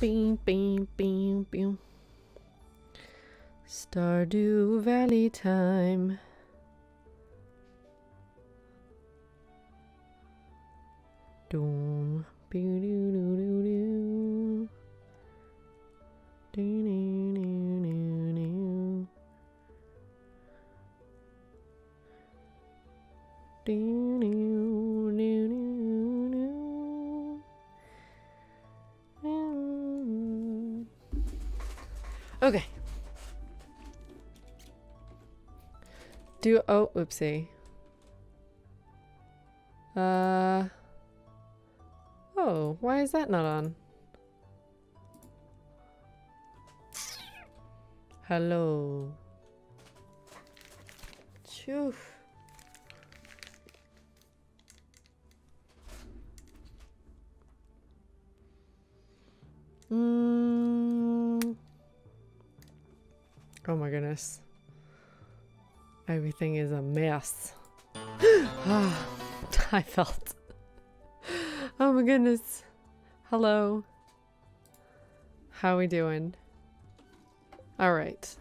Bing, bing, bing, bing. Stardew Valley time. Doom. Doo-doo-doo-doo-doo. Doo-doo-doo-doo-doo. Doo-doo-doo-doo-doo. Okay. Do, oh, oopsie. Oh, why is that not on? Hello. Choof. Oh my goodness. Everything is a mess. I felt. Oh my goodness. Hello. How we doing? All right.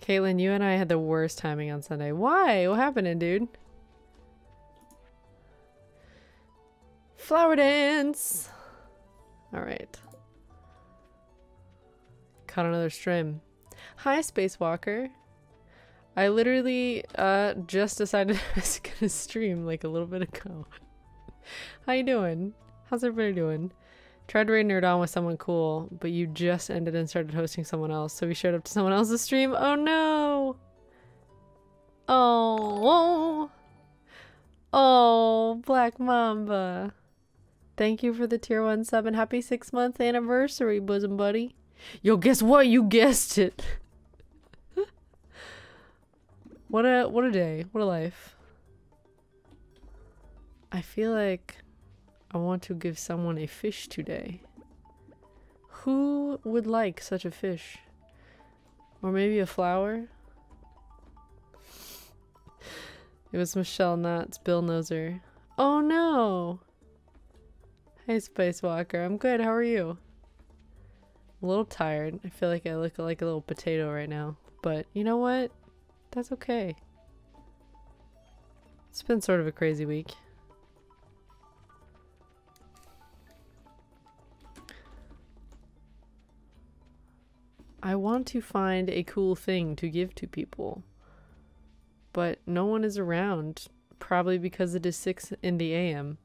Caitlin, you and I had the worst timing on Sunday. Why? What happened, dude? Flower dance. All right. Caught another stream. Hi, Spacewalker. I literally just decided I was gonna stream like a little bit ago. How you doing? How's everybody doing? Tried to raid Nerd On with someone cool, but you just ended and started hosting someone else, so we showed up to someone else's stream. Oh no! Oh! Oh, Black Mamba. Thank you for the tier 1 sub and happy 6-month anniversary, bosom buddy. Yo, guess what? You guessed it. What a day. What a life. I feel like I want to give someone a fish today. Who would like such a fish? Or maybe a flower? It was Michelle Knotts, Bill Noser. Oh no! Hey Spacewalker, I'm good, how are you? I'm a little tired. I feel like I look like a little potato right now. But you know what? That's okay. It's been sort of a crazy week. I want to find a cool thing to give to people, but no one is around, probably because it is 6 in the AM.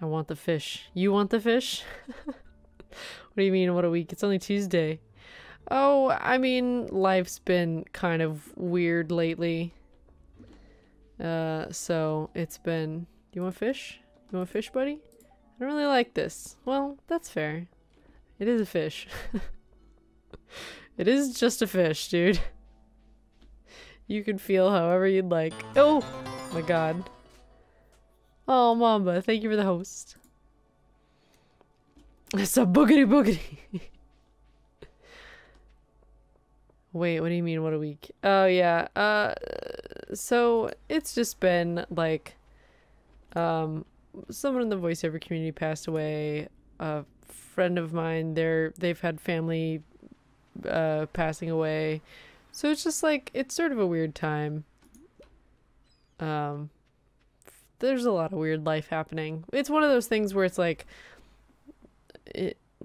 I want the fish. You want the fish? What do you mean, what a week? It's only Tuesday. Oh, I mean, life's been kind of weird lately. So it's been... You want fish? You want fish, buddy? I don't really like this. Well, that's fair. It is a fish. It is just a fish, dude. You can feel however you'd like. Oh! My god. Oh, Mamba, thank you for the host. It's a boogity boogity! Wait, what do you mean, what a week? Oh, yeah. So it's just been like, someone in the voiceover community passed away. A friend of mine, they've had family, passing away. So it's just like, it's sort of a weird time. There's a lot of weird life happening. It's one of those things where it's like,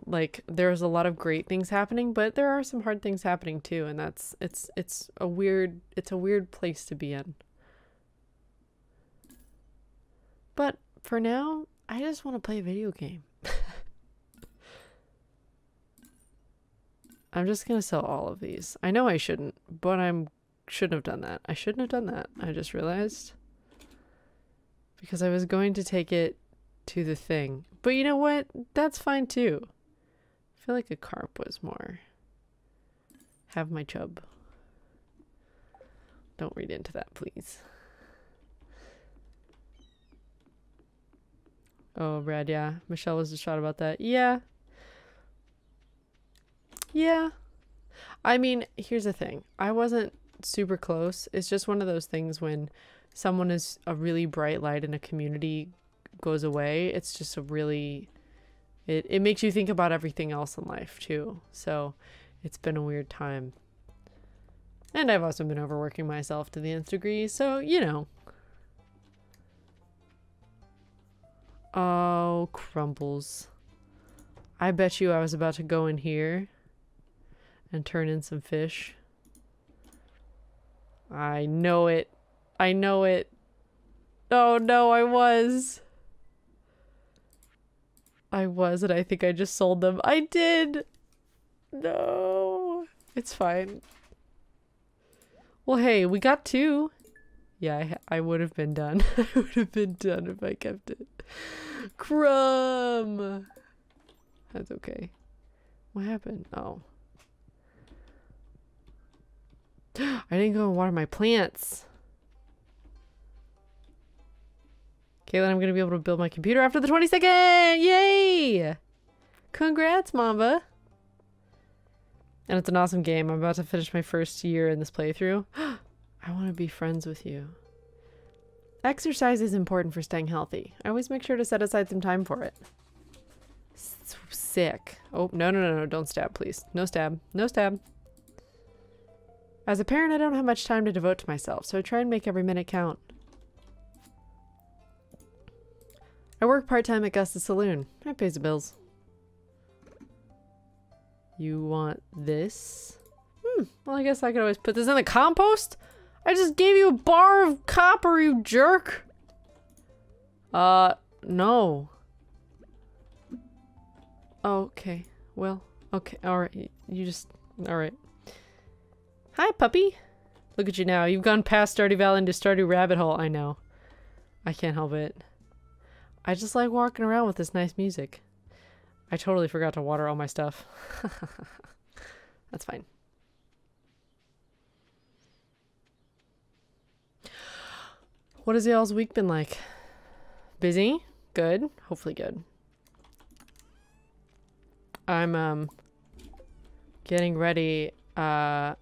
like there's a lot of great things happening, but there are some hard things happening too, and that's it's a weird place to be in. But for now, I just want to play a video game. I'm just gonna sell all of these. I know I shouldn't, but I shouldn't have done that. I shouldn't have done that. I just realized, because I was going to take it to the thing. But you know what? That's fine too. I feel like a carp was more. Have my chub. Don't read into that, please. Oh, Brad, yeah. Michelle was distraught about that. Yeah. Yeah. I mean, here's the thing. I wasn't super close. It's just one of those things when someone is a really bright light in a community goes away, it's just a really, it makes you think about everything else in life too. So it's been a weird time. And I've also been overworking myself to the nth degree, so, you know. Oh, crumbles. I bet you I was about to go in here and turn in some fish. I know it. I know it. Oh no, I was. I was, and I think I just sold them. I did! No. It's fine. Well, hey, we got two. Yeah, I would have been done. I would have been done if I kept it. Crumb! That's okay. What happened? Oh. I didn't go and water my plants. Okay, then I'm going to be able to build my computer after the 22nd! Yay! Congrats, Mamba! And it's an awesome game. I'm about to finish my first year in this playthrough. I want to be friends with you. Exercise is important for staying healthy. I always make sure to set aside some time for it. Sick. Oh, no, no, no, no. Don't stab, please. No stab. No stab. As a parent, I don't have much time to devote to myself, so I try and make every minute count. I work part-time at Gus's Saloon. That pays the bills. You want this? Hmm. Well, I guess I could always put this in the compost? I just gave you a bar of copper, you jerk! No. Okay. Well, okay. Alright. You just... Alright. Hi, puppy! Look at you now. You've gone past Stardew Valley into Stardew Rabbit Hole. I know. I can't help it. I just like walking around with this nice music. I totally forgot to water all my stuff. That's fine. What has y'all's week been like? Busy? Good? Hopefully good. I'm getting ready to...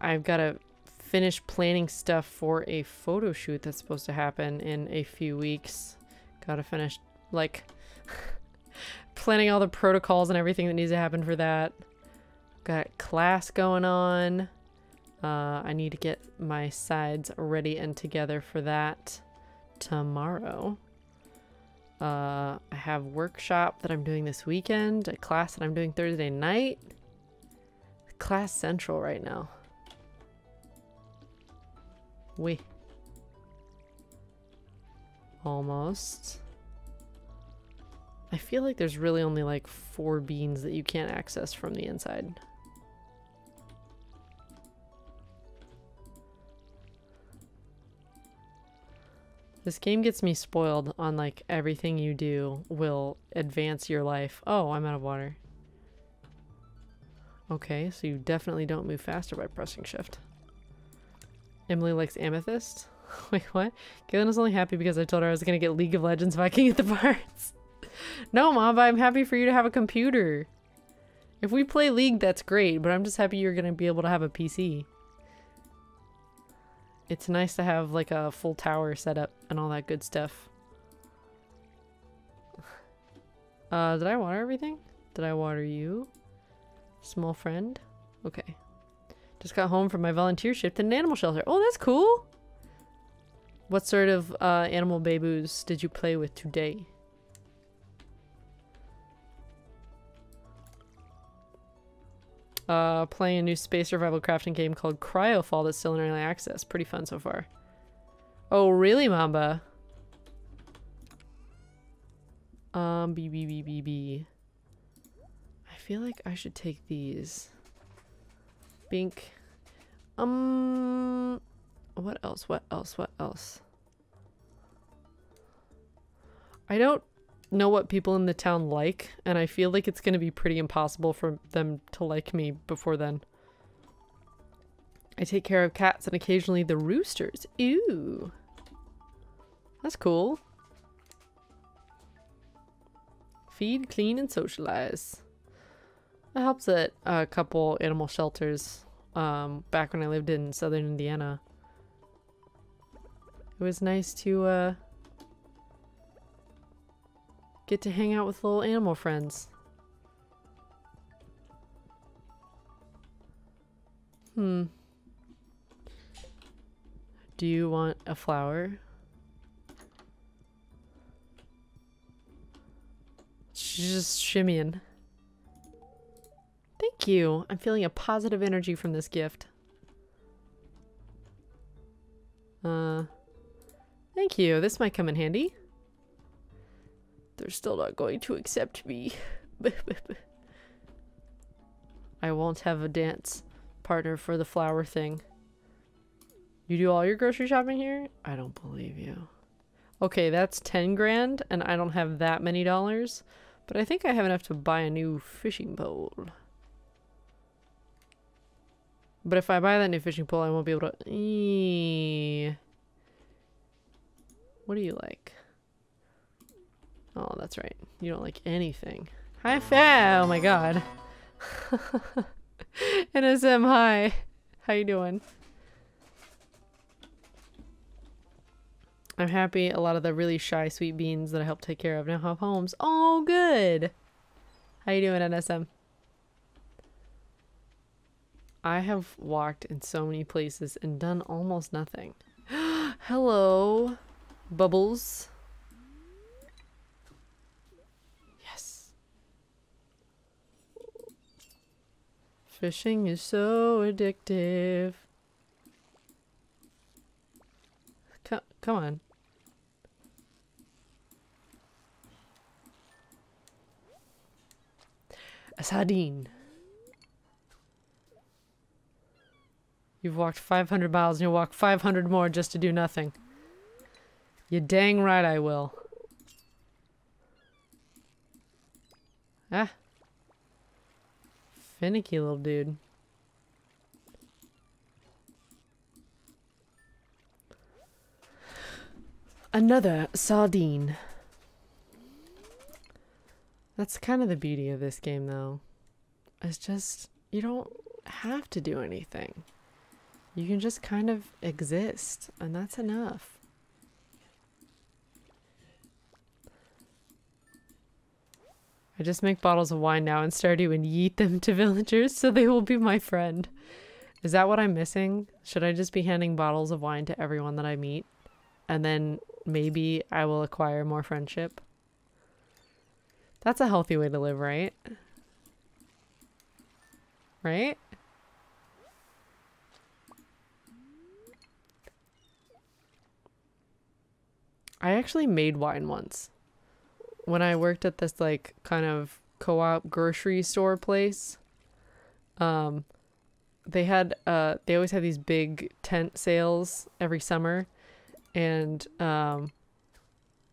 I've got to finish planning stuff for a photo shoot that's supposed to happen in a few weeks. Gotta finish, like, planning all the protocols and everything that needs to happen for that. Got class going on. I need to get my sides ready and together for that tomorrow. I have a workshop that I'm doing this weekend, a class that I'm doing Thursday night. Class Central right now. We almost. I feel like there's really only like 4 beans that you can't access from the inside. This game gets me spoiled on like everything you do will advance your life. Oh, I'm out of water. Okay, so you definitely don't move faster by pressing shift. Emily likes amethyst? Wait, what? Kaylin is only happy because I told her I was gonna get League of Legends if I can get the parts. No, Mom, I'm happy for you to have a computer. If we play League, that's great, but I'm just happy you're gonna be able to have a PC. It's nice to have like a full tower set up and all that good stuff. Did I water everything? Did I water you? Small friend? Okay. Just got home from my volunteer shift in an animal shelter. Oh, that's cool! What sort of animal baboos did you play with today? Playing a new space survival crafting game called Cryofall that's still in early access. Pretty fun so far. Oh, really, Mamba? I feel like I should take these. Bink. What else? What else? What else? I don't know what people in the town like, and I feel like it's going to be pretty impossible for them to like me before then. I take care of cats and occasionally the roosters. Ew. That's cool. Feed, clean, and socialize. That helps at a couple animal shelters back when I lived in southern Indiana. It was nice to get to hang out with little animal friends. Hmm. Do you want a flower? She's just shimmying. Thank you. I'm feeling a positive energy from this gift. Thank you. This might come in handy. They're still not going to accept me. I won't have a dance partner for the flower thing. You do all your grocery shopping here? I don't believe you. Okay, that's 10 grand and I don't have that many dollars, but I think I have enough to buy a new fishing pole. But if I buy that new fishing pole, I won't be able to... Eee. What do you like? Oh, that's right. You don't like anything. Hi, Fa! Oh my god. NSM, hi. How you doing? I'm happy a lot of the really shy sweet beans that I helped take care of now have homes. Oh, good! How you doing, NSM? I have walked in so many places and done almost nothing. Hello, Bubbles. Yes. Fishing is so addictive. Come on. A sardine. You've walked 500 miles and you'll walk 500 more just to do nothing. You're dang right I will. Ah. Finicky little dude. Another sardine. That's kind of the beauty of this game though. It's just, you don't have to do anything. You can just kind of exist and that's enough. I just make bottles of wine now in Stardew and yeet them to villagers so they will be my friend. Is that what I'm missing? Should I just be handing bottles of wine to everyone that I meet? And then maybe I will acquire more friendship. That's a healthy way to live, right? Right? I actually made wine once. When I worked at this like kind of co-op grocery store place, they always had these big tent sales every summer. And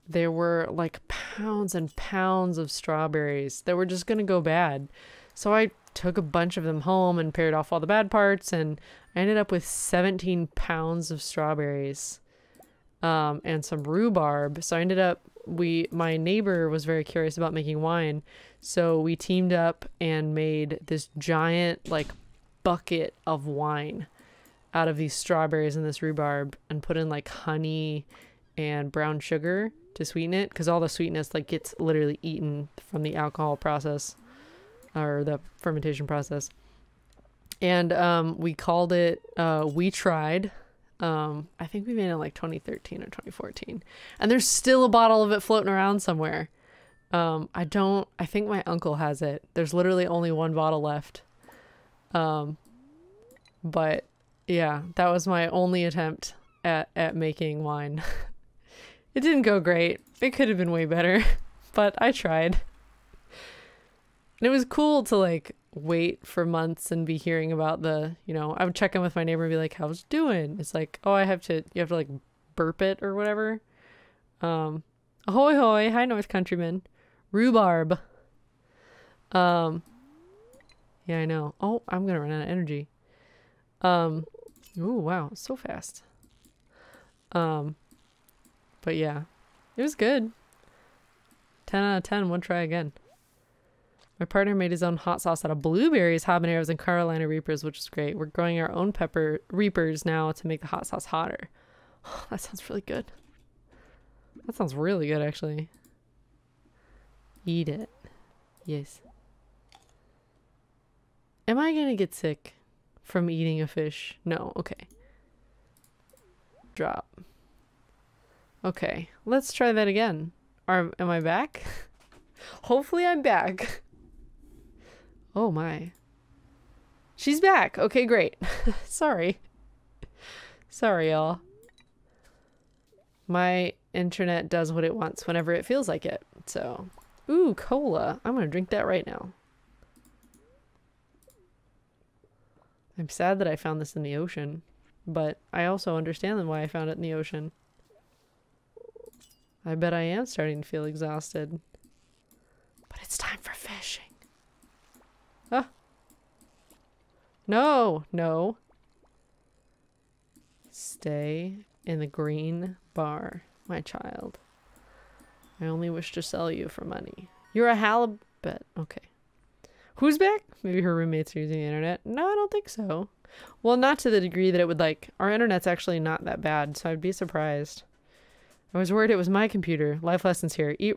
there were like pounds and pounds of strawberries that were just gonna go bad. So I took a bunch of them home and paired off all the bad parts and I ended up with 17 pounds of strawberries and some rhubarb. So I ended up, my neighbor was very curious about making wine. So we teamed up and made this giant like bucket of wine out of these strawberries and this rhubarb and put in like honey and brown sugar to sweeten it, because all the sweetness like gets literally eaten from the alcohol process or the fermentation process. And we called it We Tried. I think we made it in like 2013 or 2014 and there's still a bottle of it floating around somewhere. I think my uncle has it. There's literally only one bottle left. But yeah, that was my only attempt at making wine. It didn't go great. It could have been way better, but I tried. And it was cool to like wait for months and be hearing about the, you know, I would check in with my neighbor and be like, how's it doing? It's like, oh, you have to like burp it or whatever. Ahoy hoy, hi North Countryman. Rhubarb. Yeah, I know. Oh, I'm gonna run out of energy. Ooh, wow, so fast. But yeah, it was good. 10 out of 10, one try again. My partner made his own hot sauce out of blueberries, habaneros, and Carolina Reapers, which is great. We're growing our own pepper reapers now to make the hot sauce hotter. Oh, that sounds really good. That sounds really good, actually. Eat it. Yes. Am I gonna get sick from eating a fish? No. Okay. Drop. Okay. Let's try that again. Am I back? Hopefully I'm back. Oh my. She's back. Okay, great. Sorry. Sorry, y'all. My internet does what it wants whenever it feels like it. So, ooh, cola. I'm gonna drink that right now. I'm sad that I found this in the ocean, but I also understand why I found it in the ocean. I bet I am starting to feel exhausted. But it's time for fishing. Ah. No, no. Stay in the green bar, my child. I only wish to sell you for money. You're a halibut. Okay. Who's back? Maybe her roommates are using the internet. No, I don't think so. Well, not to the degree that it would like... Our internet's actually not that bad, so I'd be surprised. I was worried it was my computer. Life lessons here. Eat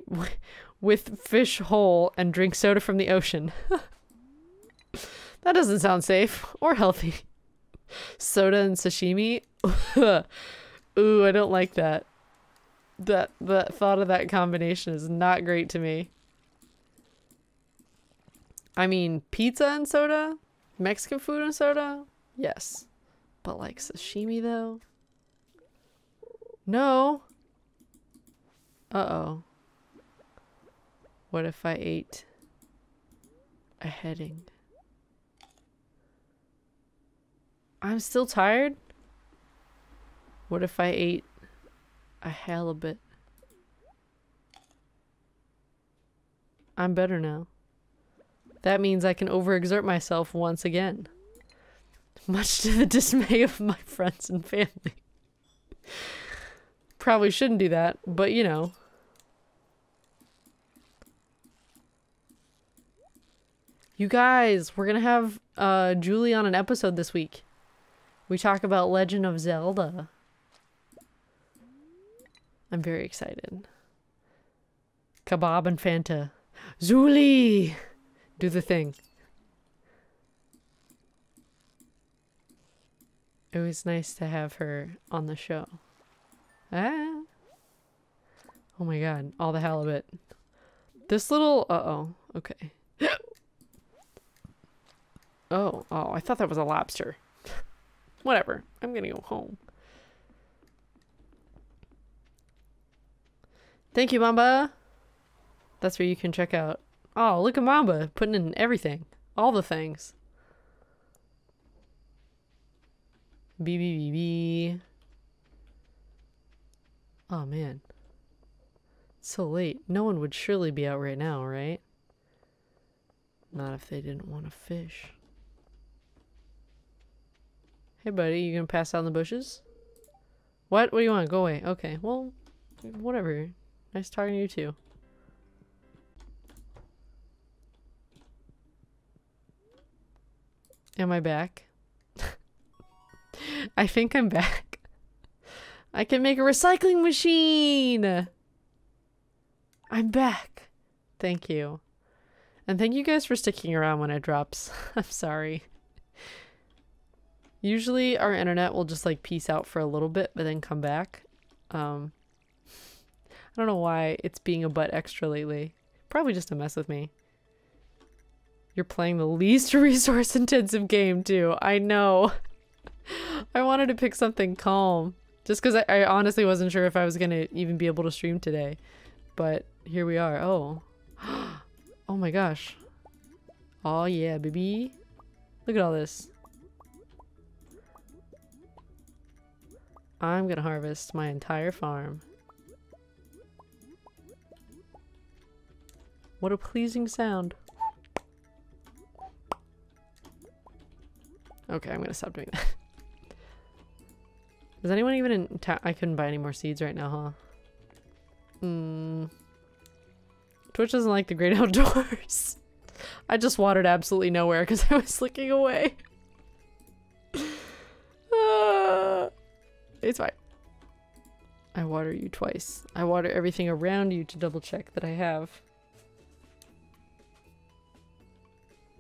with fish whole and drink soda from the ocean. That doesn't sound safe or healthy. Soda and sashimi? Ooh, I don't like that. The thought of that combination is not great to me. I mean, pizza and soda? Mexican food and soda? Yes. But like sashimi though? No. Uh-oh. What if I ate a heading? I'm still tired? What if I ate a halibut? I'm better now. That means I can overexert myself once again. Much to the dismay of my friends and family. Probably shouldn't do that, but you know. You guys, we're gonna have Julie on an episode this week. We talk about Legend of Zelda. I'm very excited. Kebab and Fanta. Julie! Do the thing. It was nice to have her on the show. Ah. Oh my god. All the halibut. This little... Uh-oh. Okay. Oh. Oh, I thought that was a lobster. Whatever. I'm gonna go home. Thank you, Mamba. That's where you can check out. Oh, look at Mamba putting in everything. All the things. BBBB. Oh man. It's so late. No one would surely be out right now, right? Not if they didn't want to fish. Hey buddy, you gonna pass out in the bushes? What? What do you want? Go away. Okay, well, whatever. Nice talking to you too. Am I back? I think I'm back. I can make a recycling machine! I'm back! Thank you. And thank you guys for sticking around when it drops. I'm sorry. Usually our internet will just like peace out for a little bit but then come back. I don't know why it's being a butt extra lately. Probably just to mess with me. You're playing the least resource-intensive game, too. I know. I wanted to pick something calm. Just because I honestly wasn't sure if I was going to even be able to stream today. But here we are. Oh. Oh my gosh. Oh yeah, baby. Look at all this. I'm going to harvest my entire farm. What a pleasing sound. Okay, I'm gonna stop doing that. Is anyone even in town? I couldn't buy any more seeds right now, huh? Twitch doesn't like the great outdoors. I just watered absolutely nowhere because I was looking away. It's fine. I water you twice. I water everything around you to double check that I have.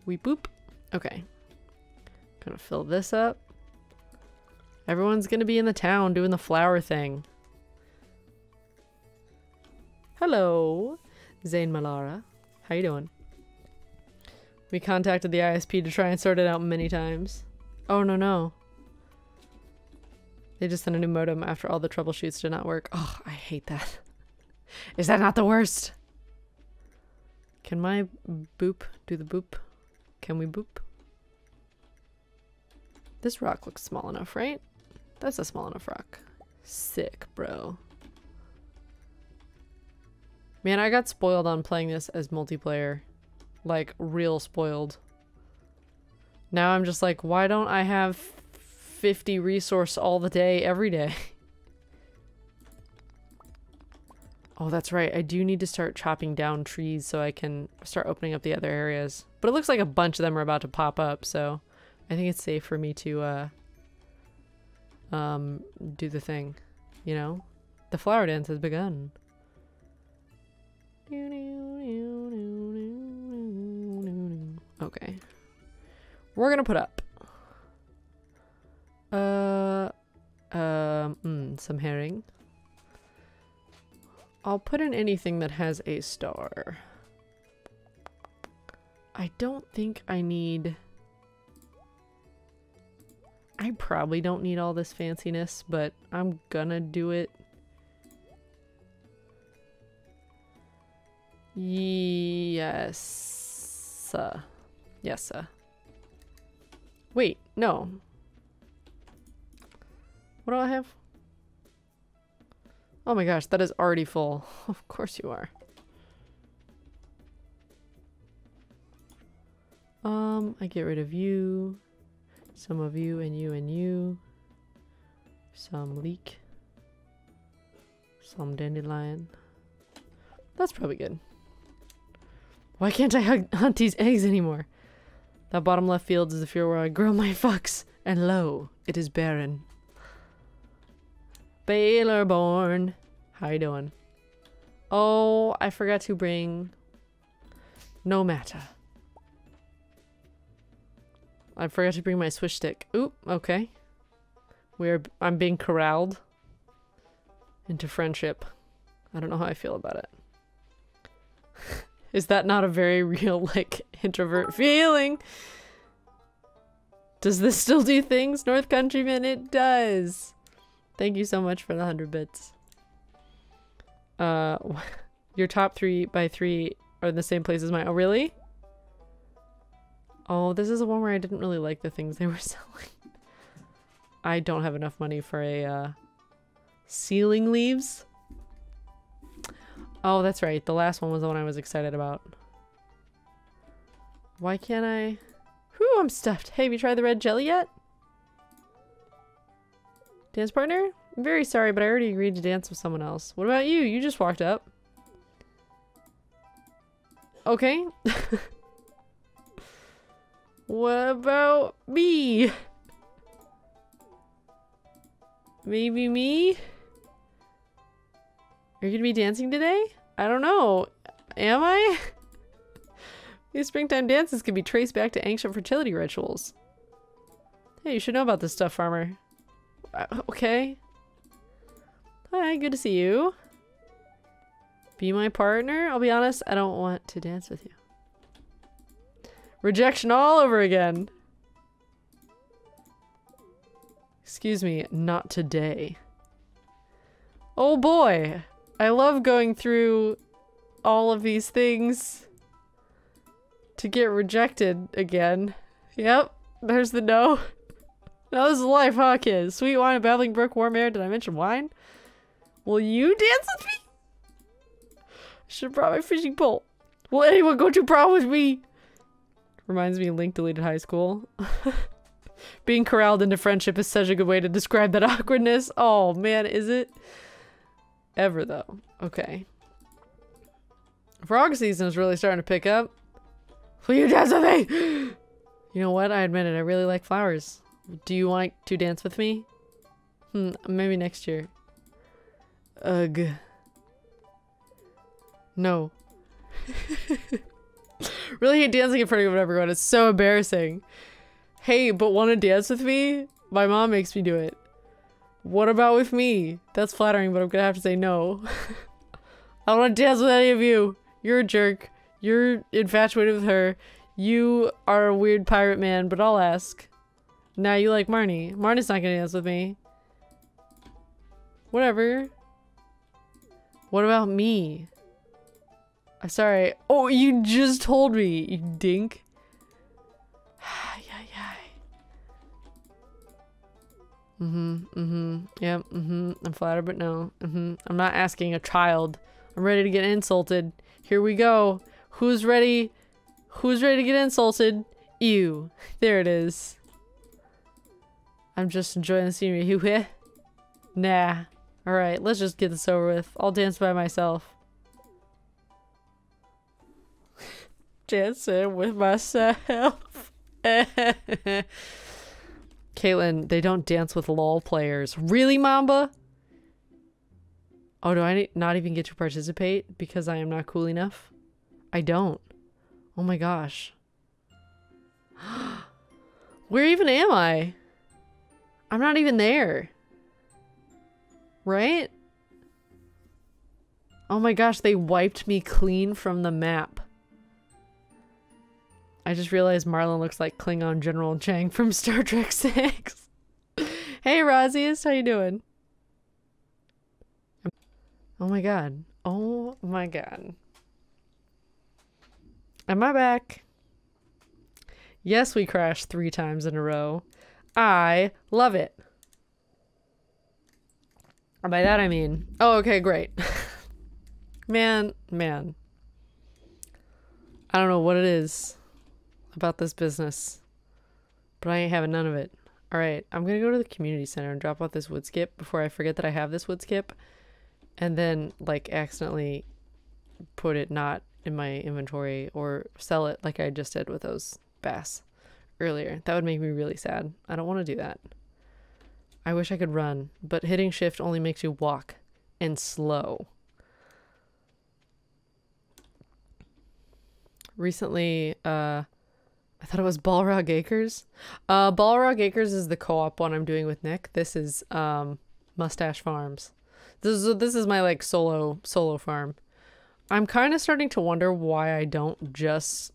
Weep boop. Okay. Gonna fill this up. Everyone's gonna be in the town doing the flower thing. Hello, Zane Malara. How you doing? We contacted the ISP to try and sort it out many times. Oh, no. They just sent a new modem after all the troubleshoots did not work. Oh, I hate that. Is that not the worst? Can my boop do the boop? Can we boop? This rock looks small enough, right? That's a small enough rock. Sick, bro. Man, I got spoiled on playing this as multiplayer. Like, real spoiled. Now I'm just like, why don't I have 50 resource all the day, every day? Oh, that's right. I do need to start chopping down trees so I can start opening up the other areas. But it looks like a bunch of them are about to pop up, so I think it's safe for me to do the thing, you know? The flower dance has begun. Okay. We're gonna put up some herring. I'll put in anything that has a star. I don't think I need... I probably don't need all this fanciness, but I'm gonna do it. Yes. Yes, sir. Wait, no. What do I have? Oh my gosh, that is already full. Of course you are. I get rid of you. Some of you and you and you. Some leek. Some dandelion. That's probably good. Why can't I hunt these eggs anymore? That bottom left field is the field where I grow my fucks. And lo, it is barren. Baylor born. How you doing? Oh, I forgot to bring... No matter. I forgot to bring my swish stick. Oop, okay. I'm being corralled into friendship. I don't know how I feel about it. Is that not a very real, like, introvert feeling? Does this still do things, North Countryman? It does. Thank you so much for the 100 bits. Your top 3 by 3 are in the same place as mine. Oh, really? Oh, this is the one where I didn't really like the things they were selling. I don't have enough money for a, ceiling leaves. Oh, that's right. The last one was the one I was excited about. Why can't I? Whew, I'm stuffed. Hey, have you tried the red jelly yet? Dance partner? I'm very sorry, but I already agreed to dance with someone else. What about you? You just walked up. Okay. What about me? Maybe me? Are you gonna be dancing today? I don't know. Am I? These springtime dances can be traced back to ancient fertility rituals. Hey, you should know about this stuff, farmer. Okay. Hi, good to see you. Be my partner? I'll be honest, I don't want to dance with you. Rejection all over again. Excuse me, not today. Oh boy, I love going through all of these things to get rejected again. Yep, there's the no. That was life, huh, kids? Sweet wine, babbling brook, warm air. Did I mention wine? Will you dance with me? I should have brought my fishing pole. Will anyone go to prom with me? Reminds me, Link deleted high school. Being corralled into friendship is such a good way to describe that awkwardness. Oh man, is it? Ever though. Okay. Frog season is really starting to pick up. Will you dance with me? You know what? I admit it. I really like flowers. Do you want to dance with me? Maybe next year. Ugh. No. Really hate dancing in front of everyone. It's so embarrassing. Hey, but wanna dance with me? My mom makes me do it. What about with me? That's flattering, but I'm gonna have to say no. I don't wanna dance with any of you. You're a jerk. You're infatuated with her. You are a weird pirate man, but I'll ask. Now you like Marnie. Marnie's not gonna dance with me. Whatever. What about me? I'm sorry. Oh, you just told me, you dink. I'm flattered, but no. I'm not asking a child. I'm ready to get insulted. Here we go. Who's ready? Who's ready to get insulted? You. There it is. I'm just enjoying the scenery. Hoo-heh. Nah. Alright, let's just get this over with. I'll dance by myself. Dancing with myself. Caitlin, they don't dance with LOL players. Really, Mamba? Oh, do I not even get to participate because I am not cool enough? I don't. Oh my gosh. Where even am I? I'm not even there. Right? Oh my gosh, they wiped me clean from the map. I just realized Marlon looks like Klingon General Chang from Star Trek VI. Hey, Razius, how you doing? Oh my god. Oh my god. Am I back? Yes, we crashed 3 times in a row. I love it. By that I mean... Oh, okay, great. Man. I don't know what it is about this business, but I ain't having none of it. Alright, I'm gonna go to the community center and drop off this wood skip before I forget that I have this wood skip and then like accidentally put it not in my inventory or sell it like I just did with those bass earlier. That would make me really sad. I don't want to do that. I wish I could run, but hitting shift only makes you walk and slow. Recently, I thought it was Balrog Acres. Balrog Acres is the co-op one I'm doing with Nick. This is Mustache Farms. This is my like solo farm. I'm kind of starting to wonder why I don't just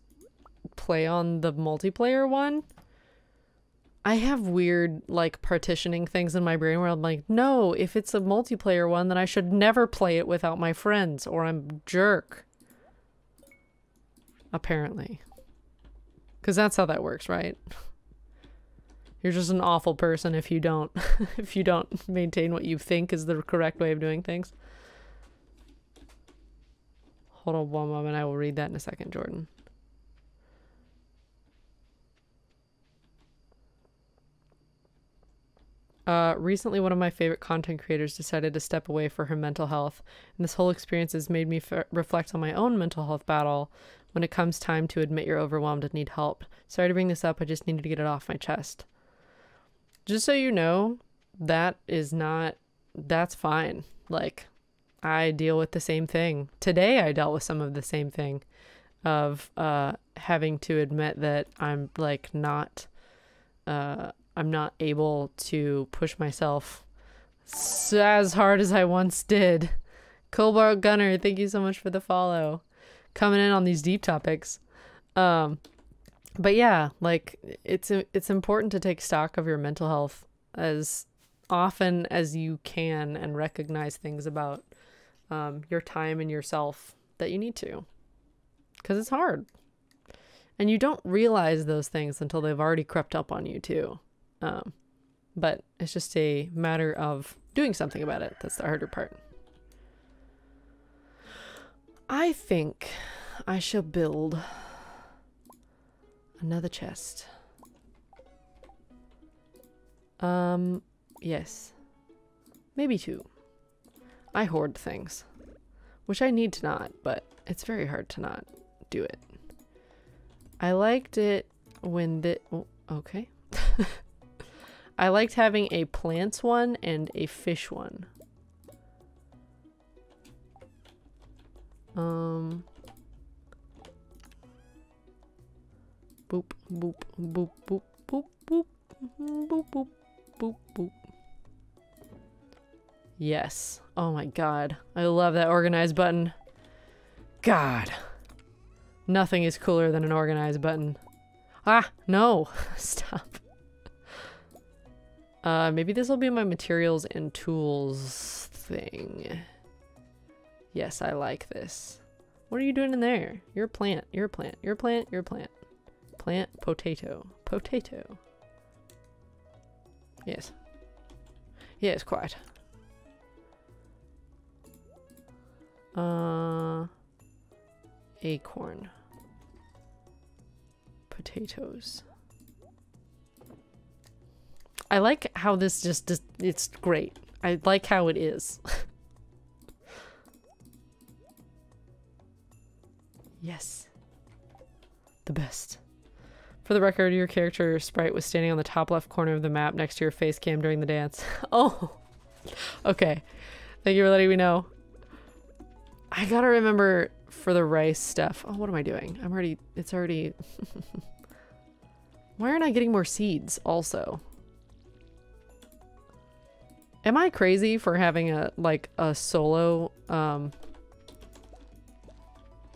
play on the multiplayer one. I have weird like partitioning things in my brain where I'm like, no, if it's a multiplayer one, then I should never play it without my friends or I'm a jerk. Apparently. Because that's how that works, right? You're just an awful person if you don't maintain what you think is the correct way of doing things. Hold on one moment, I will read that in a second, Jordan. Recently one of my favorite content creators decided to step away for her mental health, and this whole experience has made me reflect on my own mental health battle when it comes time to admit you're overwhelmed and need help. Sorry to bring this up, I just needed to get it off my chest. Just so you know, that is not... that's fine. Like, I deal with the same thing. Today I dealt with some of the same thing of having to admit that I'm like not... I'm not able to push myself as hard as I once did. Cobalt Gunner, thank you so much for the follow. Coming in on these deep topics. But yeah, like it's important to take stock of your mental health as often as you can and recognize things about your time and yourself that you need to, because it's hard. And you don't realize those things until they've already crept up on you too. But it's just a matter of doing something about it. That's the harder part. I think I shall build another chest. Yes. Maybe 2. I hoard things. Which I need to not, but it's very hard to not do it. I liked it when the... Oh, okay. I liked having a plants one and a fish one. Boop, boop, boop, boop, boop, boop, boop, boop, boop, boop. Yes. Oh my god. I love that organize button. God. Nothing is cooler than an organize button. Ah, no. Stop. Maybe this will be my materials and tools thing. Yes, I like this. What are you doing in there? You're a plant. You're a plant. You're a plant. You're a plant. Plant, potato. Potato. Yes. Yes, quiet. Acorn. Potatoes. I like how this just it's great. I like how it is. Yes. The best. For the record, your character sprite was standing on the top left corner of the map next to your face cam during the dance. Oh. Okay. Thank you for letting me know. I gotta remember for the rice stuff. Oh, what am I doing? I'm already... It's already... Why aren't I getting more seeds also? Am I crazy for having a, like, a solo,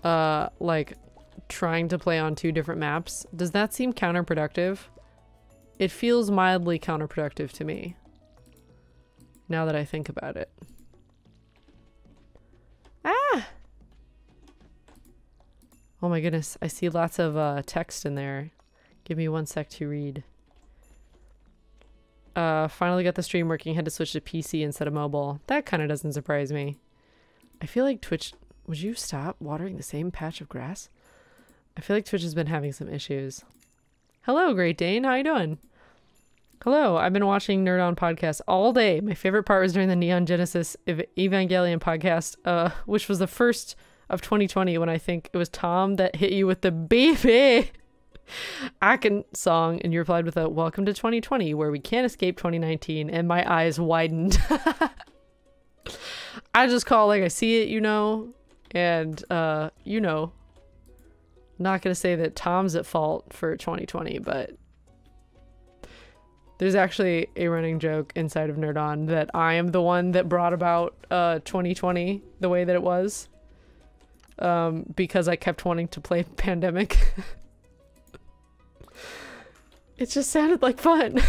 like, trying to play on two different maps? Does that seem counterproductive? It feels mildly counterproductive to me. Now that I think about it. Ah! Oh my goodness, I see lots of, text in there. Give me one sec to read. Finally got the stream working, had to switch to PC instead of mobile. That kind of doesn't surprise me. I feel like Twitch... Would you stop watering the same patch of grass? I feel like Twitch has been having some issues. Hello, Great Dane. How you doing? Hello. I've been watching Nerd On podcast all day. My favorite part was during the Neon Genesis Evangelion podcast, which was the first of 2020 when I think it was Tom that hit you with the baby. I can song, and you replied with a welcome to 2020 where we can't escape 2019, and my eyes widened. I just call like I see it, you know, and you know, not gonna say that Tom's at fault for 2020, but there's actually a running joke inside of Nerd On that I am the one that brought about 2020 the way that it was, because I kept wanting to play Pandemic. It just sounded like fun.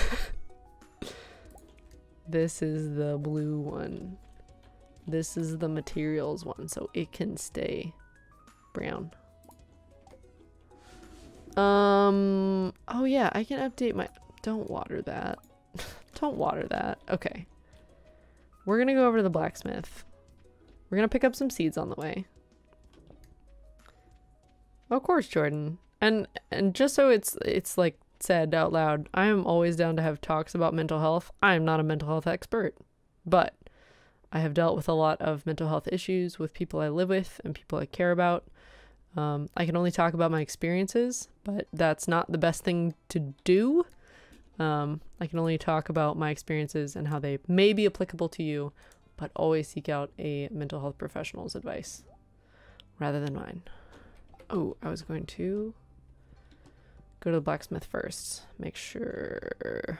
This is the blue one. This is the materials one, so it can stay brown. Oh yeah, I can update my... Don't water that. Don't water that. Okay. We're gonna go over to the blacksmith. We're gonna pick up some seeds on the way. Of course, Jordan. And just so it's like said out loud, I am always down to have talks about mental health. I am not a mental health expert, but I have dealt with a lot of mental health issues with people I live with and people I care about. I can only talk about my experiences, but that's not the best thing to do. I can only talk about my experiences and how they may be applicable to you, but always seek out a mental health professional's advice rather than mine. Oh, I was going to... Go to the blacksmith first. Make sure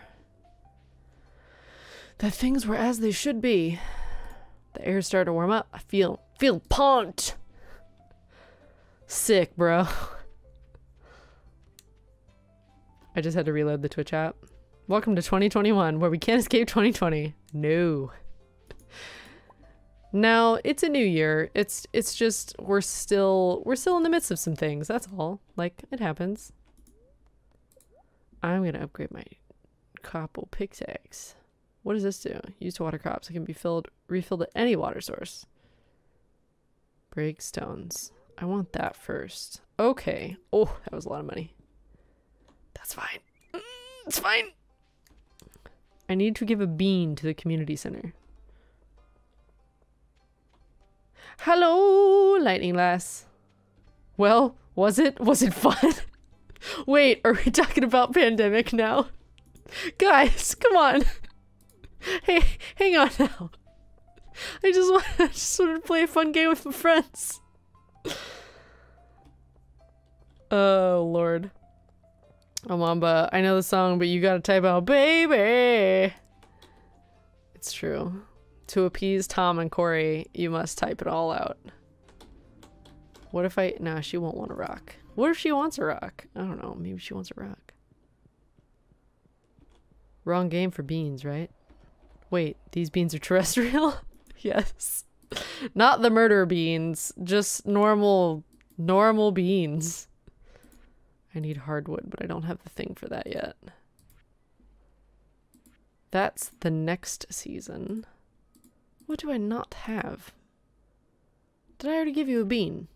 that things were as they should be. The air started to warm up. I feel pumped. Sick, bro. I just had to reload the Twitch app. Welcome to 2021, where we can't escape 2020. No. Now, it's a new year. It's just we're still in the midst of some things. That's all. Like, it happens. I'm gonna upgrade my copal pickaxe. What does this do? Used to water crops. It can be refilled at any water source. Break stones. I want that first. Okay. Oh, that was a lot of money. That's fine. It's fine. I need to give a bean to the community center. Hello, Lightning Lass. Well, was it fun? Wait, are we talking about Pandemic now? Guys, come on. Hey, hang on now. I just wanted to play a fun game with my friends. Oh, Lord. Omamba, I know the song, but you gotta type out baby. It's true. To appease Tom and Corey, you must type it all out. What if I... No, she won't want to rock. What if she wants a rock? I don't know. Maybe she wants a rock. Wrong game for beans, right? Wait, these beans are terrestrial? Yes. Not the murder beans. Just normal beans. I need hardwood, but I don't have the thing for that yet. That's the next season. What do I not have? Did I already give you a bean?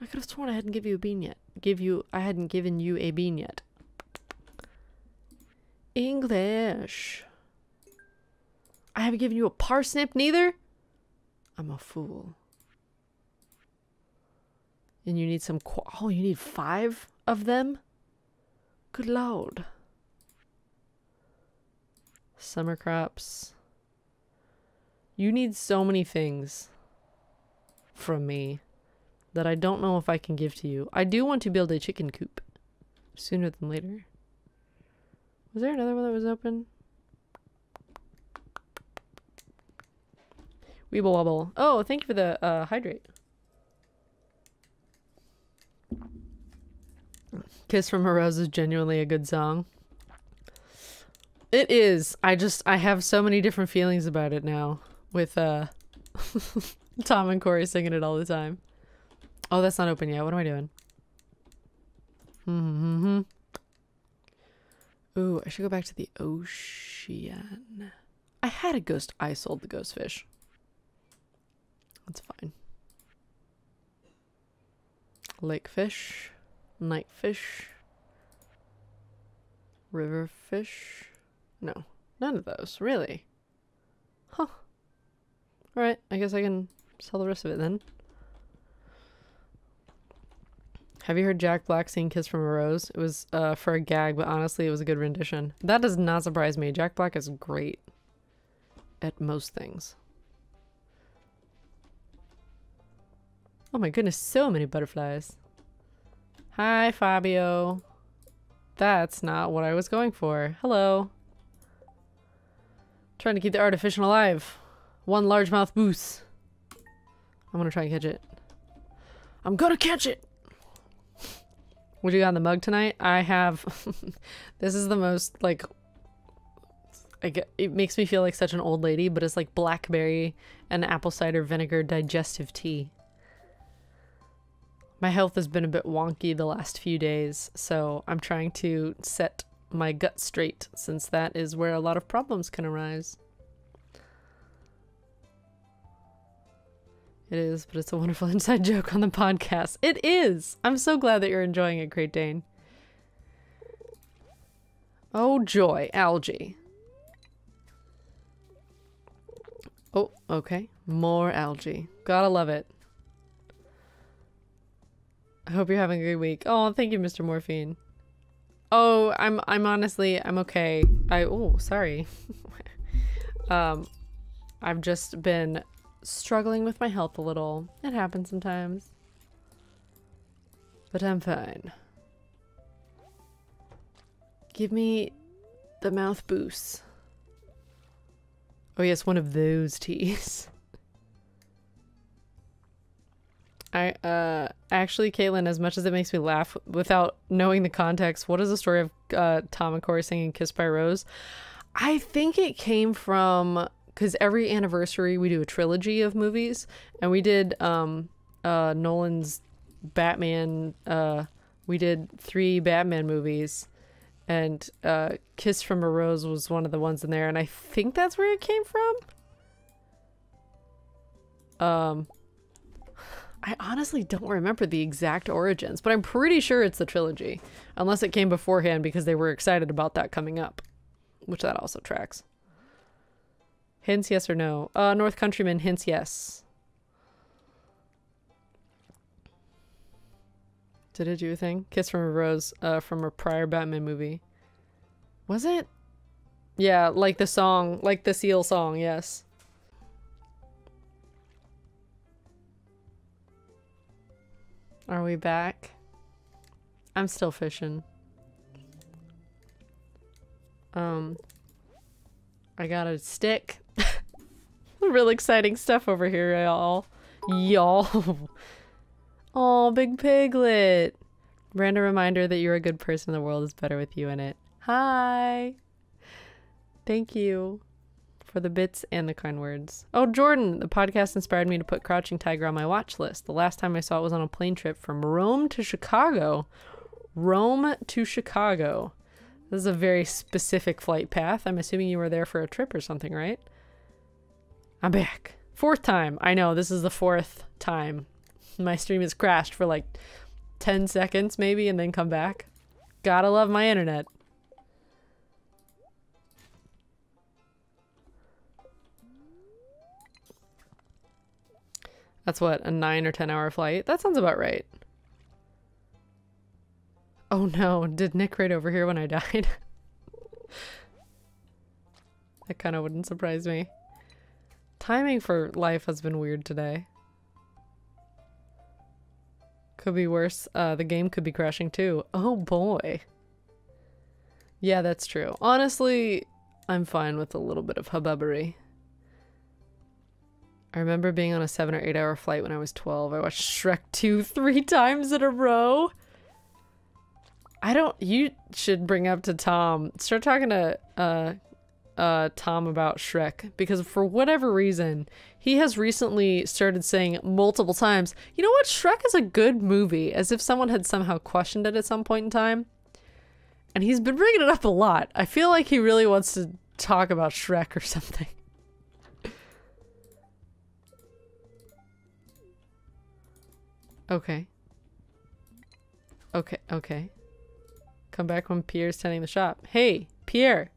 I could have sworn I hadn't given you a bean yet. I hadn't given you a bean yet. English. I haven't given you a parsnip neither? I'm a fool. And you need some oh, you need 5 of them? Good lord. Summer crops. You need so many things from me that I don't know if I can give to you. I do want to build a chicken coop sooner than later. Was there another one that was open? Weeble wobble. Oh, thank you for the hydrate. Kiss from a Rose is genuinely a good song. It is. I have so many different feelings about it now with Tom and Corey singing it all the time. Oh, that's not open yet. What am I doing? Ooh, I should go back to the ocean. I had a ghost. I sold the ghost fish. That's fine. Lake fish. Night fish. River fish. No, none of those, really. Huh. Alright, I guess I can sell the rest of it then. Have you heard Jack Black sing Kiss from a Rose? It was for a gag, but honestly it was a good rendition. That does not surprise me. Jack Black is great at most things. Oh my goodness, so many butterflies. Hi, Fabio. That's not what I was going for. Hello. Trying to keep the artificial alive. One largemouth moose. I'm gonna try and catch it. I'm gonna catch it! What do you got in the mug tonight? I have... This is the most, like... I get, it makes me feel like such an old lady, but it's like blackberry and apple cider vinegar digestive tea. My health has been a bit wonky the last few days, so I'm trying to set my gut straight, since that is where a lot of problems can arise. It is, but it's a wonderful inside joke on the podcast. It is! I'm so glad that you're enjoying it, Great Dane. Oh joy, algae. Oh, okay. More algae. Gotta love it. I hope you're having a good week. Oh, thank you, Mr. Morphine. Oh, I'm honestly, I'm okay. Oh, sorry. I've just been struggling with my health a little. It happens sometimes. But I'm fine. Give me the mouth boost. Oh yes, one of those teas. Actually, Caitlin, as much as it makes me laugh without knowing the context, what is the story of Tom and Corey singing Kissed by Rose? I think it came from, because every anniversary we do a trilogy of movies, and we did Nolan's Batman, we did 3 Batman movies, and Kiss from a Rose was one of the ones in there, and I think that's where it came from. I honestly don't remember the exact origins, but I'm pretty sure it's the trilogy. Unless it came beforehand because they were excited about that coming up. Which that also tracks. Hints, yes or no? North Countryman, hints, yes. Did it do a thing? Kiss from a Rose from a prior Batman movie. Was it? Yeah, like the song, like the Seal song, yes. Are we back? I'm still fishing. I got a stick. Real exciting stuff over here, y'all. Y'all. Oh, big piglet. Random reminder that you're a good person. The world is better with you in it. Hi. Thank you for the bits and the kind words. Oh, Jordan, the podcast inspired me to put Crouching Tiger on my watch list. The last time I saw it was on a plane trip from Rome to Chicago. Rome to Chicago. This is a very specific flight path. I'm assuming you were there for a trip or something, right? I'm back. 4th time. I know, this is the 4th time. My stream has crashed for like 10 seconds maybe and then come back. Gotta love my internet. That's what, a 9 or 10 hour flight? That sounds about right. Oh no, did Nick right over here when I died? That kind of wouldn't surprise me. Timing for life has been weird today. Could be worse. The game could be crashing too. Oh boy. Yeah, that's true. Honestly, I'm fine with a little bit of hubbubbery. I remember being on a 7 or 8 hour flight when I was 12. I watched Shrek 2 3 times in a row. You should bring up to Tom. Start talking to Tom about Shrek, because for whatever reason he has recently started saying multiple times, you know what, Shrek is a good movie, as if someone had somehow questioned it at some point in time, and he's been bringing it up a lot. I feel like he really wants to talk about Shrek or something. Okay. Come back when Pierre's tending the shop. Hey, Pierre!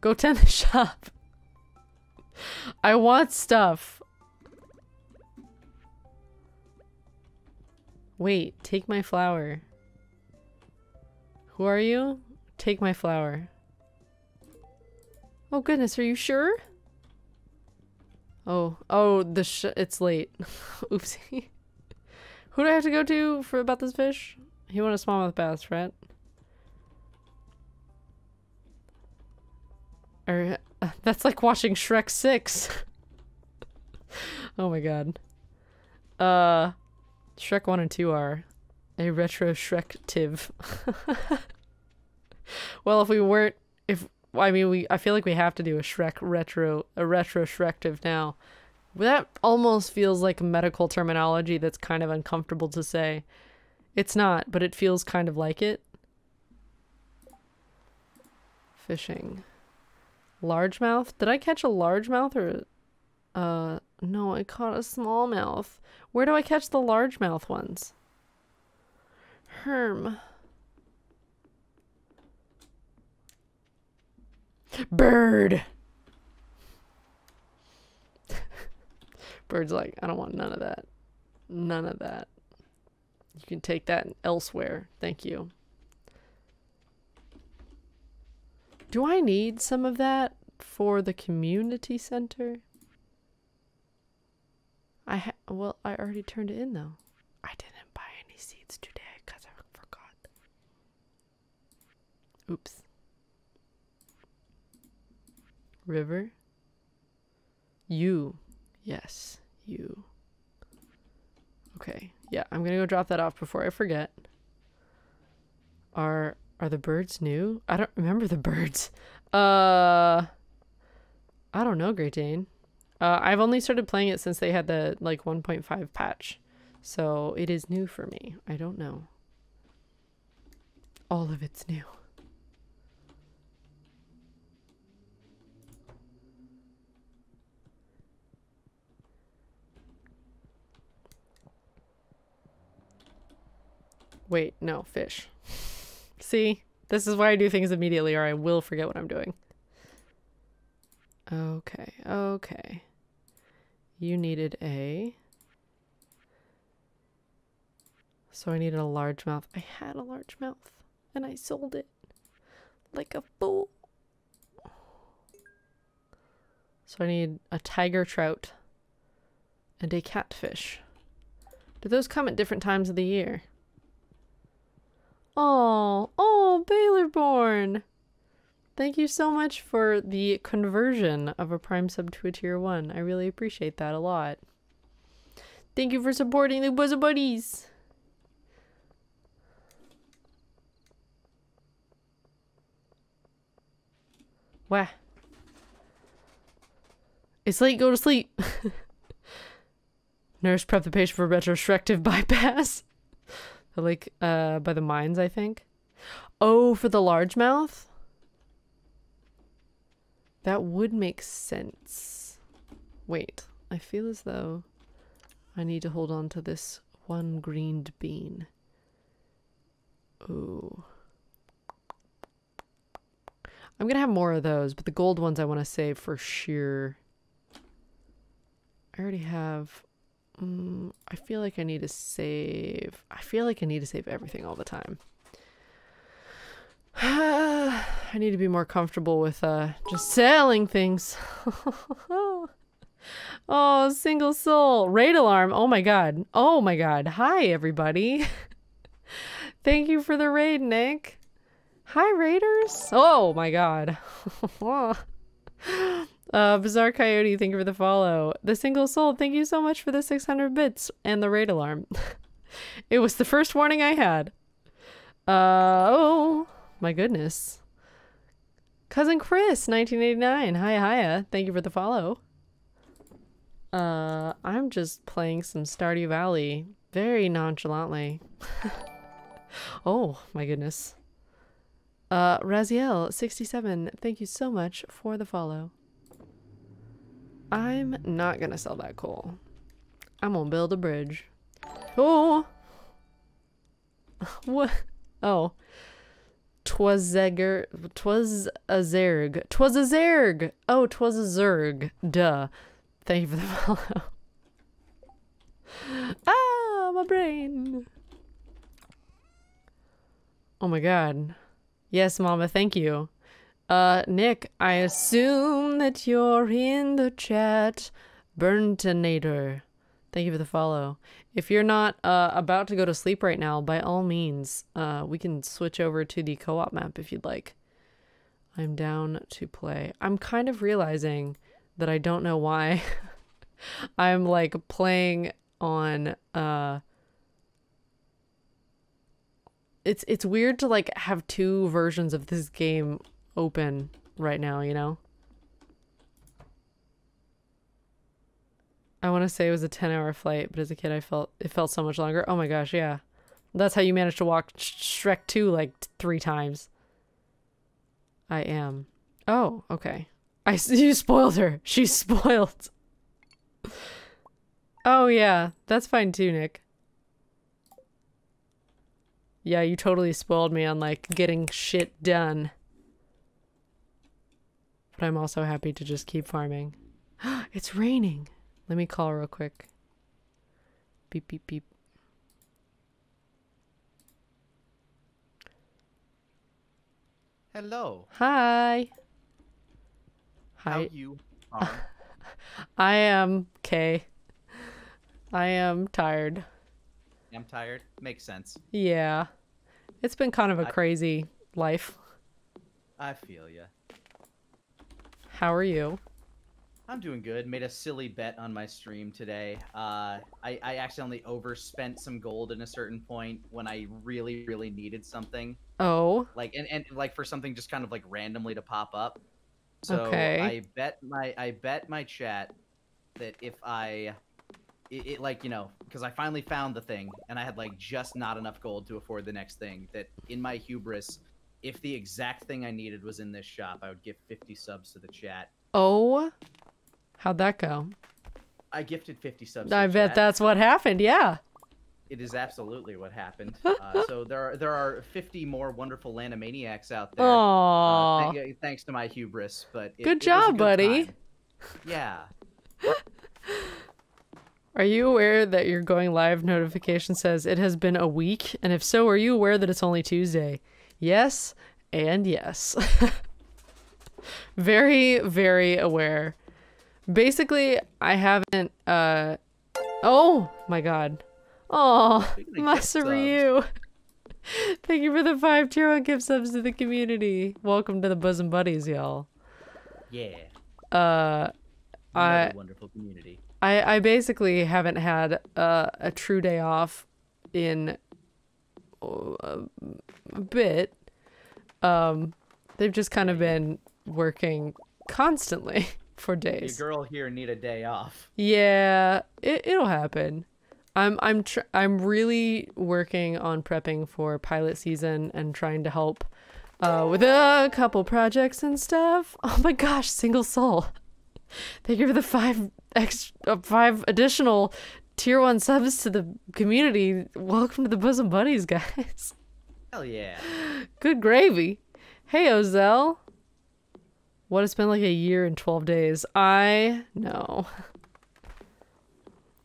Go tend the shop. I want stuff. Wait, take my flower. Who are you? Take my flower. Oh goodness, are you sure? Oh, it's late. Oopsie. Who do I have to go to for about this fish? He won a smallmouth bass, right? Or, that's like watching Shrek 6. Oh my god. Shrek 1 and 2 are a retro Shrek-tive. Well, I feel like we have to do a Shrek retro Shrek-tive now. That almost feels like medical terminology that's kind of uncomfortable to say. It's not, but it feels kind of like it. Fishing. Largemouth? Did I catch a largemouth or... no, I caught a smallmouth. Where do I catch the largemouth ones? Herm. Bird! Bird's like, I don't want none of that. None of that. You can take that elsewhere. Thank you. Do I need some of that for the community center? Well, I already turned it in though. I didn't buy any seeds today because I forgot. Oops. River. You. Yes, you. Okay, yeah, I'm gonna go drop that off before I forget. Are the birds new? I don't remember the birds. I don't know, Great Dane. I've only started playing it since they had the, like, 1.5 patch. So it is new for me. I don't know. All of it's new. Wait, no, fish. See, this is why I do things immediately, or I will forget what I'm doing. Okay. You needed a... So I needed a largemouth. I had a largemouth, and I sold it like a fool. So I need a tiger trout and a catfish. Do those come at different times of the year? Oh, oh, Baylorborn! Thank you so much for the conversion of a Prime sub to a tier 1. I really appreciate that a lot. Thank you for supporting the Buzzer Buddies! Wah. It's late, go to sleep! Nurse, prep the patient for retrospective bypass. Like, by the mines, I think. Oh, for the largemouth? That would make sense. Wait, I feel as though I need to hold on to this one greened bean. Ooh. I'm gonna have more of those, but the gold ones I want to save for sheer. I already have... I feel like I need to save. I feel like I need to save everything all the time. I need to be more comfortable with just selling things. Oh, single soul. Raid alarm. Oh my god. Oh my god. Hi, everybody. Thank you for the raid, Nick. Hi, raiders. Oh my god. Bizarre Coyote, thank you for the follow. The Single Soul, thank you so much for the 600 bits and the raid alarm. It was the first warning I had. Oh my goodness. Cousin Chris, 1989. Hi, hiya. Thank you for the follow. I'm just playing some Stardew Valley very nonchalantly. Oh my goodness. Raziel, 67. Thank you so much for the follow. I'm not gonna sell that coal. I'm gonna build a bridge. Oh! What? Oh. 'Twas a zerg. Oh, 'twas a zerg. Duh. Thank you for the follow. Ah, my brain. Oh my god. Yes, mama, thank you. Nick, I assume that you're in the chat. Burntonator, thank you for the follow. If you're not about to go to sleep right now, by all means, we can switch over to the co-op map if you'd like. I'm down to play. I'm kind of realizing that I don't know why I'm like playing on it's weird to like have two versions of this game open right now, you know? I want to say it was a 10-hour flight, but as a kid I felt it felt so much longer. Oh my gosh, yeah. That's how you managed to walk Shrek 2 like 3 times. I am. Oh, okay. You spoiled her. She's spoiled. Oh yeah, that's fine too, Nick. Yeah, you totally spoiled me on like getting shit done. But I'm also happy to just keep farming. It's raining. Let me call real quick. Beep, beep, beep. Hello. Hi. Hi. How you are? I am Kay. I am tired. I'm tired. Makes sense. Yeah. It's been kind of a crazy life. I feel ya. How are you? I'm doing good. Made a silly bet on my stream today. I accidentally overspent some gold at a certain point when I really, really needed something. Oh. Like and like for something just kind of like randomly to pop up. So okay. I bet my chat that if it like, you know, because I finally found the thing and I had like just not enough gold to afford the next thing, that in my hubris, if the exact thing I needed was in this shop, I would give 50 subs to the chat. Oh, how'd that go? I gifted 50 subs. I bet that's what happened. Yeah, it is absolutely what happened. So there are 50 more wonderful Lanimaniacs out there. Aww. Thanks to my hubris, but good job, buddy. Yeah. Are you aware that your going live notification says it has been a week? And if so, are you aware that it's only Tuesday? Yes, and yes. Very, very aware. Basically, I haven't, oh my god. Oh, Masaru. Thank you for the 5-tier 1 gift subs to the community. Welcome to the bosom buddies, y'all. Yeah. Another wonderful community. I basically haven't had a true day off in a bit. They've just kind of been working constantly for days. Your girl here need a day off. Yeah, it'll happen. I'm really working on prepping for pilot season and trying to help with a couple projects and stuff. Oh my gosh, Single Soul. Thank you for the 5 additional tier 1 subs to the community. Welcome to the bosom buddies, guys. Hell yeah. Good gravy. Hey, Ozell. What, it's been like a year and 12 days. I know.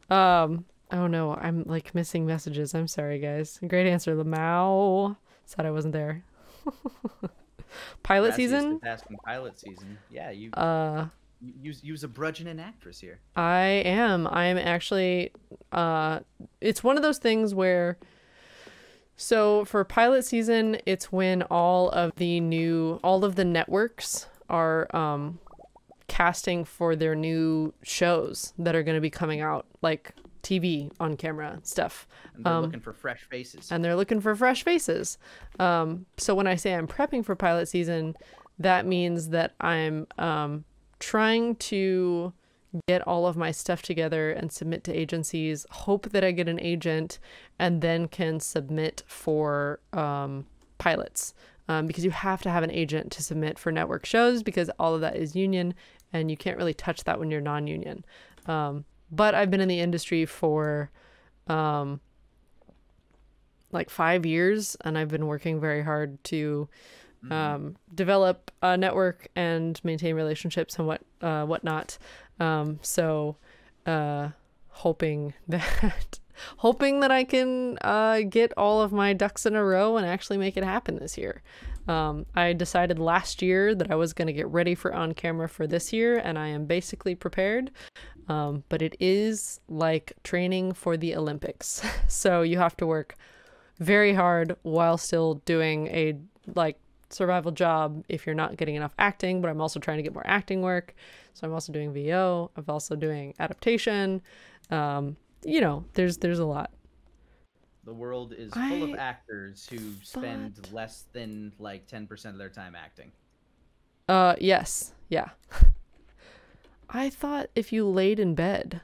Oh no, I'm like missing messages. I'm sorry, guys. Great answer, Lamau. Said I wasn't there. Pilot season? That's from pilot season. Yeah, you's a burgeoning actress here. I am. I'm actually, it's one of those things where, so for pilot season, it's when all of the networks are, casting for their new shows that are going to be coming out, like TV on camera stuff, and they're looking for fresh faces so when I say I'm prepping for pilot season, that means that I'm trying to get all of my stuff together and submit to agencies, hope that I get an agent, and then can submit for pilots, because you have to have an agent to submit for network shows, because all of that is union and you can't really touch that when you're non-union. But I've been in the industry for like 5 years, and I've been working very hard to develop a network and maintain relationships and whatnot. Hoping that I can get all of my ducks in a row and actually make it happen this year. I decided last year that I was going to get ready for on camera for this year, and I am basically prepared. But it is like training for the Olympics. So you have to work very hard while still doing a like survival job if you're not getting enough acting, but I'm also trying to get more acting work. So I'm also doing VO. I'm also doing adaptation. You know, there's a lot. The world is full of actors who spend less than like 10% of their time acting. Yes. Yeah. I thought if you laid in bed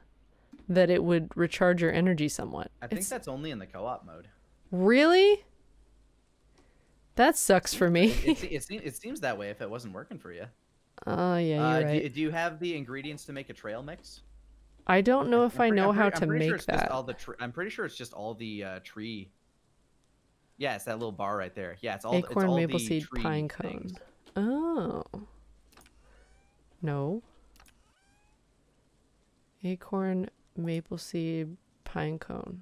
that it would recharge your energy somewhat. I think that's only in the co-op mode. Really? That sucks for me. It seems that way if it wasn't working for you. Oh, yeah, you're right. Do you have the ingredients to make a trail mix? I don't know if I know how to make that. I'm pretty sure it's just all the tree. Yeah, it's that little bar right there. Yeah, it's all acorn, it's all maple seed, pine cone. Oh. No. Acorn, maple seed, pine cone.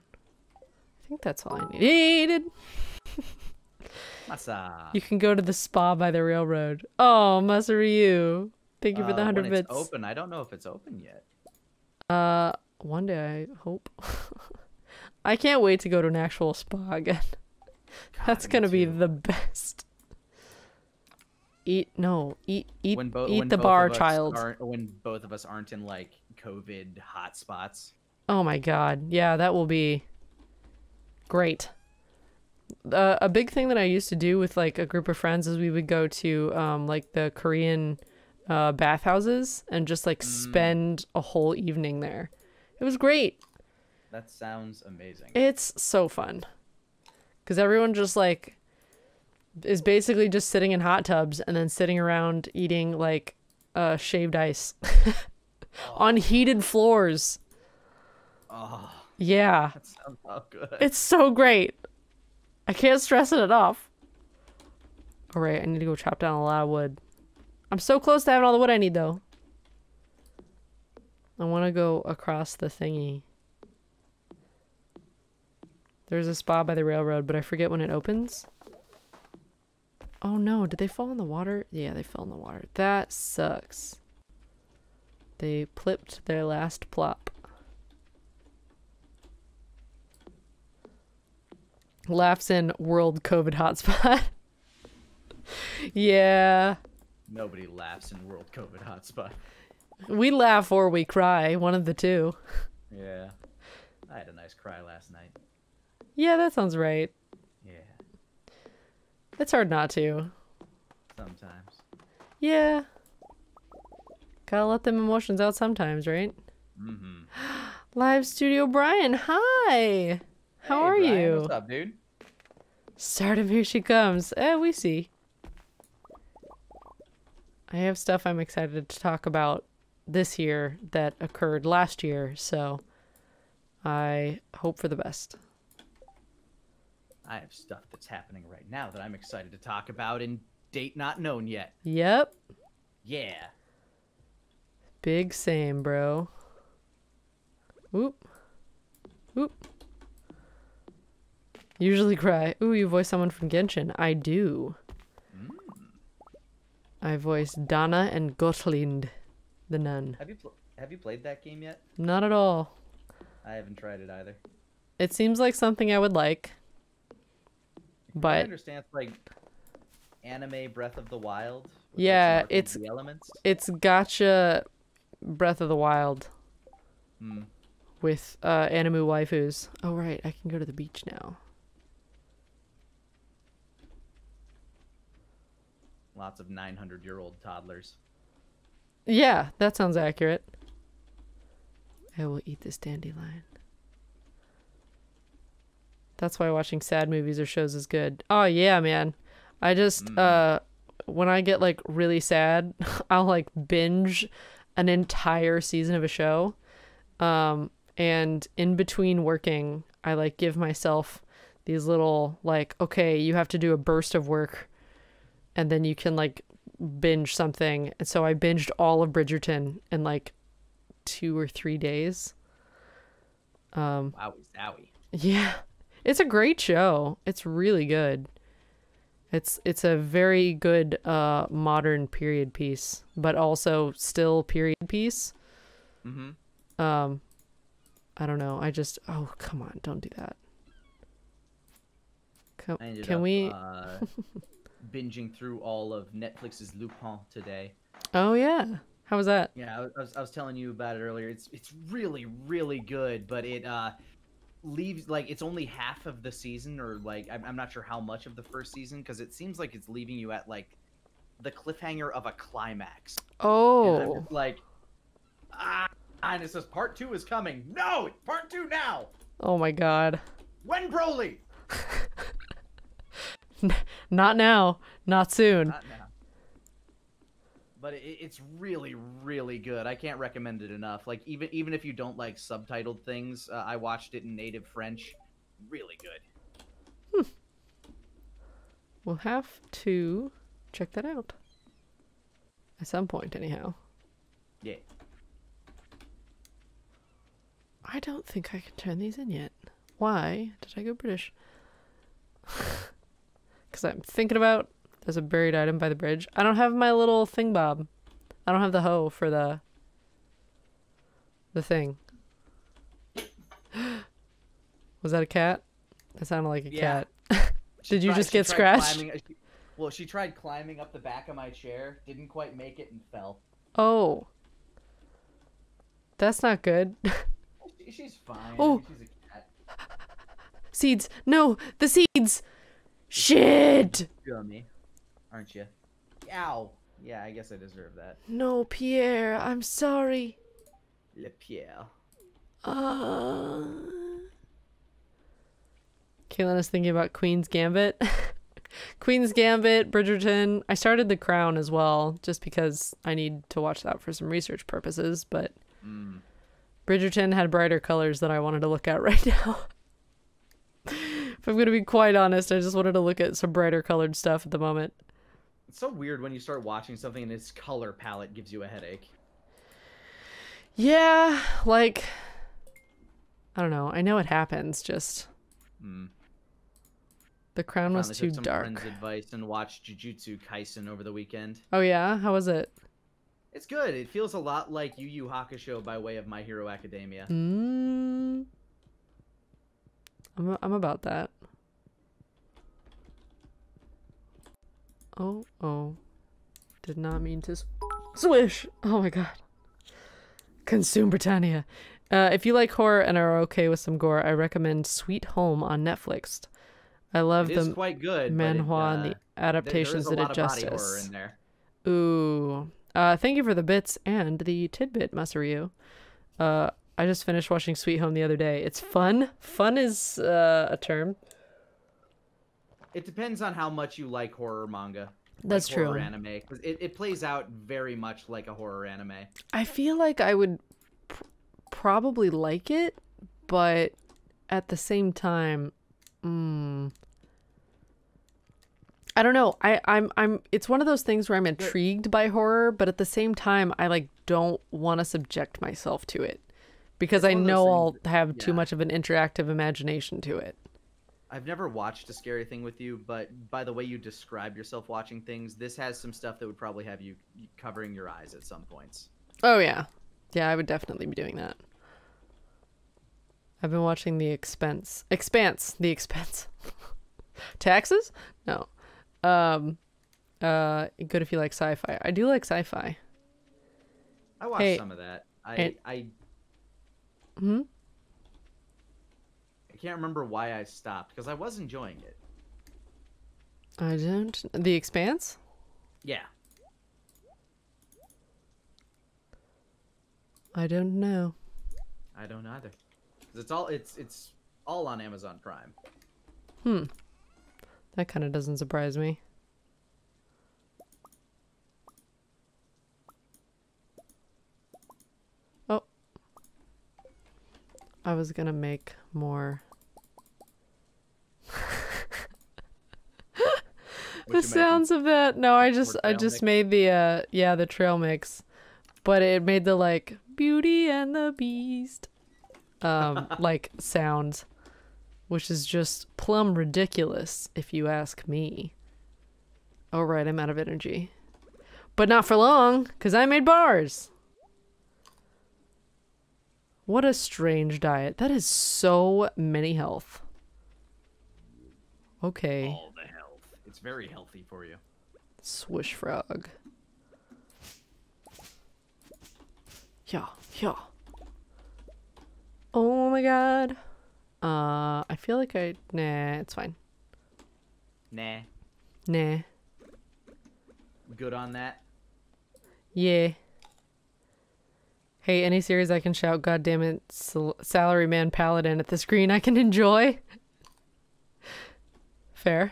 I think that's all I needed. Masa. You can go to the spa by the railroad. Oh, Masaryu. Thank you for the 100 bits. It's open. I don't know if it's open yet. One day, I hope. I can't wait to go to an actual spa again. That's gonna be the best. Eat the bar, child. When both of us aren't in like COVID hot spots. Oh my god, yeah, that will be great. A big thing that I used to do with like a group of friends is we would go to like the Korean bathhouses and just like spend a whole evening there. It was great. That sounds amazing. It's so fun because everyone just like is basically just sitting in hot tubs and then sitting around eating like shaved ice on heated floors. Oh yeah, that sounds so good. It's so great. I can't stress it enough. All right, I need to go chop down a lot of wood. I'm so close to having all the wood I need, though. I want to go across the thingy. There's a spa by the railroad, but I forget when it opens. Oh no, did they fall in the water? Yeah, they fell in the water. That sucks. They plipped their last plop. Laughs in world COVID hotspot. Yeah. Nobody laughs in world COVID hotspot. We laugh or we cry, one of the two. Yeah. I had a nice cry last night. Yeah, that sounds right. Yeah. It's hard not to. Sometimes. Yeah. Gotta let them emotions out sometimes, right? Mm-hmm. Live Studio Brian, hi! How are Brian, you? What's up, dude? Stardom, here she comes. Eh, we see. I have stuff I'm excited to talk about this year that occurred last year, so I hope for the best. I have stuff that's happening right now that I'm excited to talk about and date not known yet. Yep. Yeah. Big same, bro. Oop. Oop. Usually cry. Ooh, you voice someone from Genshin. I do. I voiced Donna and Gotlind, the nun. Have you played that game yet? Not at all. I haven't tried it either. It seems like something I would like. But I understand it's like anime Breath of the Wild. Yeah, it's elements. It's gacha Breath of the Wild. Hmm. With anime waifus. Oh right, I can go to the beach now. Lots of 900-year-old toddlers. Yeah, that sounds accurate. I will eat this dandelion. That's why watching sad movies or shows is good. Oh yeah, man. I just when I get like really sad, I'll like binge an entire season of a show. And in between working, I like give myself these little like, okay, you have to do a burst of work and then you can like binge something. And so I binged all of Bridgerton in like 2 or 3 days. Wowie zowie. Yeah. It's a great show. It's really good. It's a very good modern period piece, but also still period piece. Mm-hmm. I don't know. I just oh come on, don't do that. Can we? Binging through all of Netflix's Lupin today. Oh yeah, how was that? Yeah, I was telling you about it earlier. It's really good, but it leaves like it's only half of the season, or like I'm not sure how much of the first season, because it seems like it's leaving you at like the cliffhanger of a climax. Oh. And I'm like ah. And it says part 2 is coming. No, it's part 2 now. Oh my god. When Broly? Not now. Not soon. Not now. But it's really good. I can't recommend it enough. Like even if you don't like subtitled things, I watched it in native French. Really good. Hmm. We'll have to check that out. At some point, anyhow. Yeah. I don't think I can turn these in yet. Why did I go British? Because I'm thinking about there's a buried item by the bridge. I don't have my little thing, Bob. I don't have the hoe for the thing. Was that a cat? That sounded like a cat. Did you just get scratched? Well, she tried climbing up the back of my chair, didn't quite make it, and fell. Oh. That's not good. She's fine. Oh. She's a cat. Seeds. No, the seeds. Shit. You're on me, aren't you? Ow. Yeah, I guess I deserve that. No, Pierre. I'm sorry. Le Pierre. Kaylin is thinking about Queen's Gambit. Queen's Gambit, Bridgerton. I started The Crown as well, just because I need to watch that for some research purposes, but... Mm. Bridgerton had brighter colors that I wanted to look at right now. If I'm going to be quite honest, I just wanted to look at some brighter colored stuff at the moment. It's so weird when you start watching something and its color palette gives you a headache. Yeah, like... I don't know. I know it happens, just... Mm. The Crown was too dark. I took some friend's advice and watched Jujutsu Kaisen over the weekend. Oh yeah? How was it? It's good. It feels a lot like Yu Yu Hakusho by way of My Hero Academia. Mm. I'm about that. Oh, oh. Did not mean to swish! Oh my god. Consume Britannia. If you like horror and are okay with some gore, I recommend Sweet Home on Netflix. I love the manhwa and the adaptations that did it justice. Ooh. Thank you for the bits and the tidbit, Masaryu. I just finished watching Sweet Home the other day. It's fun. Fun is a term. It depends on how much you like horror manga. That's true. Horror anime. It plays out very much like a horror anime. I feel like I would probably like it, but at the same time, I don't know. I'm it's one of those things where I'm intrigued by horror, but at the same time, I like don't want to subject myself to it because I know I'll have too much of an interactive imagination to it. I've never watched A Scary Thing With You, but by the way you describe yourself watching things, this has some stuff that would probably have you covering your eyes at some points. Oh yeah. Yeah, I would definitely be doing that. I've been watching The Expense. The Expense. Taxes? No. Good if you like sci-fi. I do like sci-fi. I watched some of that. I can't remember why I stopped because I was enjoying it. I don't. The Expanse? Yeah. I don't know. I don't either. Cause it's all on Amazon Prime. Hmm. That kind of doesn't surprise me. Oh. I was gonna make more. The sounds of that. No, I just made the the trail mix, but it made the like Beauty and the Beast like sounds, which is just plumb ridiculous if you ask me. Oh right, I'm out of energy, but not for long because I made bars. What a strange diet. That is so many health. Okay. All the health. It's very healthy for you. Swish frog. Yeah, yeah. Oh my god. I feel like nah, it's fine. Nah. Nah. Good on that? Yeah. Hey, any series I can shout, God damn it, Salaryman Paladin at the screen I can enjoy. Fair.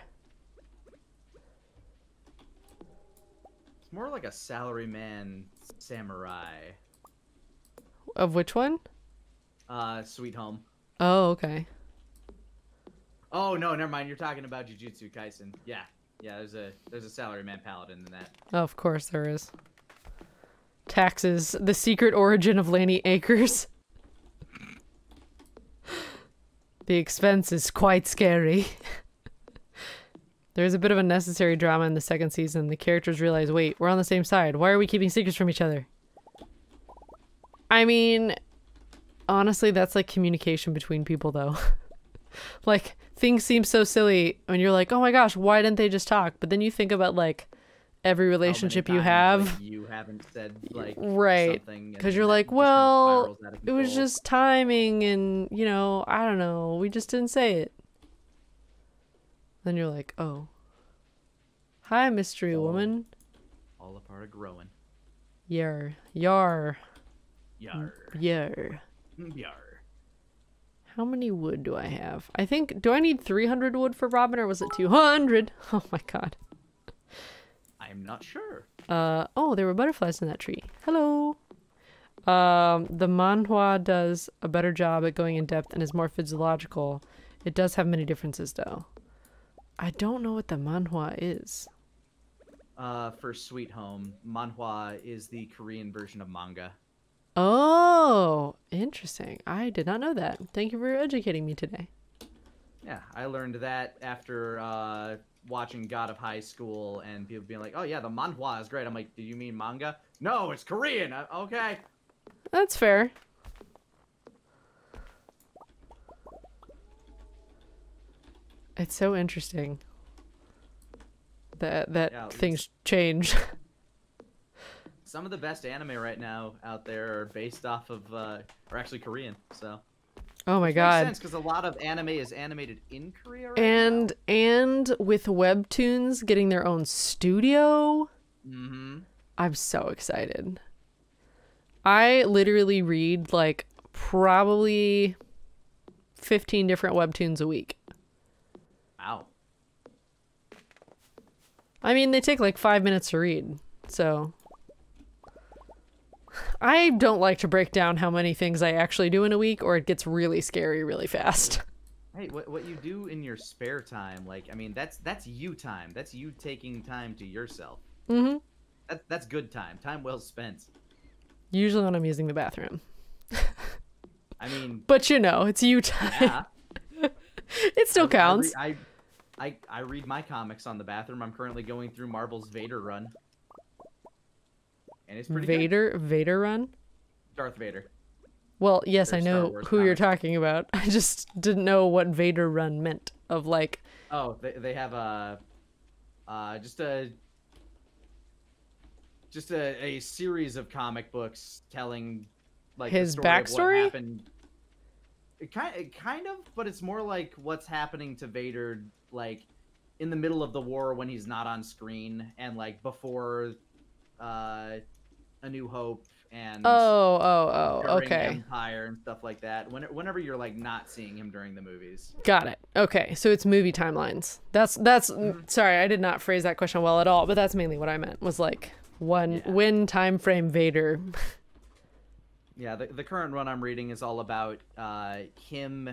It's more like a Salaryman Samurai. Of which one? Sweet Home. Oh, okay. Oh no, never mind. You're talking about Jujutsu Kaisen. Yeah, yeah. There's a Salaryman Paladin in that. Oh, of course there is. Taxes, the secret origin of Lanny Acres. The Expense is quite scary. There's a bit of unnecessary drama in the second season. The characters realize, wait, we're on the same side. Why are we keeping secrets from each other? I mean, honestly, that's like communication between people though. Like, things seem so silly when you're like, oh my gosh, why didn't they just talk? But then you think about like, every relationship you have, you haven't said like right, because you're like, well, it was just timing, and you know, I don't know, we just didn't say it. Then you're like, oh, hi, mystery woman. All a part of growing. Yar, yar, yar, yar, yar. How many wood do I have? I think, do I need 300 wood for Robin, or was it 200? Oh my god. I'm not sure. Oh, there were butterflies in that tree. Hello. The manhwa does a better job at going in depth and is more physiological. It does have many differences though. I don't know what the manhwa is. For Sweet Home, manhwa is the Korean version of manga. Oh, interesting. I did not know that. Thank you for educating me today. Yeah, I learned that after watching God of High School and people being like, oh yeah, the manhwa is great. I'm like, do you mean manga? No, it's Korean. Okay. That's fair. It's so interesting things change. Some of the best anime right now out there are based off of, are actually Korean, so. Oh my god. Makes sense, because a lot of anime is animated in Korea right now. And with Webtoons getting their own studio. Mm-hmm. I'm so excited. I literally read, like, probably 15 different Webtoons a week. Wow. I mean, they take, like, 5 minutes to read, so... I don't like to break down how many things I actually do in a week, or it gets really scary really fast. Hey, what you do in your spare time, like, I mean, that's you time. That's you taking time to yourself. Mm-hmm. That's good time. Time well spent. Usually when I'm using the bathroom. I mean... But you know, it's you time. Yeah. It still counts. I read my comics on the bathroom. I'm currently going through Marvel's Vader run. And it's pretty good. Vader run? Darth Vader. Well, yes, I know who you're talking about. I just didn't know what Vader run meant of, like... Oh, they have a... Just a series of comic books telling, like, his backstory. What happened. It kind of, but it's more like what's happening to Vader, like, in the middle of the war when he's not on screen, and like before, A New Hope and okay, Empire and stuff like that. Whenever you're like not seeing him during the movies. Got it. Okay, so it's movie timelines. That's sorry, I did not phrase that question well at all, but that's mainly what I meant was like. When time frame Vader. Yeah, the current run I'm reading is all about him,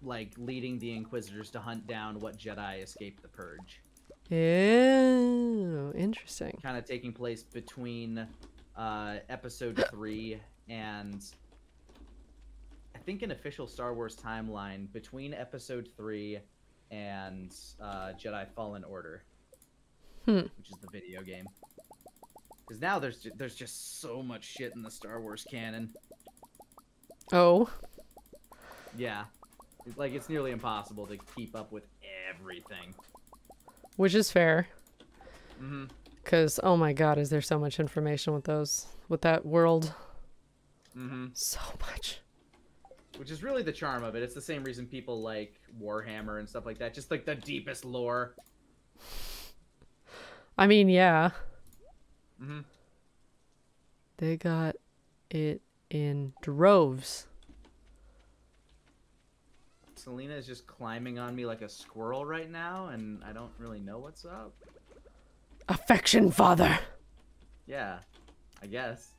like, leading the Inquisitors to hunt down what Jedi escaped the Purge. Ew, interesting. Kind of taking place between Episode 3 and, I think, an official Star Wars timeline, between Episode 3 and Jedi Fallen Order, which is the video game. Because now there's just so much shit in the Star Wars canon. Oh. Yeah. Like, it's nearly impossible to keep up with everything. Which is fair. Mm-hmm. Because, oh my god, is there so much information with that world. Mm-hmm. So much. Which is really the charm of it. It's the same reason people like Warhammer and stuff like that. Just, like, the deepest lore. I mean, yeah. Mm-hmm. They got it in droves. Selena is just climbing on me like a squirrel right now, and I don't really know what's up. Affection, father. Yeah, I guess.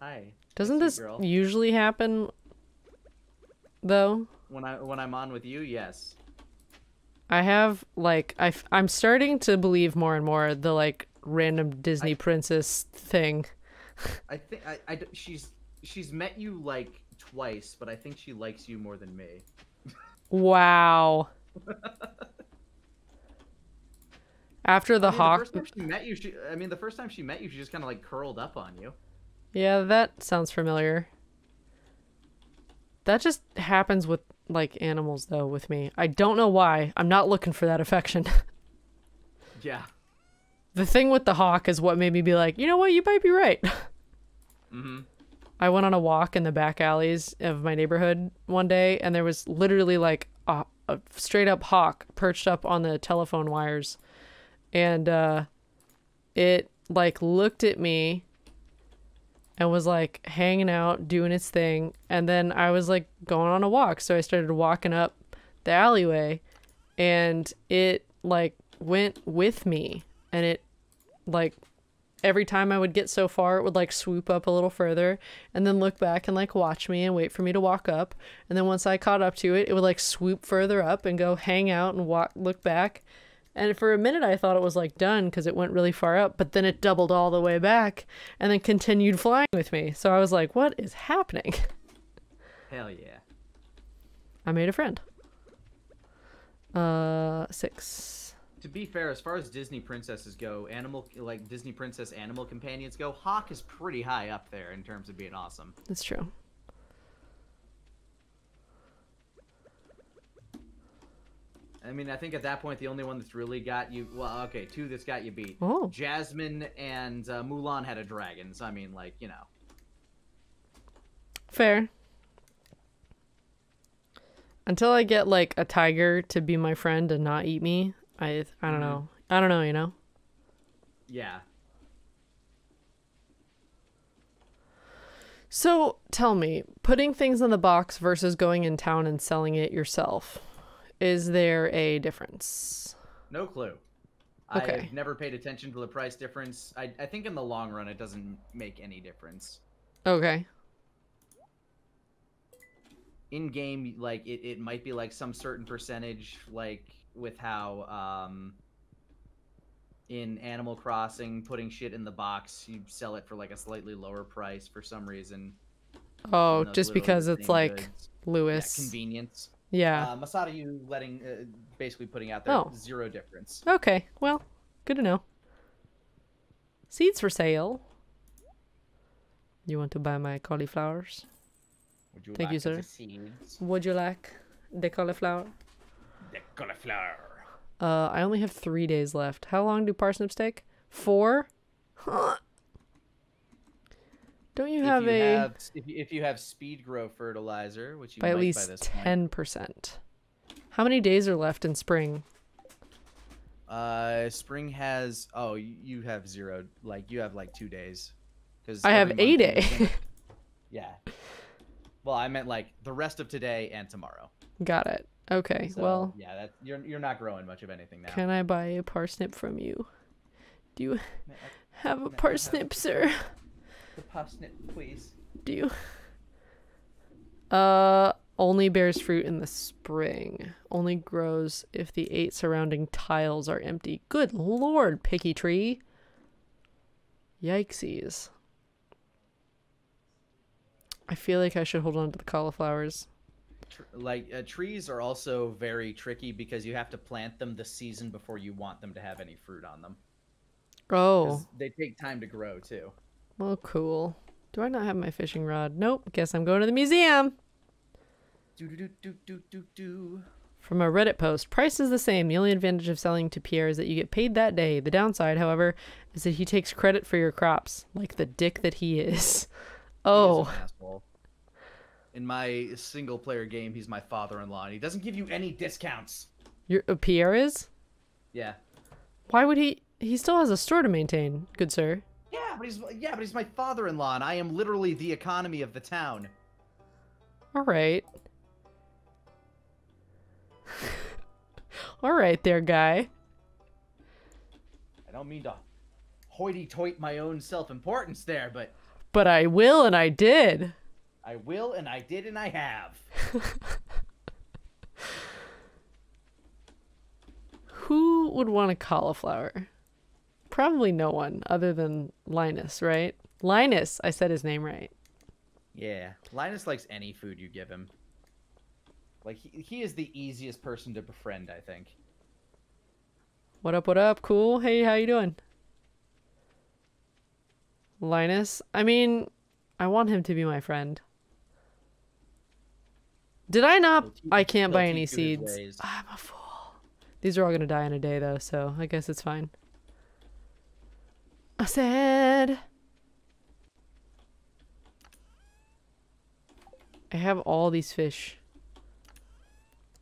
Hi. Doesn't this usually happen, though? When I'm on with you, yes. I have, like, I'm starting to believe more and more the, like, random Disney princess thing. I think she's met you like twice, but I think she likes you more than me. Wow. After the hawk. The first time she met you, the first time she met you, she just kind of like curled up on you. Yeah, that sounds familiar. That just happens with like animals, though, with me. I don't know why. I'm not looking for that affection. Yeah. The thing with the hawk is what made me be like, you know what, you might be right. Mm-hmm. I went on a walk in the back alleys of my neighborhood one day, and there was literally like a straight up hawk perched up on the telephone wires. And it like looked at me and was like hanging out, doing its thing. And then I was like going on a walk. So I started walking up the alleyway, and it like went with me, and it like every time I would get so far, it would like swoop up a little further and then look back and like watch me and wait for me to walk up. And then once I caught up to it, it would like swoop further up and go hang out and look back. And for a minute I thought it was like done because it went really far up, but then it doubled all the way back and then continued flying with me. So I was like, what is happening? Hell yeah. I made a friend. 6. To be fair, as far as Disney princesses go, Disney princess animal companions go, hawk is pretty high up there in terms of being awesome. That's true. I mean, I think at that point, the only one that's really got you... Well, okay, two that's got you beat. Oh. Jasmine and Mulan had a dragon, so I mean, like, you know. Fair. Until I get, like, a tiger to be my friend and not eat me, I don't know. I don't know, you know? Yeah. So, tell me, putting things in the box versus going in town and selling it yourself, is there a difference? No clue. Okay. I've never paid attention to the price difference. I think in the long run, it doesn't make any difference. Okay. In game, like it might be like some certain percentage, like with how in Animal Crossing, putting shit in the box, you sell it for like a slightly lower price for some reason. Oh, just because it's like goods. Lewis. Yeah, convenience. Yeah. Masada, you letting basically putting out there zero difference. Okay, well, good to know. Seeds for sale. You want to buy my cauliflowers? Would you Thank like you, sir. Would you like the cauliflower? The cauliflower. I only have 3 days left. How long do parsnips take? 4? Huh. Don't you have if you have speed grow fertilizer, which you might by this 10%. How many days are left in spring? Spring has you have 0. Like you have like 2 days. I have a day. Yeah. Well, I meant like the rest of today and tomorrow. Got it. Okay. So, well. Yeah, that you're not growing much of anything now. Can I buy a parsnip from you? Do you have a parsnip, sir? The parsnip, please. Do you? Only bears fruit in the spring. Only grows if the 8 surrounding tiles are empty. Good lord, picky tree. Yikesies. I feel like I should hold on to the cauliflowers. Like trees are also very tricky because you have to plant them the season before you want them to have any fruit on them. Oh. They take time to grow too. Well, cool. Do I not have my fishing rod? Nope. Guess I'm going to the museum. Do-do-do-do-do-do-do. From a Reddit post, price is the same. The only advantage of selling to Pierre is that you get paid that day. The downside, however, is that he takes credit for your crops, like the dick that he is. Oh. In my single player game, he's my father-in-law and he doesn't give you any discounts. Your Pierre is? Yeah. Why would he? He still has a store to maintain, good sir. Yeah, but he's my father-in-law and I am literally the economy of the town. All right. All right there, guy. I don't mean to hoity-toity my own self-importance there, but but I will, and I did. I will, and I did, and I have. Who would want a cauliflower? Probably no one other than Linus, right? Linus, I said his name right. Yeah, Linus likes any food you give him. Like, he is the easiest person to befriend, I think. What up, what up? Cool. Hey, how you doing? Linus, I mean, I want him to be my friend. Did I not? I can't buy any seeds. I'm a fool. These are all gonna die in a day though, so I guess it's fine. I said I have all these fish.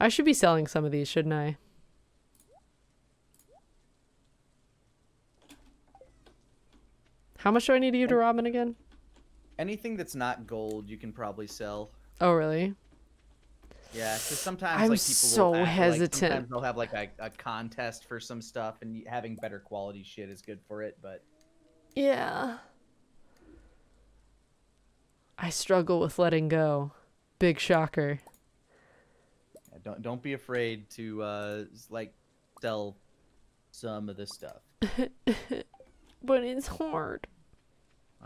I should be selling some of these, shouldn't I? How much do I need to give to Robin again? Anything that's not gold, you can probably sell. Oh, really? Yeah, because sometimes I'm like, people so will hesitant. Like, sometimes they'll have like a contest for some stuff, and having better quality shit is good for it, but... Yeah. I struggle with letting go. Big shocker. Yeah, don't be afraid to, like, sell some of this stuff. But it's hard.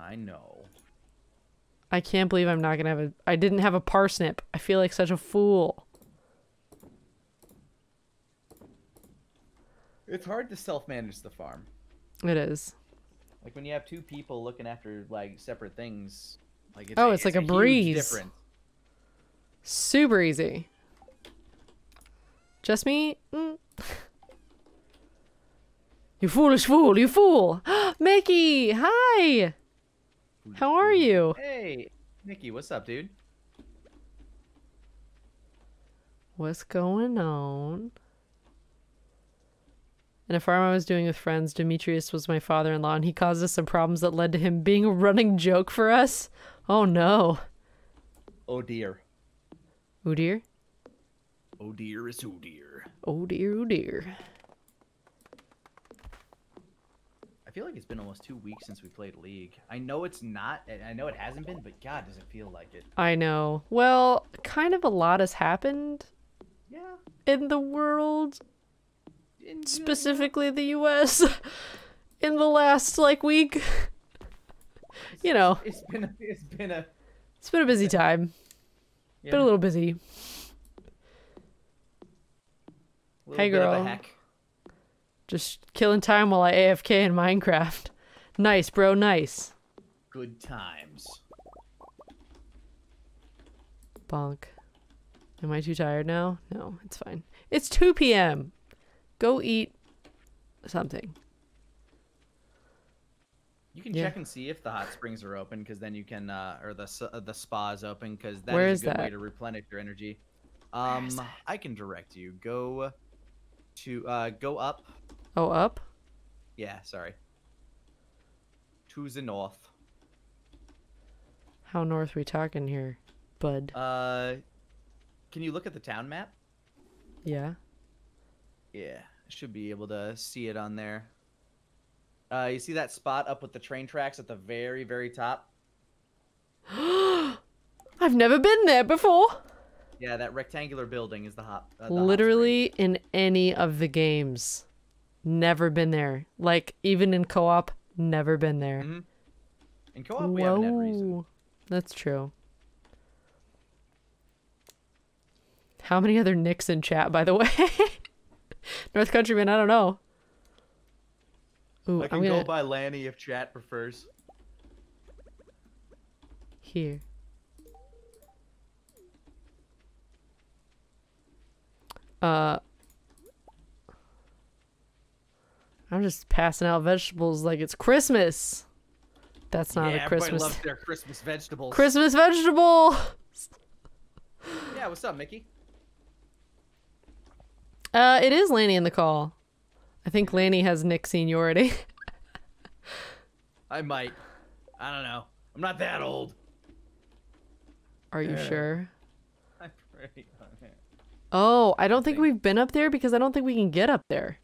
I know. I can't believe I'm not gonna have a... I didn't have a parsnip. I feel like such a fool. It's hard to self-manage the farm. It is. Like when you have two people looking after like separate things. Like it's it's like a breeze. Different. Super easy. Just me? Mm, You foolish fool, you fool! Mickey, hi! How are you? Hey, Mickey, what's up, dude? What's going on? In a farm I was doing with friends, Demetrius was my father-in-law, and he caused us some problems that led to him being a running joke for us. Oh no. Oh dear. Oh dear? Oh dear is oh dear. Oh dear, oh dear. I feel like it's been almost 2 weeks since we played League. I know it's not, and I know it hasn't been, but God, does it feel like it. I know. Well, kind of a lot has happened. Yeah. In the world. Specifically the U.S. in the last like week. You know, it's been a busy time. Yeah. Been a little busy. A little hey girl, bit of a hack. Just killing time while I AFK in Minecraft. Nice, bro. Nice. Good times. Bonk. Am I too tired now? No, it's fine. It's 2 p.m. Go eat something. You can check and see if the hot springs are open, because then you can, or the spa is open, because that is a good way to replenish your energy. I can direct you. Go to go up. Oh, up? Yeah, sorry. To the north. How north we talking here, bud? Can you look at the town map? Yeah. Yeah, should be able to see it on there. You see that spot up with the train tracks at the very, very top? I've never been there before. Yeah, that rectangular building is the hop. Literally in any of the games, never been there. Like even in co-op, never been there. Mm-hmm. In co-op, we haven't had reason. That's true. How many other Nicks in chat, by the way? North Countryman, I don't know. Ooh, I can go by Lanny if chat prefers. Here. I'm just passing out vegetables like it's Christmas. That's not a Christmas. Everybody loves their Christmas vegetables. Christmas vegetable. Yeah, what's up, Mickey? It is Lanny in the call. I think Lanny has Nick seniority. I might. I don't know. I'm not that old. Are you sure? I'm pretty on it. Oh, I don't think we've been up there because I don't think we can get up there.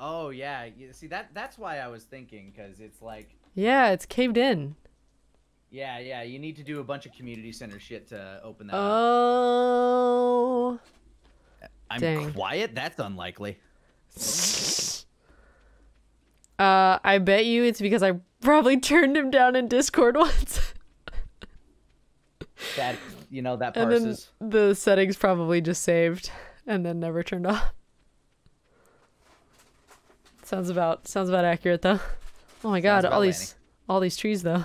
Oh, yeah. You see, that's why I was thinking, because it's like... Yeah, it's caved in. Yeah, yeah. You need to do a bunch of community center shit to open that up. Oh... I'm Dang. Quiet? That's unlikely. I bet you it's because I probably turned him down in Discord once. That, you know, that parses. And then the settings probably just saved and then never turned off. Sounds about accurate though. Oh my god, all these trees though.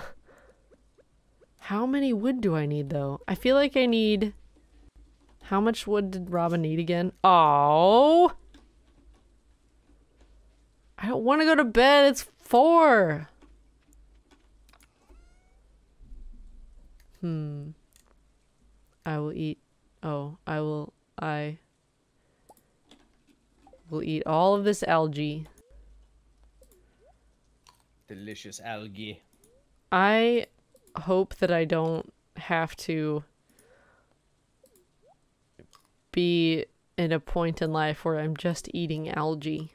How many wood do I need though? I feel like I need... How much wood did Robin need again? Oh, I don't want to go to bed. It's 4. I will eat. Oh, I will eat all of this algae. Delicious algae. I hope that I don't have to be in a point in life where I'm just eating algae.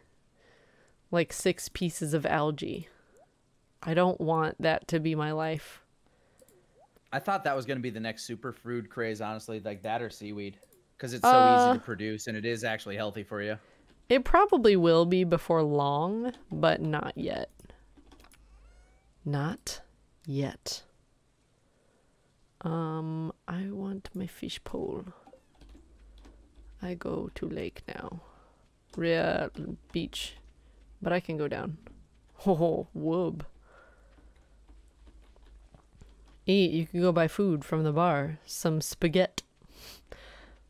Like 6 pieces of algae. I don't want that to be my life. I thought that was going to be the next superfood craze, honestly, like that or seaweed. Because it's so easy to produce and it is actually healthy for you. It probably will be before long, but not yet. Not yet. I want my fish pole. I go to lake now. Real beach. But I can go down. Oh, whoop. Eat. You can go buy food from the bar. Some spaghetti.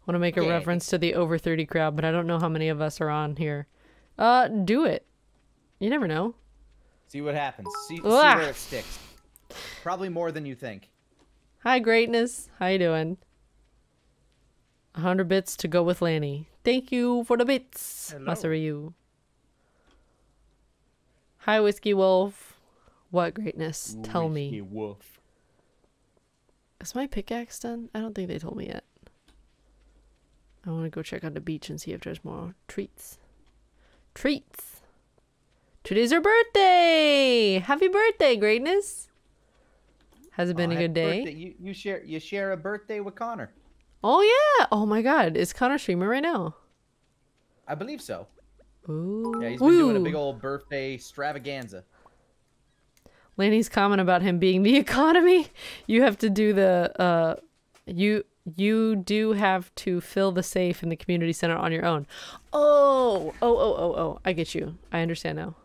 Want to make a reference to the over 30 crowd, but I don't know how many of us are on here. Do it. You never know. See what happens. See where it sticks. Probably more than you think. Hi, Greatness. How you doing? 100 bits to go with Lanny. Thank you for the bits, Masaryu. Hi, Whiskey Wolf. What, Greatness? Tell me. Whiskey Wolf. Is my pickaxe done? I don't think they told me yet. I want to go check out the beach and see if there's more treats. Treats! Today's her birthday! Happy birthday, Greatness! Has it been a good day? You share a birthday with Connor. Oh yeah! Oh my god, is Connor streaming right now? I believe so. Ooh. Yeah, he's been doing a big old birthday extravaganza. Lanny's comment about him being the economy. You have to do the you do have to fill the safe in the community center on your own. Oh, I get you. I understand now.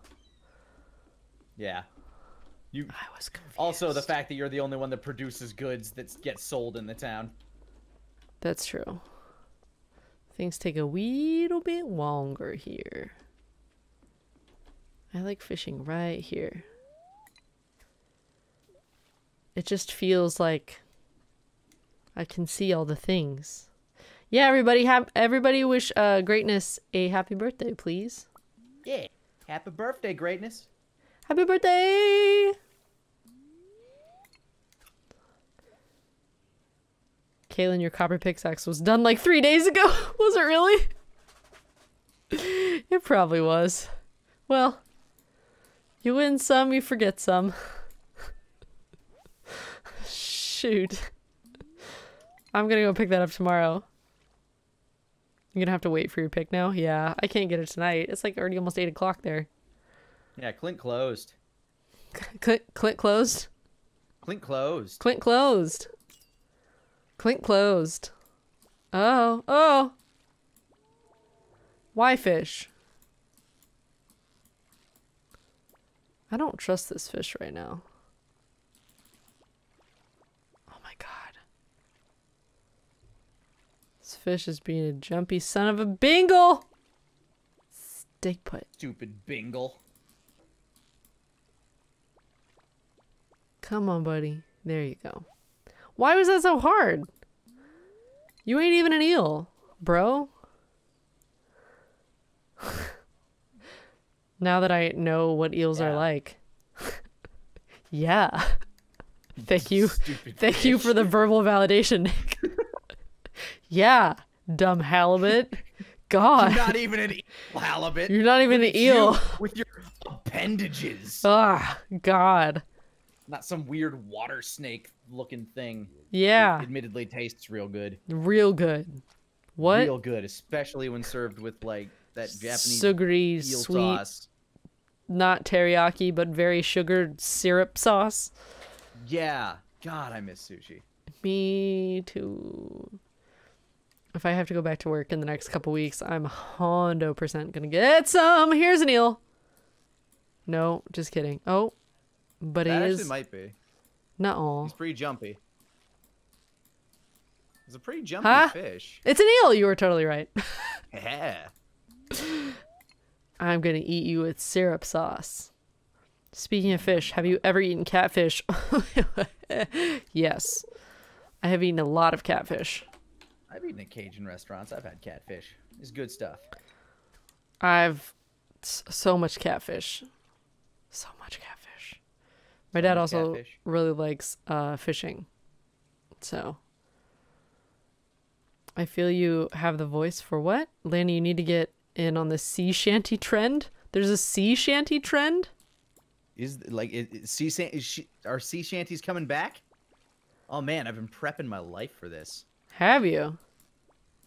Yeah. I was confused. Also, the fact that you're the only one that produces goods that get sold in the town. That's true. Things take a wee little bit longer here. I like fishing right here. It just feels like I can see all the things. Yeah, everybody wish Greatness a happy birthday, please. Yeah. Happy birthday, Greatness. Happy birthday! Kaylin, your copper pickaxe was done like 3 days ago. Was it really? It probably was. Well, you win some, you forget some. Shoot. I'm gonna go pick that up tomorrow. You're gonna have to wait for your pick now? Yeah, I can't get it tonight. It's like already almost 8 o'clock there. Yeah, Clint closed. Clint closed? Clint closed. Clint closed. Clint closed. Oh, oh. Why fish? I don't trust this fish right now. Oh my god. This fish is being a jumpy son of a bingle. Stick put. Stupid bingle. Come on, buddy. There you go. Why was that so hard? You ain't even an eel, bro. Now that I know what eels are like. Yeah. Thank you. Thank you for the verbal validation, Nick. Yeah, dumb halibut. God. You're not even an eel, halibut. You're not even an eel. With your appendages. Ah, God. Not some weird water snake looking thing. Yeah. It admittedly tastes real good. Real good. What? Real good, especially when served with like that Japanese sugary, eel sweet, sauce. Not teriyaki, but very sugared syrup sauce. Yeah. God, I miss sushi. Me too. If I have to go back to work in the next couple weeks, I'm 100% gonna get some. Here's an eel. No, just kidding. Oh. But that actually might be. No. He's pretty jumpy. It's a pretty jumpy fish. It's an eel. You were totally right. Yeah. I'm going to eat you with syrup sauce. Speaking of fish, have you ever eaten catfish? Yes. I have eaten a lot of catfish. I've eaten at Cajun restaurants. I've had catfish. It's good stuff. I've... So much catfish. So much catfish. My dad also really likes fishing, so I feel you have the voice for what? Lanny, you need to get in on the sea shanty trend. There's a sea shanty trend? Are sea shanties coming back? Oh man, I've been prepping my life for this. Have you?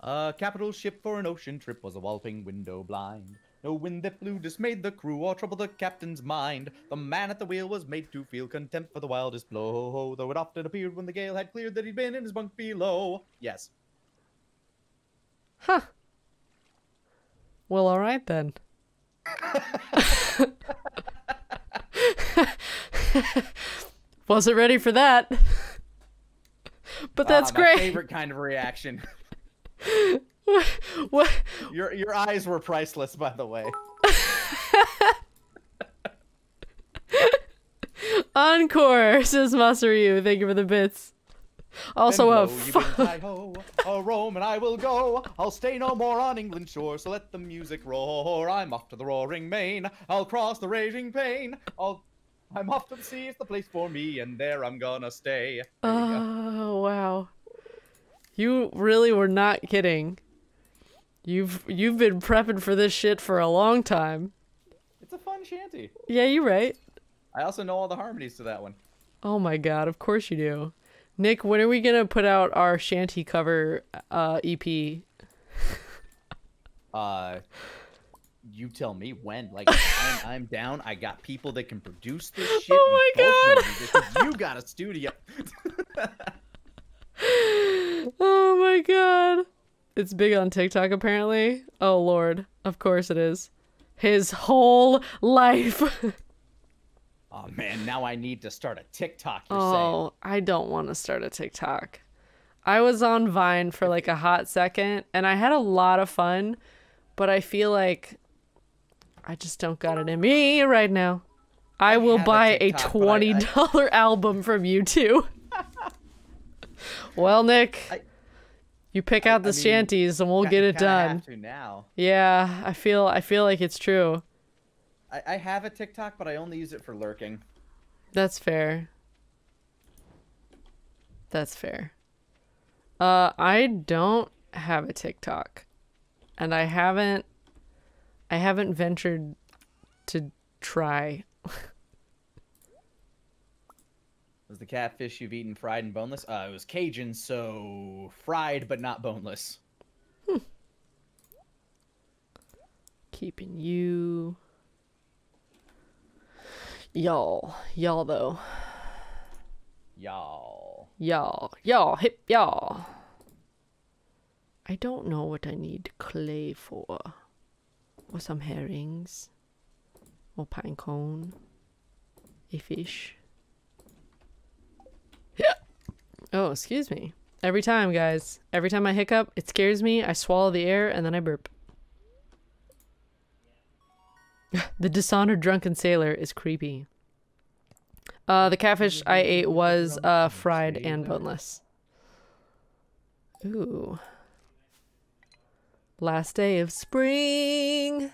A capital ship for an ocean trip was a walloping window blind. No wind that blew dismayed the crew or troubled the captain's mind. The man at the wheel was made to feel contempt for the wildest blow, though it often appeared when the gale had cleared that he'd been in his bunk below. Yes. Huh. Well, all right then. Wasn't ready for that. But that's great. My favorite kind of reaction. What? Your eyes were priceless, by the way. Encore, says Masaru. Thank you for the bits. Also a Rome and I will go. I'll stay no more on England's shore, so let the music roar. I'm off to the roaring main. I'll cross the raging pain. I'm off to the sea. It's the place for me, and there I'm gonna stay. Oh, wow. You really were not kidding. You've been prepping for this shit for a long time. It's a fun shanty. Yeah, you're right. I also know all the harmonies to that one. Oh my god, of course you do. Nick, when are we gonna put out our shanty cover EP? You tell me when. Like, I'm down. I got people that can produce this shit. Oh my god! You got a studio. Oh my god! It's big on TikTok apparently. Oh lord, of course it is. His whole life. Oh man, now I need to start a TikTok, you're saying. Oh, I don't want to start a TikTok. I was on Vine for like a hot second, and I had a lot of fun, but I feel like I just don't got it in me right now. I will buy a $20 album from you two. Well, Nick, you pick out the shanties and we'll get it done. I have to now. Yeah, I feel like it's true. I have a TikTok, but I only use it for lurking. That's fair. That's fair. I don't have a TikTok, and I haven't ventured to try. Was the catfish you've eaten fried and boneless? It was Cajun, so fried but not boneless. Hmm. Keeping you. Y'all though. Y'all, hip y'all. I don't know what I need clay for. Or some herrings. Or pine cone. A fish. Oh, excuse me. Every time, guys. Every time I hiccup, it scares me. I swallow the air and then I burp. The dishonored drunken sailor is creepy. The catfish I ate was fried and boneless. Ooh. Last day of spring.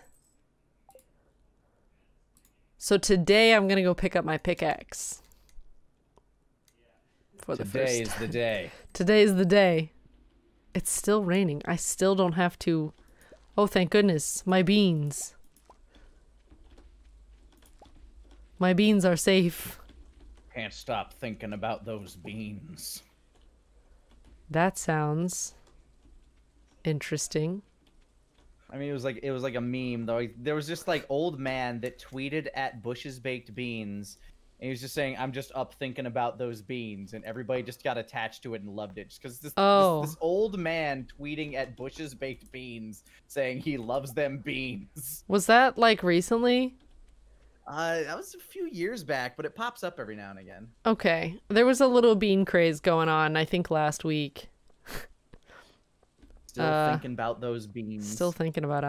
So today I'm gonna go pick up my pickaxe. Today is the day. Today is the day. It's still raining. I still don't have to... Oh, thank goodness. My beans. My beans are safe. Can't stop thinking about those beans. That sounds... interesting. I mean, it was like a meme, though. There was just like old man that tweeted at Bush's Baked Beans... and he was just saying, I'm just up thinking about those beans. And everybody just got attached to it and loved it. Because this old man tweeting at Bush's Baked Beans saying he loves them beans. Was that like recently? That was a few years back, but it pops up every now and again. Okay. There was a little bean craze going on, I think, last week. Still thinking about those beans. Still thinking about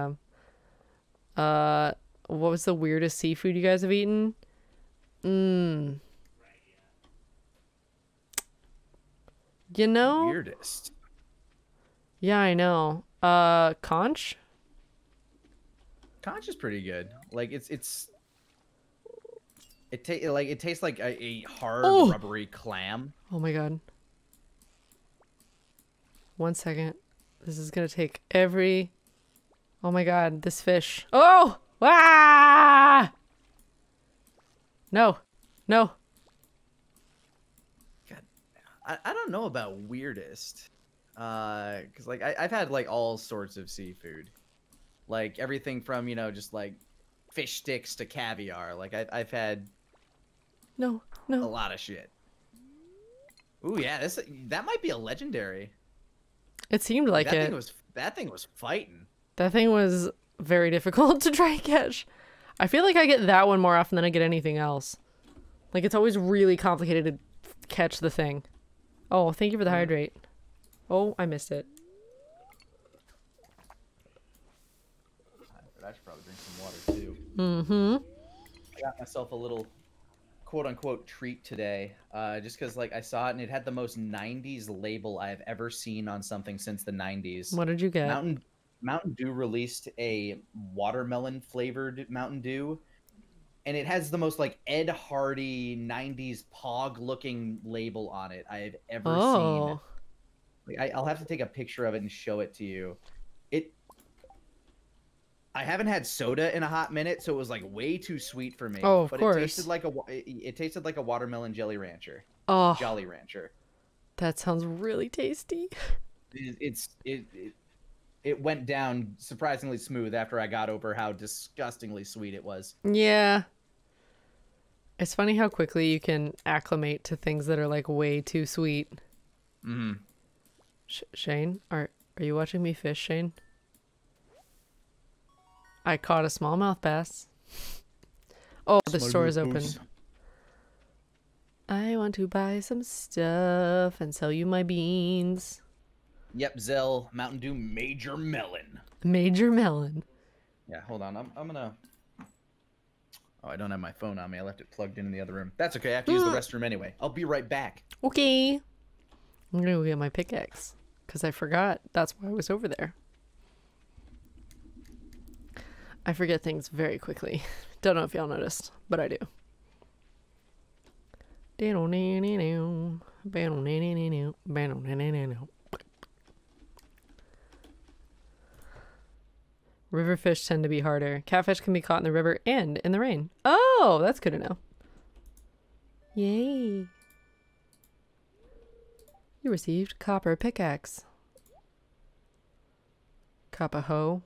them. What was the weirdest seafood you guys have eaten? Mmm. You know? Weirdest. Yeah, I know. Conch? Conch is pretty good. Like, it tastes like a hard, rubbery clam. Oh my god. One second. This is gonna take every... Oh my god, this fish. Oh! Ah! No, no. God, I don't know about weirdest, because like I've had like all sorts of seafood, like everything from, you know, just like fish sticks to caviar. Like I've had a lot of shit. Ooh yeah, that might be a legendary. It seemed like that. That thing was fighting. That thing was very difficult to try and catch. I feel like I get that one more often than I get anything else. Like, it's always really complicated to catch the thing. Oh, thank you for the hydrate. Oh, I missed it. I should probably drink some water, too. Mm-hmm. I got myself a little quote-unquote treat today, just because like I saw it and it had the most 90s label I have ever seen on something since the 90s. What did you get? Mountain Dew released a watermelon-flavored Mountain Dew, and it has the most like Ed Hardy 90s Pog-looking label on it I have ever seen. Like, I'll have to take a picture of it and show it to you. I haven't had soda in a hot minute, so it was like way too sweet for me. Oh, of course. It tasted like a watermelon jelly rancher. Oh, Jolly Rancher. That sounds really tasty. It went down surprisingly smooth after I got over how disgustingly sweet it was. Yeah. It's funny how quickly you can acclimate to things that are like way too sweet. Mm-hmm. Shane, are you watching me fish, Shane? I caught a smallmouth bass. Oh, the store is open. I want to buy some stuff and sell you my beans. Yep, Zell, Mountain Dew, Major Melon. Major Melon. Yeah, hold on. I'm gonna... Oh, I don't have my phone on me. I left it plugged in the other room. That's okay. I have to use the restroom anyway. I'll be right back. Okay. I'm gonna go get my pickaxe because I forgot. That's why I was over there. I forget things very quickly. Don't know if y'all noticed, but I do. River fish tend to be harder. Catfish can be caught in the river and in the rain. Oh, that's good to know. Yay. You received copper pickaxe. Copper hoe.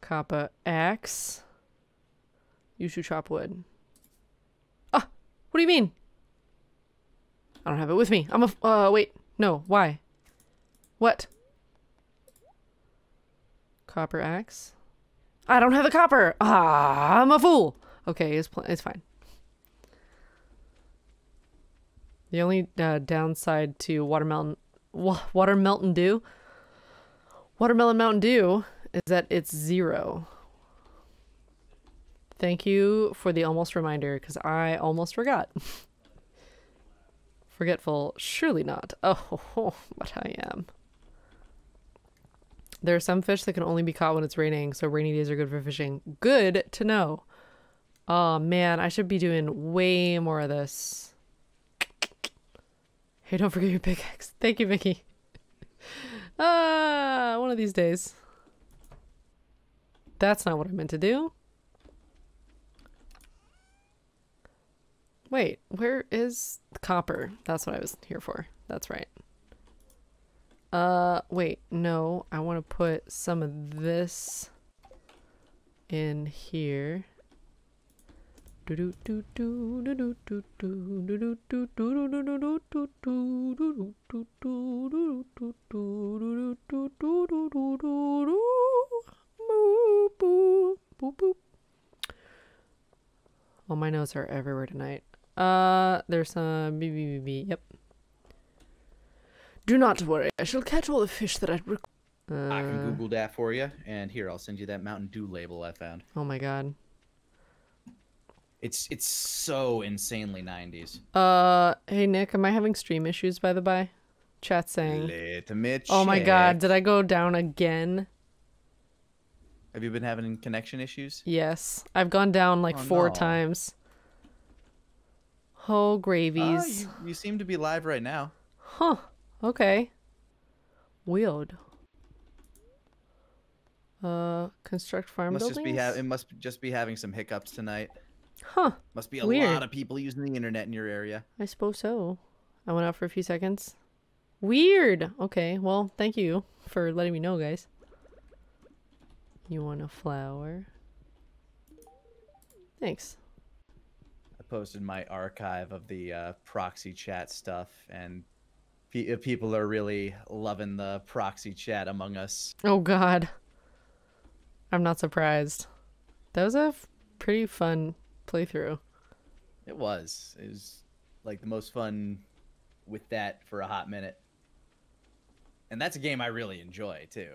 Copper axe. You should chop wood. Ah! What do you mean? I don't have it with me. I'm a... wait. No. Why? What? Copper axe? I don't have the copper! Ah! I'm a fool! Okay, it's fine. The only downside to Watermelon Mountain Dew is that it's zero. Thank you for the almost reminder, because I almost forgot. Forgetful, surely not. Oh, but I am. There are some fish that can only be caught when it's raining, so rainy days are good for fishing. Good to know. Oh man, I should be doing way more of this. Hey, don't forget your pickaxe. Thank you, Mickey. One of these days. That's not what I meant to do. Wait, where is the copper? That's what I was here for. That's right. Wait, no. I want to put some of this in here. Boop, boop, boop, boop. Well, my notes are everywhere tonight. There's some BBBB. Yep. Do not worry. I shall catch all the fish that I require. I can Google that for you. And here, I'll send you that Mountain Dew label I found. Oh my god. It's so insanely 90s. Hey Nick, am I having stream issues by the by? Chat saying. Let me check. Oh my god, did I go down again? Have you been having connection issues? Yes. I've gone down like four times. Oh, gravies. You seem to be live right now. Huh. Okay. Weird. Construct farm buildings? It must just be having some hiccups tonight. Huh. Must be a lot of people using the internet in your area. I suppose so. I went out for a few seconds. Weird. Okay. Well, thank you for letting me know, guys. You want a flower? Thanks. I posted my archive of the proxy chat stuff, and people are really loving the proxy chat among us. Oh god. I'm not surprised. That was a pretty fun playthrough. It was. It was like the most fun with that for a hot minute. And that's a game I really enjoy, too.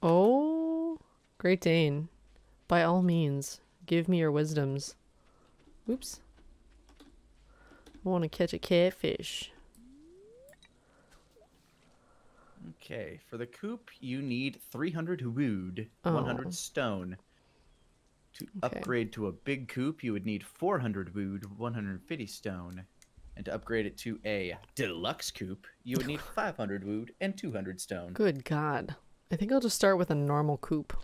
Oh, Great Dane. By all means, Give me your wisdoms. Oops. I want to catch a catfish. Okay, for the coop, you need 300 wood, 100 stone. To upgrade to a big coop, you would need 400 wood, 150 stone. And to upgrade it to a deluxe coop, you would need 500 wood and 200 stone. Good God. I think I'll just start with a normal coop.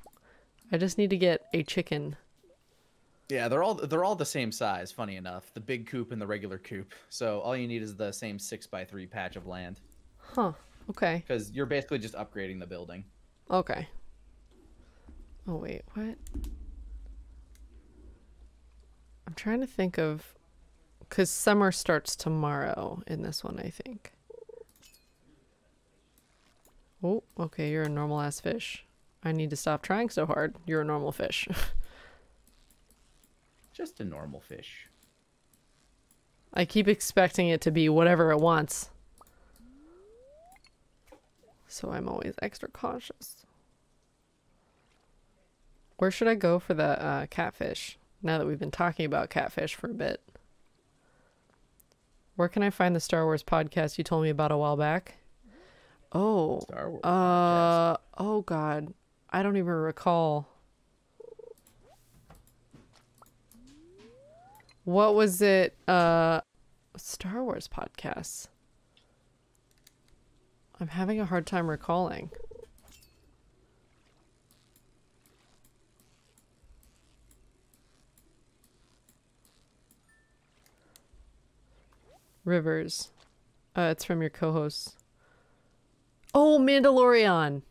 I just need to get a chicken. Yeah, they're all the same size, funny enough. The big coop and the regular coop. So all you need is the same 6x3 patch of land. Huh. Okay. Because you're basically just upgrading the building. Okay. Oh, wait, what? I'm trying to think of... Because summer starts tomorrow in this one, I think. Oh, okay, you're a normal-ass fish. I need to stop trying so hard. You're a normal fish. Just a normal fish. I keep expecting it to be whatever it wants. So I'm always extra cautious. Where should I go for the catfish? Now that we've been talking about catfish for a bit. Where can I find the Star Wars podcast you told me about a while back? Oh, Star Wars podcast. Oh God. I don't even recall. What was it? Star Wars podcasts. I'm having a hard time recalling. Rivers. It's from your co-hosts. Oh, Mandalorian.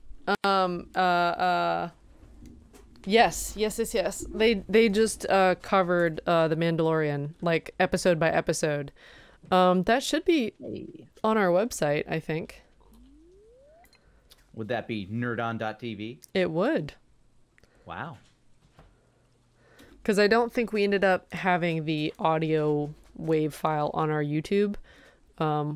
Yes. They just covered the Mandalorian, like episode by episode. That should be on our website, I think. Would that be nerdon.tv? It would. Wow. Because I don't think we ended up having the audio wave file on our YouTube,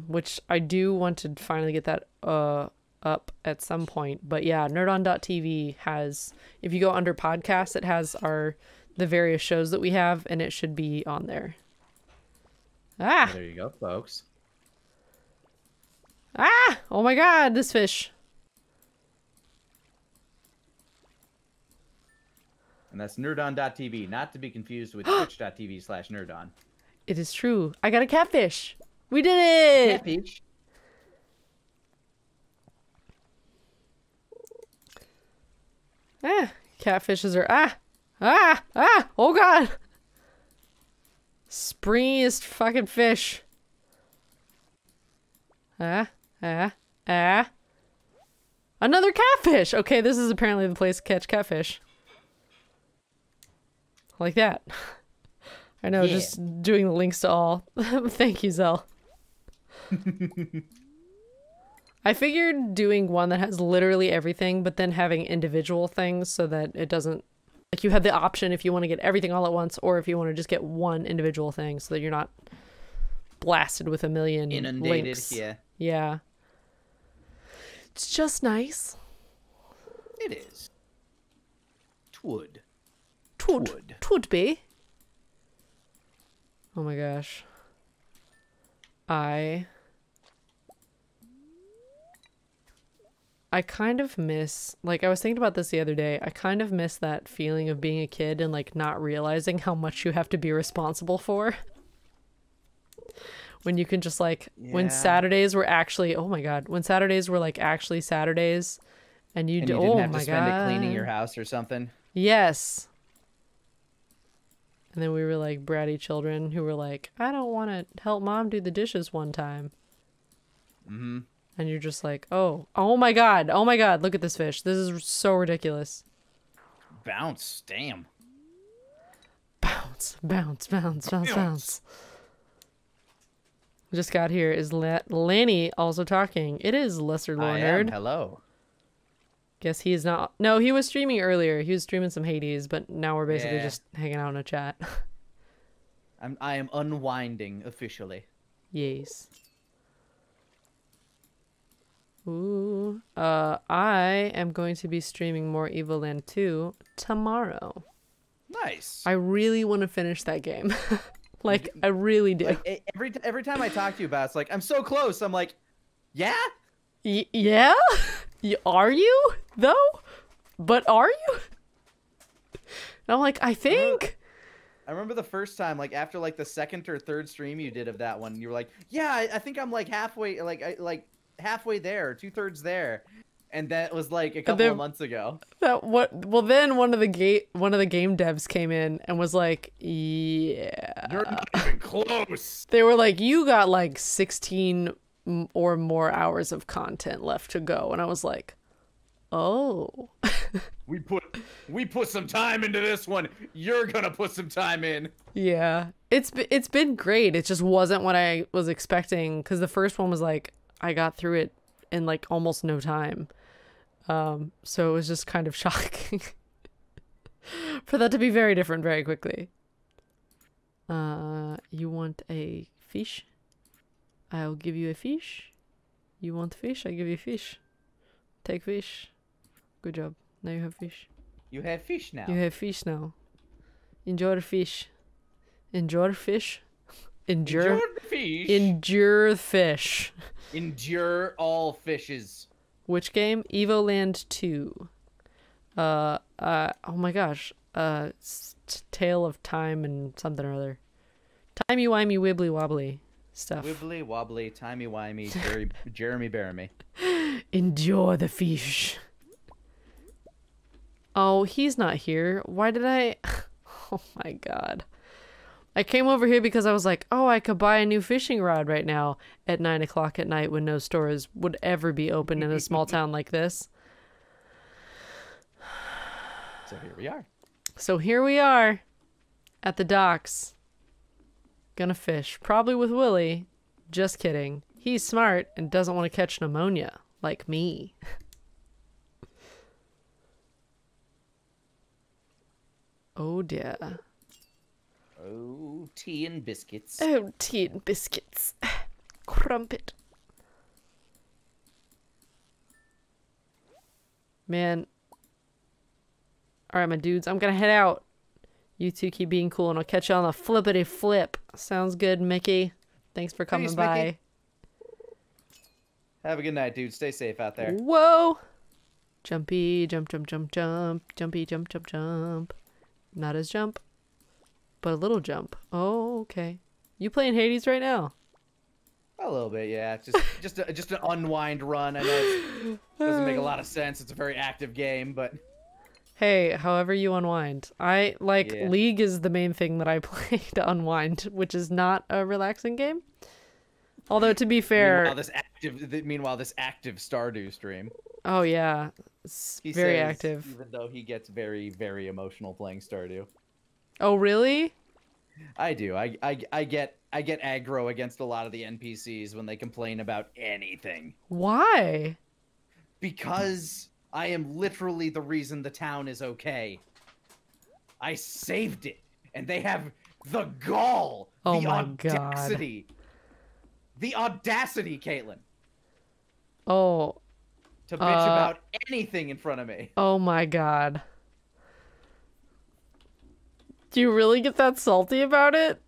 which I do want to finally get that up at some point. But yeah, nerdon.tv has, if you go under podcasts, it has the various shows that we have, and it should be on there. Ah! There you go, folks. Ah! Oh my God, this fish. And that's nerdon.tv, not to be confused with twitch.tv/nerdon. It is true. I got a catfish. We did it! Catfish. Ah, catfishes are oh God! Springiest fucking fish. Another catfish. Okay, this is apparently the place to catch catfish. Like that. I know, yeah. Just doing the links to all. Thank you, Zell. I figured doing one that has literally everything, but then having individual things so that it doesn't... Like, you have the option if you want to get everything all at once, or if you want to just get one individual thing so that you're not blasted with a million inundated links. Yeah. Yeah. It's just nice. It is. Twould be. Oh my gosh. I kind of miss, like, I was thinking about this the other day. I kind of miss that feeling of being a kid and, like, not realizing how much you have to be responsible for. When you can just, like, when Saturdays were actually, oh my God, when Saturdays were, like, actually Saturdays and you didn't have to spend it cleaning your house or something. Yes. And then we were like bratty children who were like, I don't want to help mom do the dishes one time. Mm-hmm. And you're just like, oh my God. Oh my God. Look at this fish. This is so ridiculous. Bounce. Damn. Bounce, bounce, bounce, bounce, bounce. Just got here. Is Lanny also talking? It is Lesser Lord Nerd. Hello. Guess he is not. No, he was streaming earlier. He was streaming some Hades, but now we're basically just hanging out in a chat. I am unwinding officially. Yes. Ooh. I am going to be streaming more Evoland 2 tomorrow. Nice. I really want to finish that game. Like, I really do. Like, every time I talk to you about it, it's like, I'm so close. I'm like, yeah? Yeah? Are you, though? But are you? And I'm like, I think. I remember the first time, like, after, like, the second or third stream you did of that one, you were like, yeah, I think I'm, like, halfway, like halfway there, two-thirds there. And that was, like, a couple of months ago. Well, then one of the game devs came in and was like, yeah. You're not even close. They were like, you got, like, 16 or more hours of content left to go. And I was like, oh. we put some time into this one. You're gonna put some time in. Yeah. It's been great. It just wasn't what I was expecting, because the first one was like, I got through it in like almost no time. So it was just kind of shocking for that to be very different very quickly. You want a fish? I'll give you a fish. You want fish? I give you fish. Take fish. Good job. Now you have fish. You have fish now. You have fish now. Enjoy the fish. Endure fish. Endure fish. Endure fish. Endure all fishes. Which game? Evoland 2. Oh my gosh. Tale of Time and something or other. Timey-wimey, wibbly-wobbly stuff. Wibbly-wobbly, timey-wimey, Jeremy Baramy. Endure the fish. Oh, he's not here. Why did I... Oh my god. I came over here because I was like, oh, I could buy a new fishing rod right now at 9 o'clock at night when no stores would ever be open in a small town like this. So here we are. So here we are at the docks. Gonna fish. Probably with Willie. Just kidding. He's smart and doesn't want to catch pneumonia like me. Oh dear. Oh, tea and biscuits. Oh, tea and biscuits. Crumpet. Man. Alright, my dudes. I'm gonna head out. You two keep being cool and I'll catch you on the flippity flip. Sounds good, Mickey. Thanks for coming by. Mickey. Have a good night, dude. Stay safe out there. Whoa. Jumpy, jump, jump, jump, jump. Jumpy, jump, jump, jump. Not as jump, but a little jump. Oh, okay. You playing Hades right now? A little bit, yeah. Just an unwind run. I know it doesn't make a lot of sense. It's a very active game, but hey, however you unwind. I like, yeah. League is the main thing that I play to unwind, which is not a relaxing game. Although, to be fair, meanwhile this active Stardew stream. Oh yeah. He's very active. Even though he gets very, very emotional playing Stardew. Oh really? I do. I get aggro against a lot of the NPCs when they complain about anything. Why? Because I am literally the reason the town is okay. I saved it, and they have the gall, oh my audacity. God. The audacity, Caitlin. Oh. To bitch about anything in front of me. Oh my god. Do you really get that salty about it?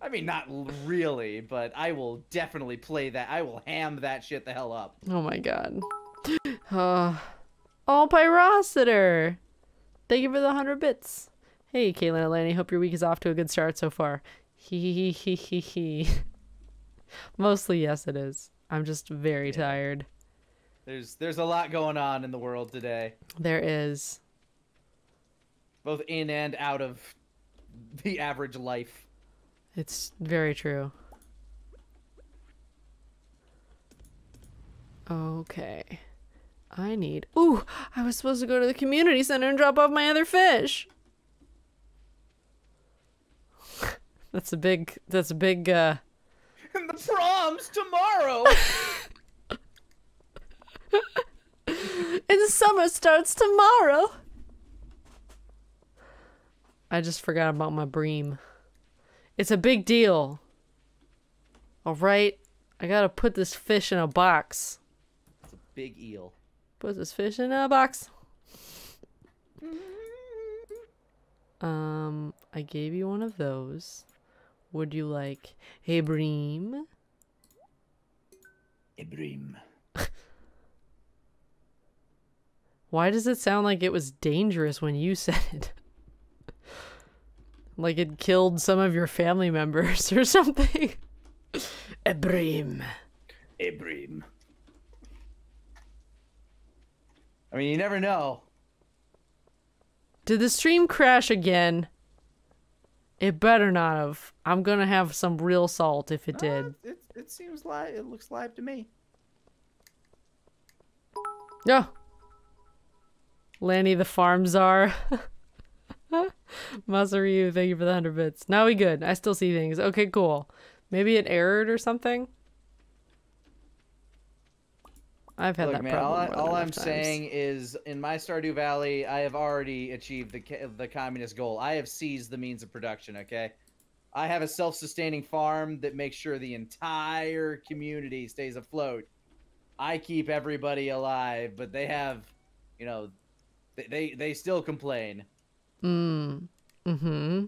I mean, not really, but I will definitely play that. I will ham that shit the hell up. Oh my god. Oh, Pyrositor. Thank you for the 100 bits. Hey, Caitlin Atlani. Hope your week is off to a good start so far. Hee hee hee hee. Mostly, yes, it is. I'm just very tired. There's a lot going on in the world today. There is. Both in and out of the average life. It's very true. Okay. I need... Ooh! I was supposed to go to the community center and drop off my other fish! That's a big... And the prom's tomorrow! And summer starts tomorrow. I just forgot about my bream. It's a big deal. Alright. I gotta put this fish in a box. It's a big eel. Put this fish in a box. I gave you one of those. Would you like Hebreem? Hebreem. Why does it sound like it was dangerous when you said it? Like it killed some of your family members or something. Hebreem. Hebreem. I mean, you never know. Did the stream crash again? It better not have. I'm gonna have some real salt if it did. It seems live. It looks live to me. No. Oh. Lanny the farm czar. Masaryu, thank you for the 100 bits. Now we good. I still see things. Okay, cool. Maybe it errored or something. I've had that problem. All I'm saying is, in my Stardew Valley, I have already achieved the communist goal. I have seized the means of production, okay? I have a self-sustaining farm that makes sure the entire community stays afloat. I keep everybody alive, but they have, you know, they still complain. Mm. Mm-hmm.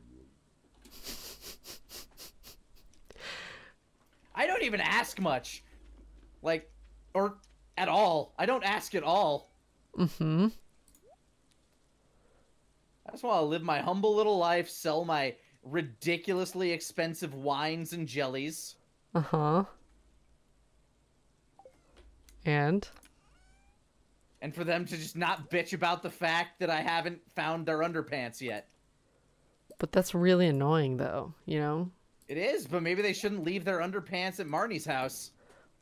I don't even ask much. Like, or... at all. I don't ask at all. Mm-hmm. I just want to live my humble little life, sell my ridiculously expensive wines and jellies. Uh-huh. And? And for them to just not bitch about the fact that I haven't found their underpants yet. But that's really annoying, though, you know? It is, but maybe they shouldn't leave their underpants at Marnie's house.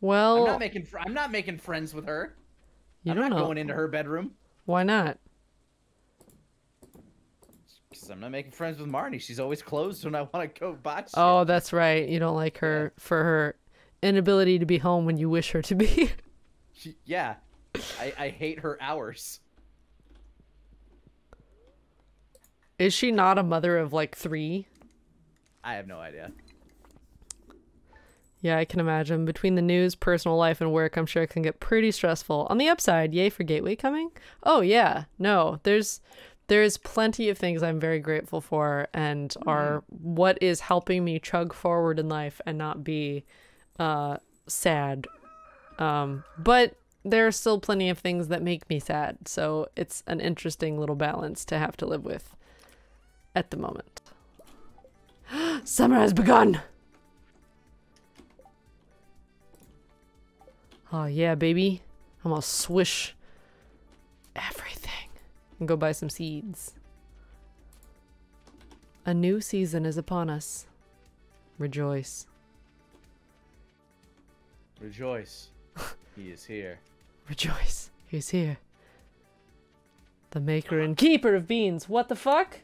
Well, I'm not making friends with her. I'm not going into her bedroom. Why not? Because I'm not making friends with Marnie. She's always closed when I want to go buy shit. Oh, that's right. You don't like her for her inability to be home when you wish her to be. Yeah. I hate her hours. Is she not a mother of like 3? I have no idea. Yeah, I can imagine. Between the news, personal life, and work, I'm sure it can get pretty stressful. On the upside, yay for Gateway coming? Oh, yeah. No, there is plenty of things I'm very grateful for and are what is helping me chug forward in life and not be sad. But there are still plenty of things that make me sad. So it's an interesting little balance to have to live with at the moment. Summer has begun! Oh yeah, baby. I'm gonna swish everything and go buy some seeds. A new season is upon us. Rejoice. Rejoice. He is here. Rejoice. He's here. The maker and keeper of beans. What the fuck?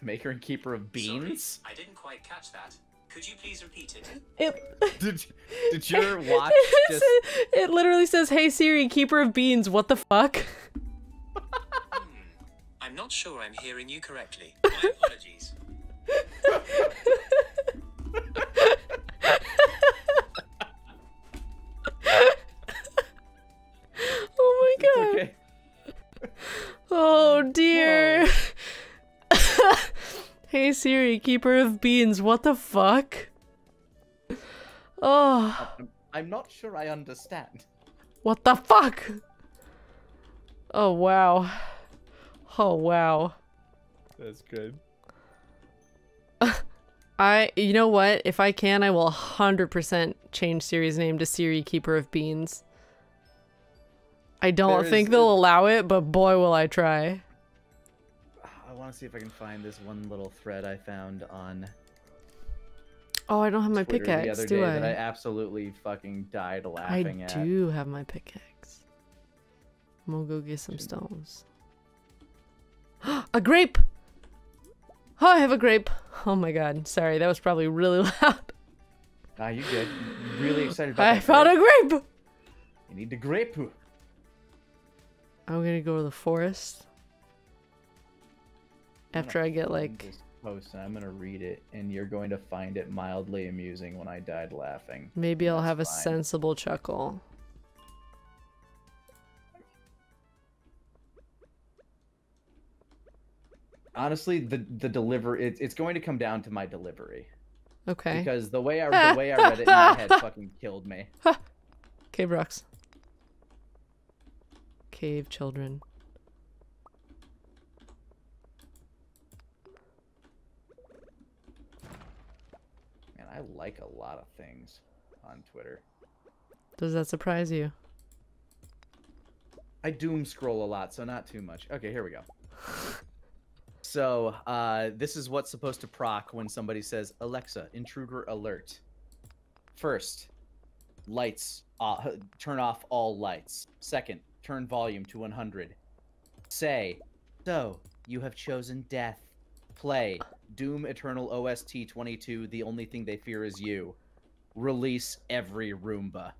Maker and keeper of beans? Sorry, I didn't quite catch that. Could you please repeat it? Did your watch just... It literally says, "Hey Siri, keeper of beans, what the fuck?" I'm not sure I'm hearing you correctly. My apologies. Oh my god. It's okay. Oh dear. Whoa. Hey Siri, keeper of beans, what the fuck? Oh. I'm not sure I understand. What the fuck? Oh wow. Oh wow. That's good. You know what? If I can, I will 100% change Siri's name to Siri, keeper of beans. I don't think they'll allow it, but boy will I try. I want to see if I can find this one little thread I found on. Oh, I don't have my Twitter pickaxe, do I? That I absolutely fucking died laughing at. I do have my pickaxe. I'm gonna go get some stones. A grape! Oh, I have a grape. Oh my god, sorry, that was probably really loud. Ah, you good. I'm really excited about that. I found a grape! You need the grape. I'm gonna go to the forest. After I get like this post, and I'm gonna read it, and you're going to find it mildly amusing when I died laughing. Maybe I'll have a sensible chuckle. Honestly, the delivery, it's going to come down to my delivery. Okay. Because the way I read it in my head fucking killed me. Cave rocks. Cave children. Man, I like a lot of things on Twitter. Does that surprise you? I doom scroll a lot, so not too much. Okay, here we go. So, this is what's supposed to proc when somebody says, Alexa, intruder alert. First, lights, turn off all lights. Second, turn volume to 100. Say, so, you have chosen death. Play, Doom Eternal OST 22, the only thing they fear is you. Release every Roomba.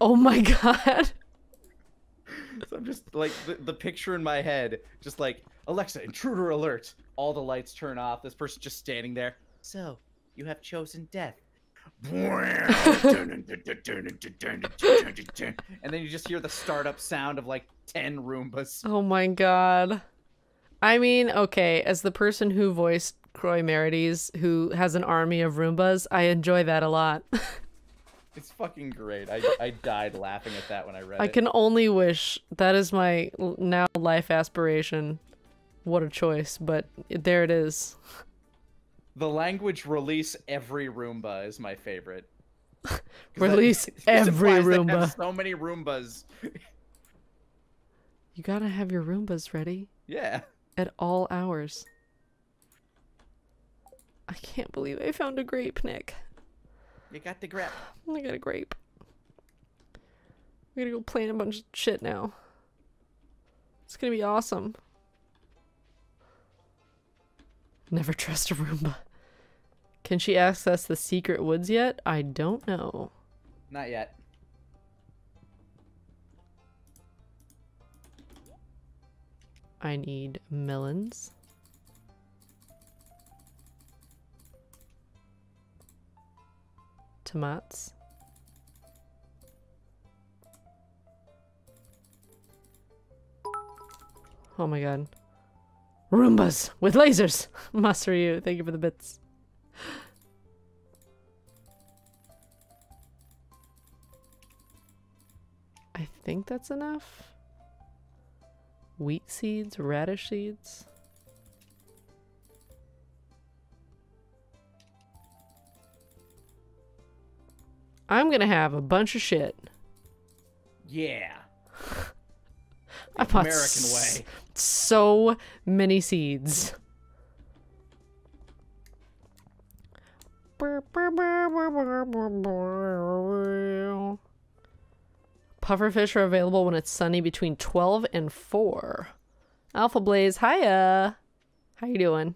Oh my god. So I'm just like the picture in my head, just like Alexa, intruder alert. All the lights turn off. This person just standing there. So you have chosen death. And then you just hear the startup sound of like 10 Roombas. Oh my god. I mean, okay, as the person who voiced Croy Merides, who has an army of Roombas, I enjoy that a lot. It's fucking great. I died laughing at that when I read it. I can only wish. That is my now life aspiration. What a choice, but there it is. The language release every Roomba is my favorite. Release every Roomba. They have so many Roombas. You gotta have your Roombas ready. Yeah. At all hours. I can't believe I found a grape, Nick. You got the grape. I got a grape. We're gonna go plant a bunch of shit now. It's gonna be awesome. Never trust a Roomba. Can she access the secret woods yet? I don't know. Not yet. I need melons. Tomats. Oh my god. Roombas with lasers! Masaru, thank you for the bits. I think that's enough. Wheat seeds, radish seeds. I'm gonna have a bunch of shit. Yeah. I bought American way. So many seeds. Pufferfish are available when it's sunny between 12 and 4. Alpha Blaze, hiya. How you doing?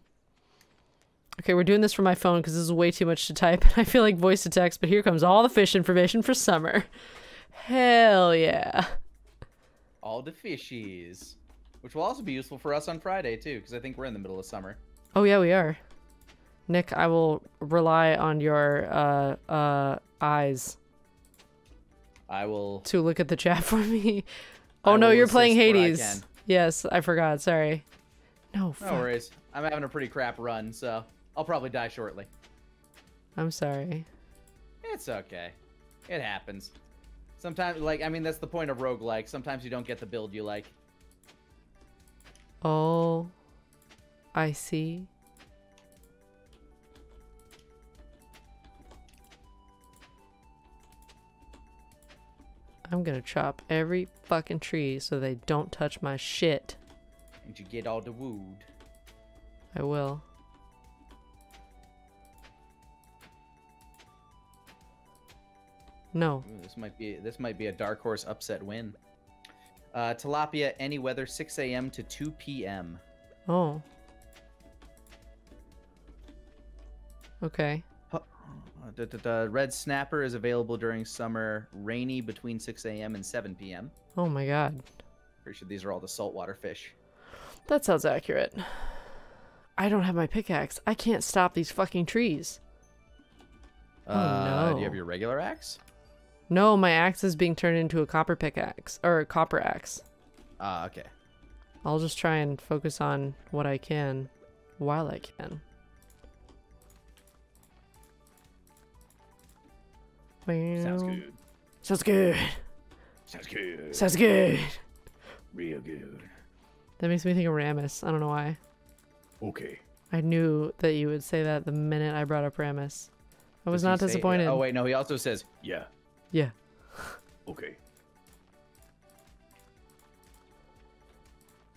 Okay, we're doing this from my phone because this is way too much to type. I feel like voice to text, but here comes all the fish information for summer. Hell yeah. All the fishies. Which will also be useful for us on Friday, too, because I think we're in the middle of summer. Oh, yeah, we are. Nick, I will rely on your eyes. I will... to look at the chat for me. Oh, no, you're playing Hades. Yes, I forgot. Sorry. No, fuck. No worries. I'm having a pretty crap run, so I'll probably die shortly. I'm sorry. It's okay. It happens. Sometimes, like, I mean, that's the point of roguelike. Sometimes you don't get the build you like. Oh, I see. I'm gonna chop every fucking tree so they don't touch my shit. And you get all the wood. I will. No. Ooh, this might be a dark horse upset win. Tilapia, any weather, 6 AM to 2 PM. Oh. Okay. The red snapper is available during summer, rainy between 6 AM and 7 PM. Oh my god. Pretty sure these are all the saltwater fish. That sounds accurate. I don't have my pickaxe. I can't stop these fucking trees. Oh, no. Do you have your regular axe? No, my axe is being turned into a copper pickaxe. Or a copper axe. Ah, okay. I'll just try and focus on what I can. while I can. Sounds good. Sounds good. Sounds good. Sounds good. Real good. That makes me think of Rammus. I don't know why. Okay. I knew that you would say that the minute I brought up Rammus. I was not disappointed. Oh wait, no, he also says, yeah. Yeah. Okay.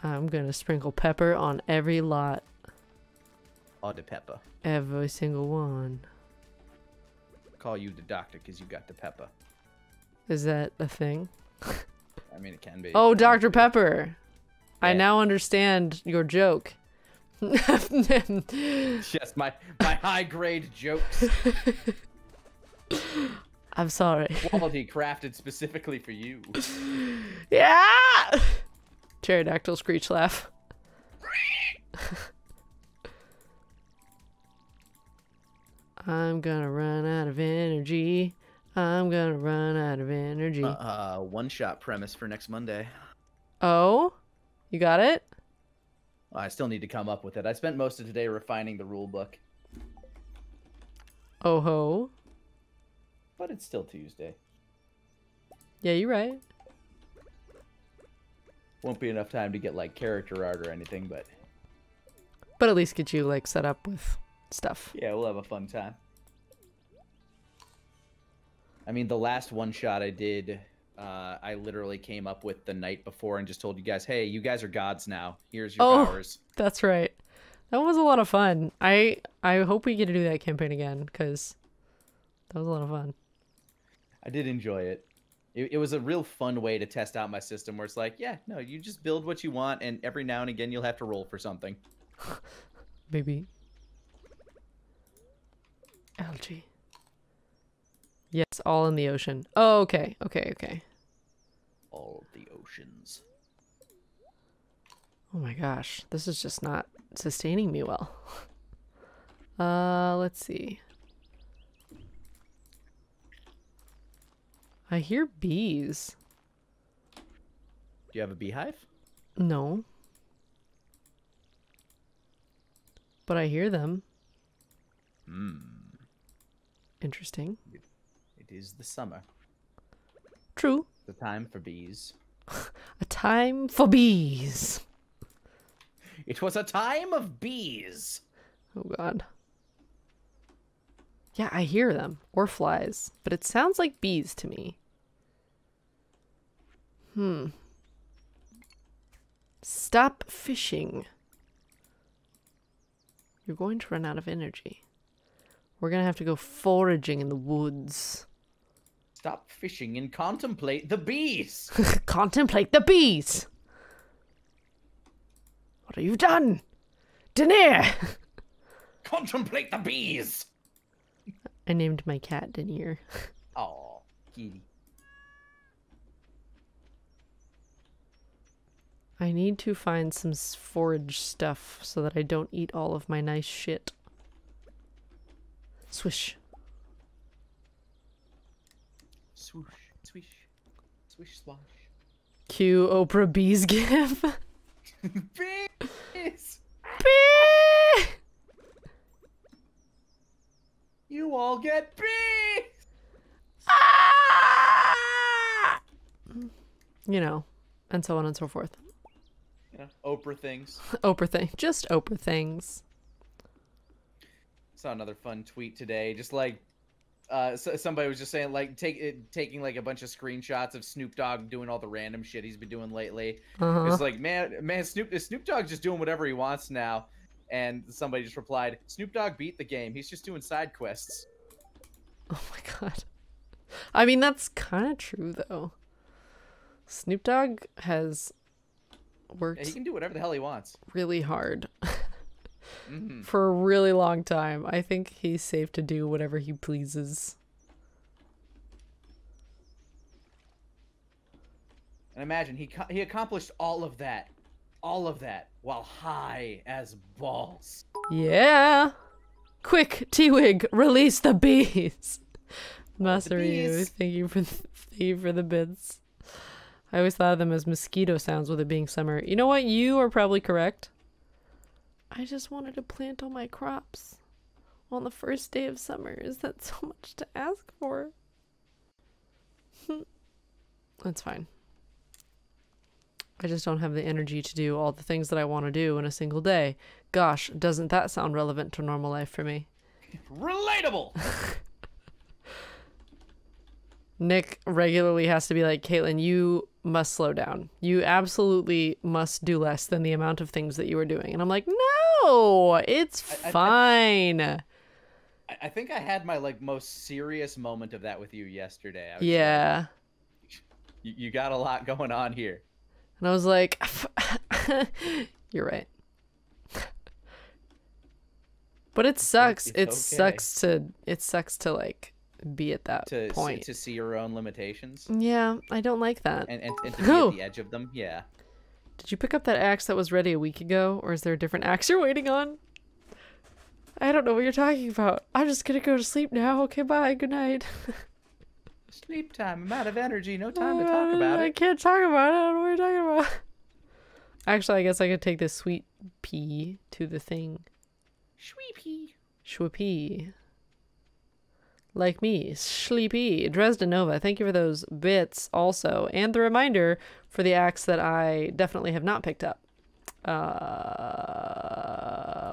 I'm gonna sprinkle pepper on every lot. All the pepper. Every single one. Call you the doctor because you got the pepper. Is that a thing? I mean, it can be. Oh, Dr. Pepper. Yeah. I now understand your joke. Yes, my high grade jokes. I'm sorry. Quality crafted specifically for you. Yeah. Pterodactyl screech laugh. I'm gonna run out of energy. I'm gonna run out of energy. One shot premise for next Monday. Oh, you got it? I still need to come up with it. I spent most of today refining the rule book. Oh ho. But it's still Tuesday. Yeah, you're right. Won't be enough time to get like character art or anything, but at least get you like set up with stuff. Yeah, we'll have a fun time. I mean, the last one shot I did, I literally came up with the night before and just told you guys, hey, you guys are gods now. Here's your powers. That's right. That was a lot of fun. I hope we get to do that campaign again because that was a lot of fun. I did enjoy it. It was a real fun way to test out my system where it's like, yeah, no, you just build what you want and every now and again you'll have to roll for something. Maybe. Algae. Yes, all in the ocean. Oh, okay. Okay, okay. All of the oceans. Oh my gosh. This is just not sustaining me well. Let's see. I hear bees. Do you have a beehive? No. But I hear them. Hmm. Interesting. It is the summer. True. The time for bees. A time for bees. It was a time of bees. Oh god. Yeah, I hear them. Or flies. But it sounds like bees to me. Hmm. Stop fishing. You're going to run out of energy. We're going to have to go foraging in the woods. Stop fishing and contemplate the bees. Contemplate the bees. What have you done? Denier. Contemplate the bees. I named my cat Denier. Aw, kitty. I need to find some forage stuff so that I don't eat all of my nice shit. Swish. Swoosh, swish, swish, swash. Cue Oprah Bees GIF. Bees! Bee! You all get bees! Ah! You know, and so on and so forth. Yeah, Oprah things. Oprah thing. Just Oprah things. Saw another fun tweet today. Just like, somebody was just saying, like, taking like a bunch of screenshots of Snoop Dogg doing all the random shit he's been doing lately. Uh-huh. It's like, man, Snoop Dogg's just doing whatever he wants now. And somebody just replied, Snoop Dogg beat the game. He's just doing side quests. Oh my god. I mean, that's kind of true, though. Snoop Dogg has worked... Yeah, he can do whatever the hell he wants. ...really hard. Mm-hmm. For a really long time. I think he's safe to do whatever he pleases. And imagine, he accomplished all of that. All of that while high as balls. Yeah. Quick, T-Wig, release the bees. Master Ryu, thank you for the bits. I always thought of them as mosquito sounds with it being summer. You know what? You are probably correct. I just wanted to plant all my crops on the first day of summer. Is that so much to ask for? That's fine. I just don't have the energy to do all the things that I want to do in a single day. Gosh, doesn't that sound relevant to normal life for me? Relatable! Nick regularly has to be like, Caitlin, you must slow down. You absolutely must do less than the amount of things that you are doing. And I'm like, no, it's fine. I think I had my like most serious moment of that with you yesterday. Yeah. Like, you got a lot going on here. And I was like, you're right. But it sucks. It sucks to, like be at that point. To see your own limitations. Yeah, I don't like that. And to be at the edge of them, yeah. Did you pick up that axe that was ready a week ago? Or is there a different axe you're waiting on? I don't know what you're talking about. I'm just gonna go to sleep now. Okay, bye, good night. Sleep time. I'm out of energy. No time to talk about it. I can't talk about it. I don't know what you're talking about. Actually, I guess I could take this sweet pea to the thing. Sweepy. Sweepy. Like me. Sleepy. Dresden Nova. Thank you for those bits also. And the reminder for the axe that I definitely have not picked up.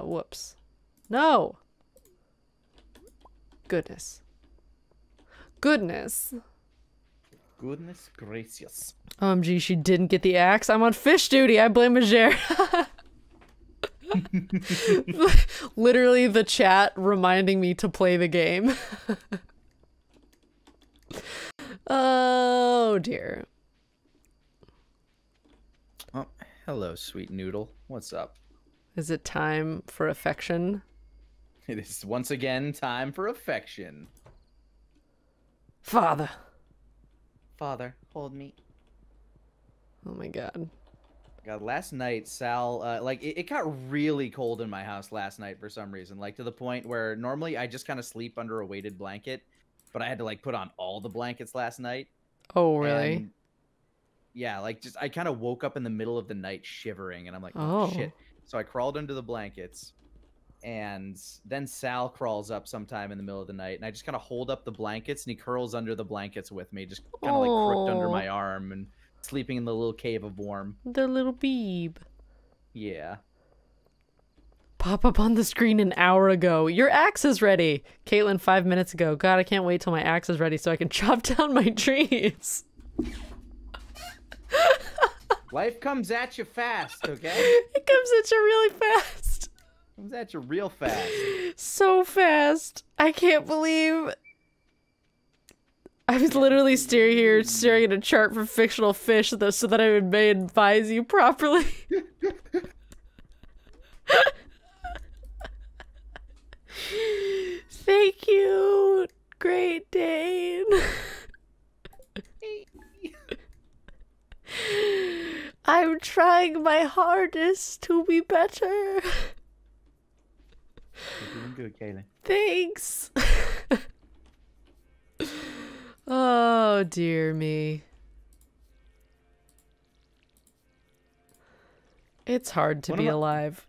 Whoops. No. Goodness. Goodness. Goodness gracious. OMG, she didn't get the axe. I'm on fish duty. I blame Majere. Literally the chat reminding me to play the game. Oh dear. Oh, hello, sweet noodle. What's up? Is it time for affection? It is once again time for affection. Father. Father, hold me. Oh my god. God, last night, Sal, like, it got really cold in my house last night for some reason. Like, to the point where normally I just kind of sleep under a weighted blanket. But I had to, like, put on all the blankets last night. Oh, really? And, yeah, like, just, I kind of woke up in the middle of the night shivering. And I'm like, oh, shit. So I crawled under the blankets. And then Sal crawls up sometime in the middle of the night, and I just kind of hold up the blankets, and he curls under the blankets with me, just kind of like crooked under my arm and sleeping in the little cave of warm. The little beeb. Yeah. Pop up on the screen an hour ago. Your axe is ready, Caitlin. 5 minutes ago. God, I can't wait till my axe is ready so I can chop down my trees. Life comes at you fast, okay? It comes at you really fast. Comes at you real fast. So fast. I can't believe I was literally staring at a chart for fictional fish so that I may advise you properly. Thank you, Great Dane. I'm trying my hardest to be better. You're doing good, Caitlin. Thanks. Oh dear me. It's hard to be alive.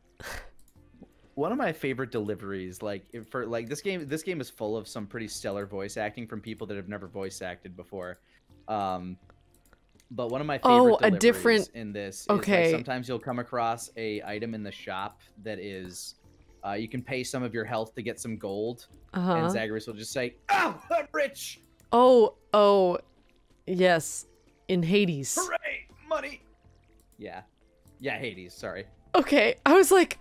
One of my favorite deliveries, like for like this game is full of some pretty stellar voice acting from people that have never voice acted before. But one of my favorite deliveries in this is like, sometimes you'll come across a item in the shop that is you can pay some of your health to get some gold, and Zagreus will just say, "Oh, I'm rich!" Oh, yes, in Hades. Hooray, money! Yeah, Hades. Sorry. Okay, I was like,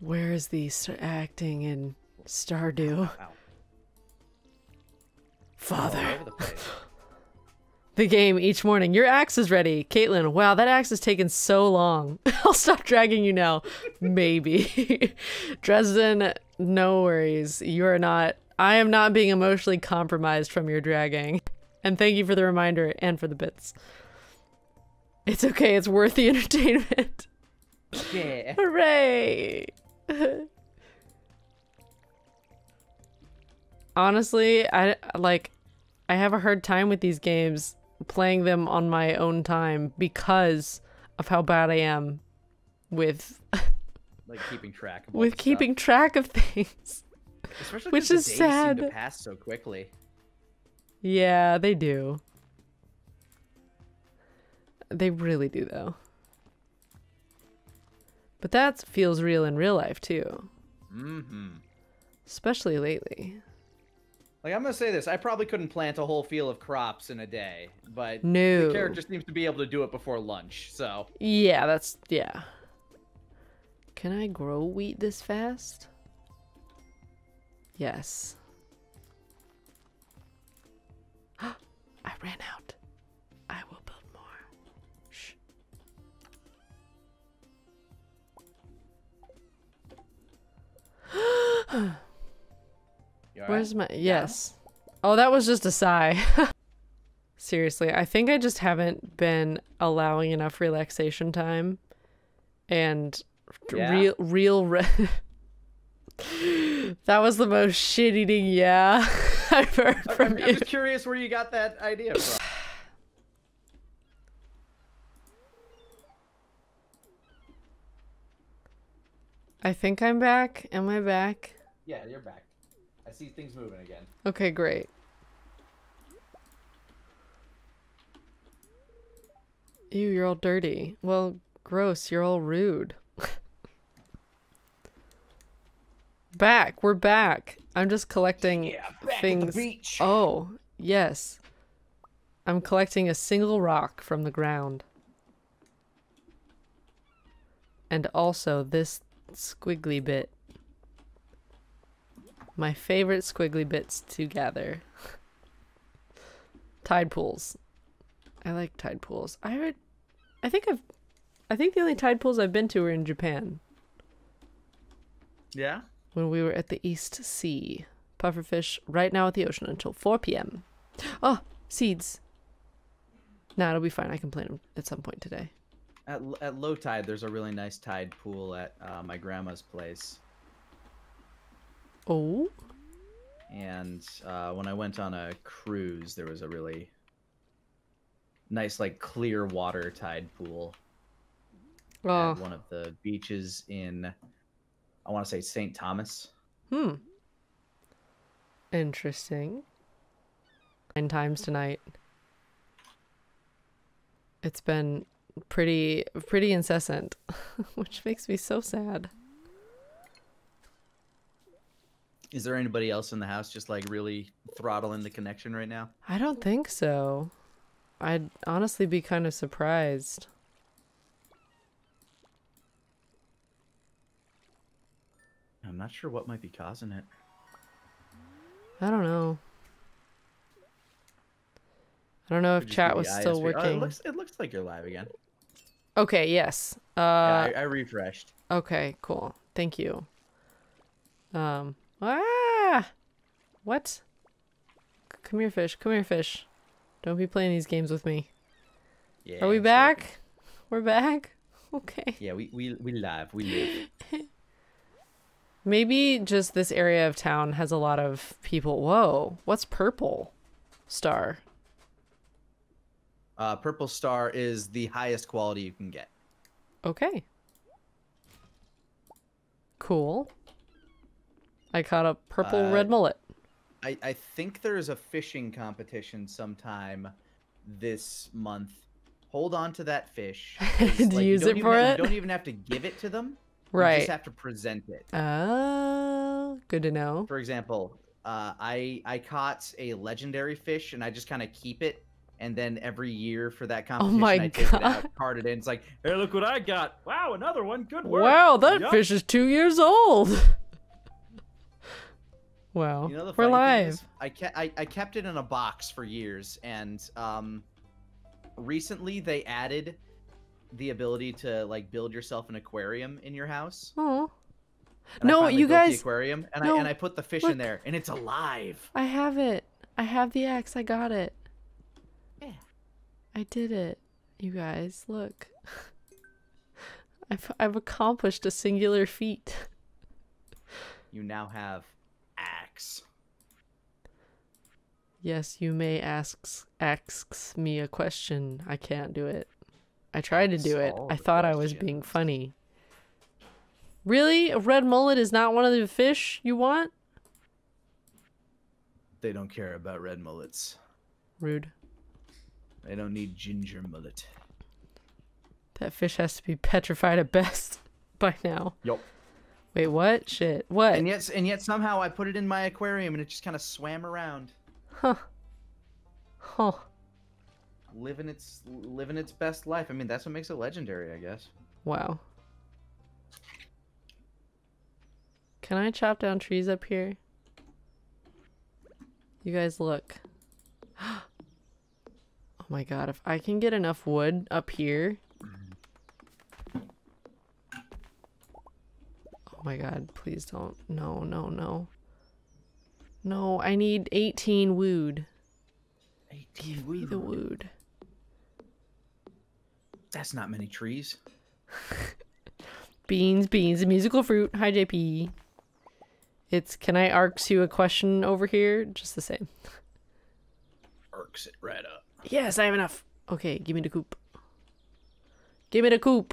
"Where is the acting in Stardew?" Ow. Father. All over the place. The game each morning. Your axe is ready, Caitlin. Wow, that axe has taken so long. I'll stop dragging you now. Maybe. Dresden, no worries. You are not. I am not being emotionally compromised from your dragging. And thank you for the reminder and for the bits. It's okay. It's worth the entertainment. Yeah. Hooray. Honestly, I have a hard time with these games. Playing them on my own time because of how bad I am with like keeping track of all with keeping stuff. Track of things, especially which is the days sad. Seem to pass so quickly. Yeah, they do. They really do, though. But that feels real in real life too. Mm-hmm. Especially lately. Like, I'm gonna say this, I probably couldn't plant a whole field of crops in a day, but no. The character seems to be able to do it before lunch, so. Yeah, that's, yeah. Can I grow wheat this fast? Yes. I ran out. I will build more. Shh. Right? Where's my... Yes. Yeah. Oh, that was just a sigh. Seriously, I think I just haven't been allowing enough relaxation time. And yeah. That was the most shit-eating yeah I've heard from you. I'm just curious where you got that idea from. I think I'm back. Am I back? Yeah, you're back. I see things moving again. Okay, great. Ew, you're all dirty. Well, gross, you're all rude. Back, we're back. I'm just collecting back things. At the beach. Oh, yes. I'm collecting a single rock from the ground. And also this squiggly bit. My favorite squiggly bits to gather. Tide pools. I like tide pools. I think the only tide pools I've been to were in Japan. Yeah? When we were at the East Sea. Pufferfish right now at the ocean until 4 p.m. Oh, seeds. Nah, it'll be fine. I can plant them at some point today. At low tide, there's a really nice tide pool at my grandma's place. Oh. And when I went on a cruise, there was a really nice, like, clear water tide pool at one of the beaches in, I want to say, St. Thomas. Hmm. Interesting. 9 times tonight. It's been pretty incessant, which makes me so sad. Is there anybody else in the house just like really throttling the connection right now? I don't think so. I'd honestly be kind of surprised. I'm not sure what might be causing it. I don't know. I don't know if chat was still working. Oh, it looks like you're live again. Okay, yes. Yeah, I refreshed. Okay, cool. Thank you. Ah! What? Come here, fish. Come here, fish. Don't be playing these games with me. Yeah, are we back? Right. We're back? Okay. Yeah, we live. We live. Maybe just this area of town has a lot of people. Whoa. What's purple star? Purple star is the highest quality you can get. Okay. Cool. I caught a purple red mullet. I think there is a fishing competition sometime this month. Hold on to that fish. You don't even have to give it to them. Right. You just have to present it. Oh, good to know. For example, I caught a legendary fish and I just kind of keep it. And then every year for that competition, I take it out, card it in. It's like, hey, look what I got. Wow, another one. Good work. Wow, that fish is 2 years old. Wow, you know, we're live. I kept it in a box for years, and recently they added the ability to like build yourself an aquarium in your house. Oh, no, you guys! The aquarium, and no, I put the fish in there, and it's alive. I have it. I have the axe. I got it. Yeah, I did it. You guys, look. I've accomplished a singular feat. You now have. Yes, you may asks me a question. I can't do it. I tried to do it. I thought I was being funny. Really? A red mullet is not one of the fish you want? They don't care about red mullets. Rude. They don't need ginger mullet. That fish has to be petrified at best by now. Yup. Wait, what? Shit. What? And yet somehow I put it in my aquarium and it just kind of swam around. Huh. Huh. Living its best life. I mean, that's what makes it legendary, I guess. Wow. Can I chop down trees up here? You guys look. Oh my god, if I can get enough wood up here. Oh my god, please don't. No, no, no. No, I need 18 wood. 18 Give me the wood. That's not many trees. Beans, beans, a musical fruit. Hi, JP. It's, can I arcs you a question over here? Just the same. Arcs it right up. Yes, I have enough. Okay, give me the coop. Give me the coop.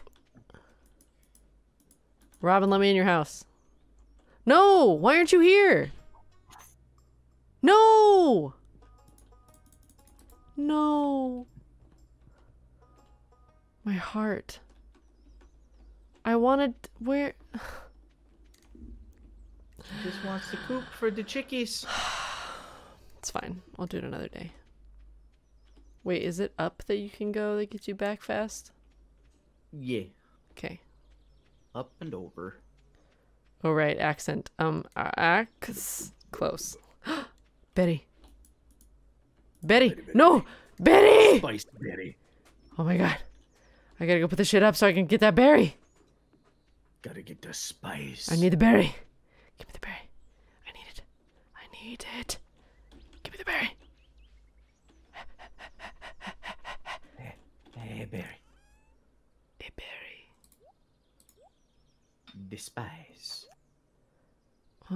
Robin, let me in your house. No! Why aren't you here? No! No. My heart. I wanted... Where... She just wants to poop for the chickies. It's fine. I'll do it another day. Wait, is it up that you can go that gets you back fast? Yeah. Okay. Up and over. Oh, right. Accent. Ax. Close. Betty. Betty. Betty. No! Betty! Spice Betty. Oh my god. I gotta go put the shit up so I can get that berry. Gotta get the spice. I need the berry. Give me the berry. I need it. I need it. Give me the berry. Hey, hey, berry. Hey, berry. Despise. I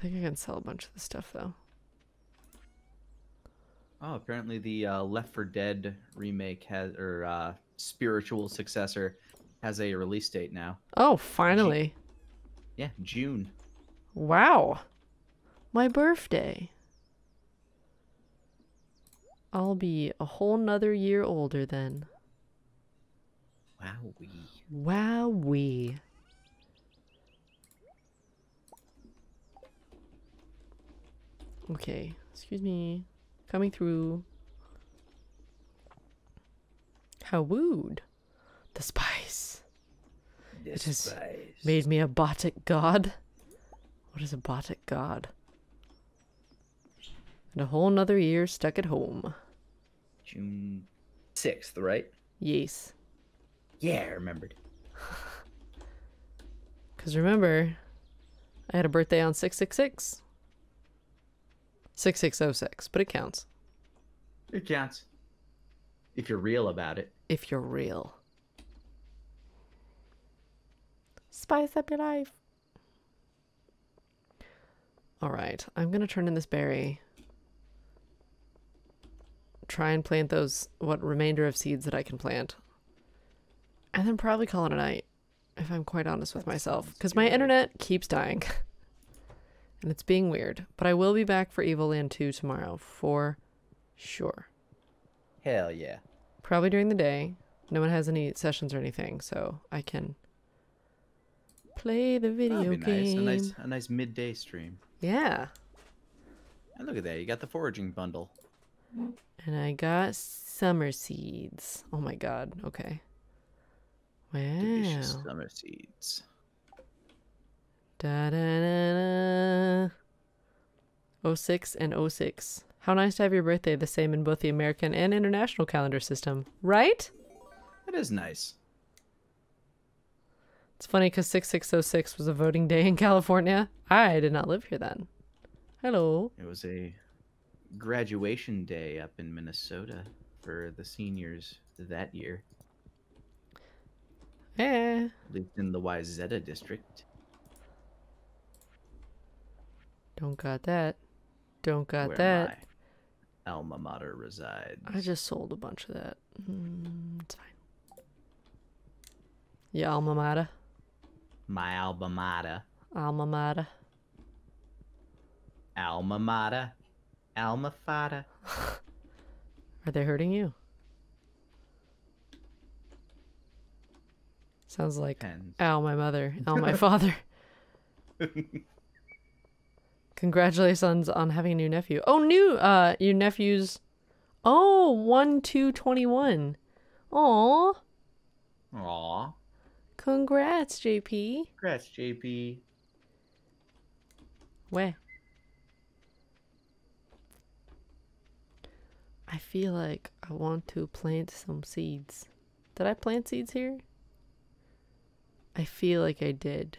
think I can sell a bunch of this stuff though. Oh, apparently the Left 4 Dead remake has, or spiritual successor, has a release date now. Oh, finally. Yeah, June. Wow. My birthday. I'll be a whole nother year older then. Wowee. Wowee. Okay, excuse me. Coming through. How wooed. The spice. It has made me a botic god. What is a botic god? And a whole nother year stuck at home. June 6th, right? Yes. Yeah, I remembered. Because remember, I had a birthday on 666. 6606, but it counts. It counts. If you're real about it. If you're real. Spice up your life. Alright, I'm gonna turn in this berry. Try and plant those, what remainder of seeds that I can plant. And then probably call it a night, if I'm quite honest with myself. Because my internet keeps dying. And it's being weird, but I will be back for Evoland 2 tomorrow for sure. Hell yeah. Probably during the day. No one has any sessions or anything, so I can play the video game. That'd be nice. A nice midday stream. Yeah. And look at that. You got the foraging bundle. And I got summer seeds. Oh my god. Okay. Wow. Delicious summer seeds. Da, da, da, da. 06 and 06. How nice to have your birthday the same in both the American and international calendar system, right? That is nice. It's funny because 6606 was a voting day in California. I did not live here then. Hello. It was a graduation day up in Minnesota for the seniors that year. Yeah. Lived in the Wayzata district. Don't got that. Don't got where that. My alma mater resides. I just sold a bunch of that. It's fine. Your alma mater. My alma mater. Alma mater. Alma mater. Alma fata. Are they hurting you? Sounds like, depends. Ow, my mother, ow, my father. Congratulations on having a new nephew. Oh, new, your nephews. Oh, 1/2/21. Aww. Aww. Congrats, JP. Congrats, JP. Where? I feel like I want to plant some seeds. Did I plant seeds here? I feel like I did.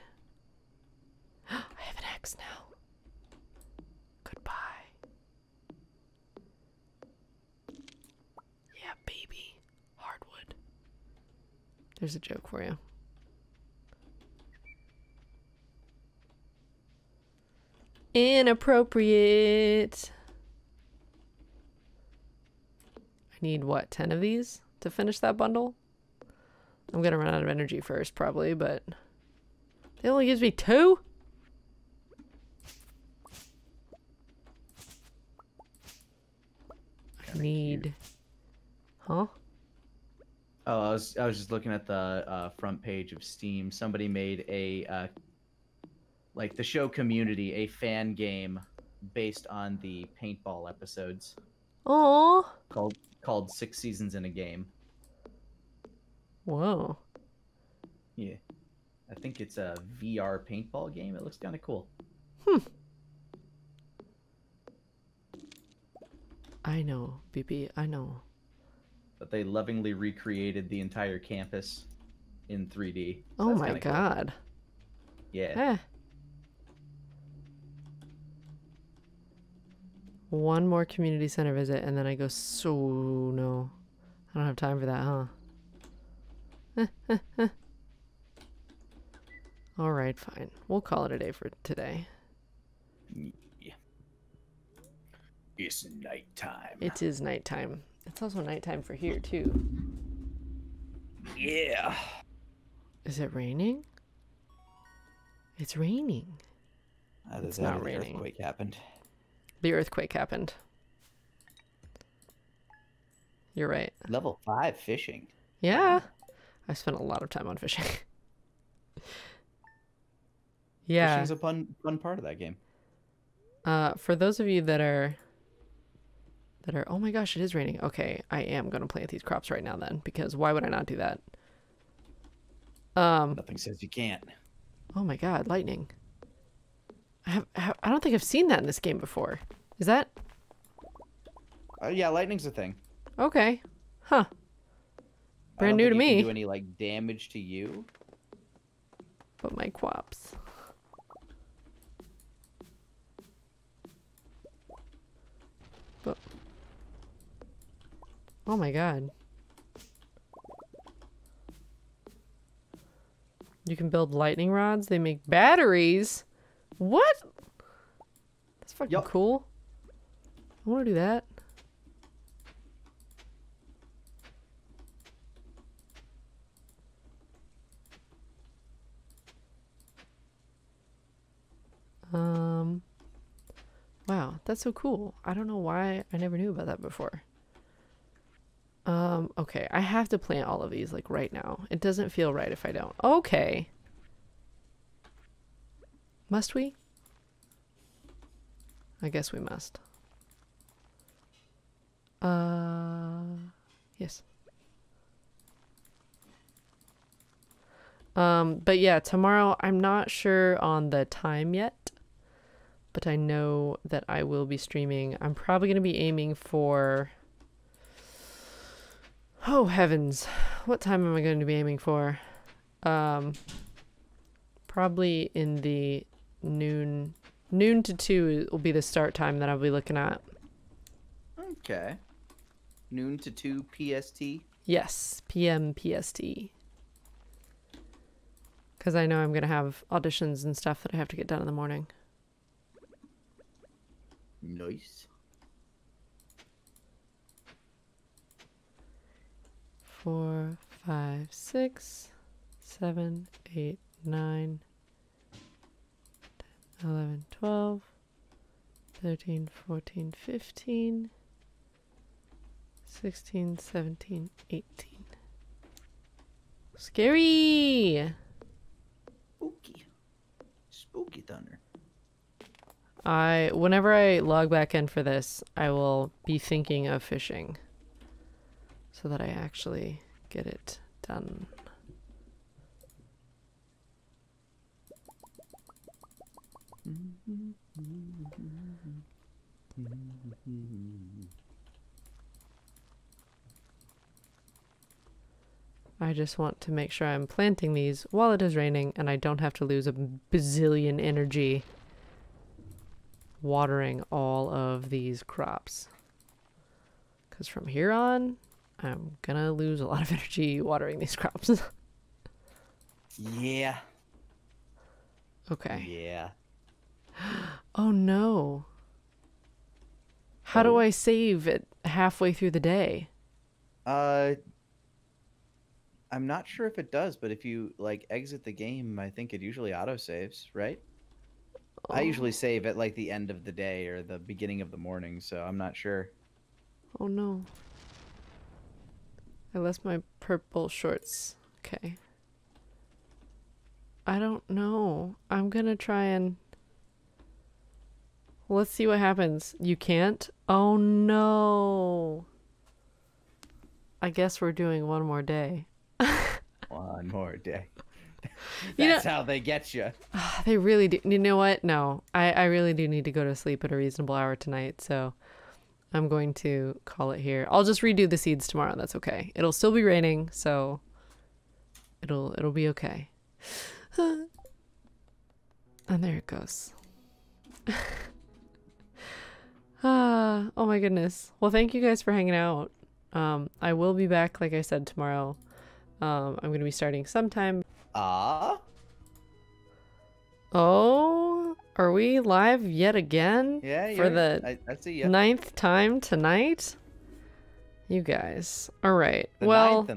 I have an axe now. Goodbye. Yeah, baby. Hardwood. There's a joke for you. Inappropriate. I need, what, 10 of these to finish that bundle? I'm gonna run out of energy first, probably, but it only gives me 2? I need... Huh? Oh, I was just looking at the front page of Steam. Somebody made a, like, the show Community, a fan game based on the paintball episodes. Aww! Called 6 Seasons in a Game. Whoa. Yeah. I think it's a VR paintball game. It looks kind of cool. Hmm. I know, BB. I know. But they lovingly recreated the entire campus in 3D. So oh my god. Cool. Yeah. Eh. One more community center visit and then I go, so no. I don't have time for that, huh? All right, fine. We'll call it a day for today. Yeah. It's nighttime. It is nighttime. It's also nighttime for here too. Yeah. Is it raining? It's raining. It's not raining. The earthquake happened. The earthquake happened. You're right. Level 5 fishing. Yeah. I spent a lot of time on fishing. Yeah. Fishing's a fun part of that game. For those of you that are oh my gosh, it is raining. Okay, I am gonna plant these crops right now then, because why would I not do that? Nothing says you can't. Oh my god, lightning. I don't think I've seen that in this game before. Is that? Yeah, lightning's a thing. Okay. Huh. Brand new to me. Do any like damage to you? But my quaps. But oh my god! You can build lightning rods. They make batteries. What? That's fucking cool. I want to do that. Wow, that's so cool. I don't know why I never knew about that before. Okay, I have to plant all of these like right now. It doesn't feel right if I don't. Okay. Must we? I guess we must. Yes. But yeah, tomorrow I'm not sure on the time yet, but I know that I will be streaming. I'm probably going to be aiming for, oh heavens, what time am I going to be aiming for? Probably in the noon to 2 will be the start time that I'll be looking at. Okay. Noon to 2 PST? Yes, PM PST. Because I know I'm going to have auditions and stuff that I have to get done in the morning. Nice. Four, five, six, seven, eight, 9, 10, 11, 12, 13, 14, 15, 16, 17, 18. Scary! Spooky. Spooky thunder. Whenever I log back in for this, I will be thinking of fishing so that I actually get it done. I just want to make sure I'm planting these while it is raining and I don't have to lose a bazillion energy watering all of these crops. Because from here on, I'm gonna lose a lot of energy watering these crops. Yeah. Okay. Yeah. Oh no. How do I save it halfway through the day? I'm not sure if it does, but if you like exit the game, I think it usually autosaves, right? Oh. I usually save at like the end of the day or the beginning of the morning, so I'm not sure. Oh no. I lost my purple shorts. Okay. I don't know. I'm gonna try and... Let's see what happens. You can't? Oh no! I guess we're doing one more day. One more day. That's how they get you. They really do. You know what? No. I really do need to go to sleep at a reasonable hour tonight, so I'm going to call it here. I'll just redo the seeds tomorrow. That's okay. It'll still be raining, so it'll be okay. And there it goes. Oh my goodness. Well, thank you guys for hanging out. I will be back, like I said, tomorrow. I'm gonna be starting sometime. Oh, are we live yet again? Yeah, for the ninth time tonight? You guys. Alright. Well, ninth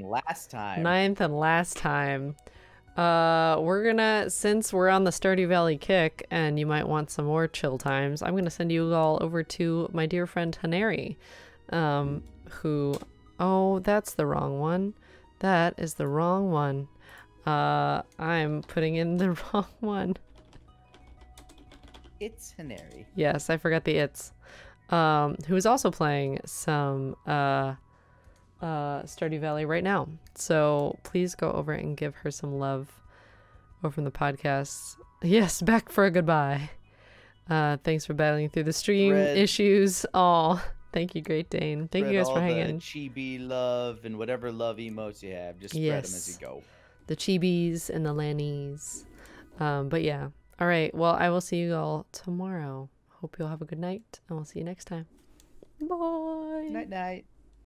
and last time. We're gonna, since we're on the Stardew Valley kick and you might want some more chill times, I'm gonna send you all over to my dear friend Haneri, who, oh, that's the wrong one. That is the wrong one. I'm putting in the wrong one. It's Haneri. Yes, I forgot the it's. Who is also playing some, Stardew Valley right now, so please go over and give her some love over from the podcast. Yes, back for a goodbye. Thanks for battling through the stream issues. Oh, thank you, Great Dane. Thank you guys for hanging. Chibi love and whatever love emotes you have, just spread them as you go. The chibis and the lannies. But yeah, all right. Well, I will see you all tomorrow. Hope you'll have a good night, and we'll see you next time. Bye. Night, night.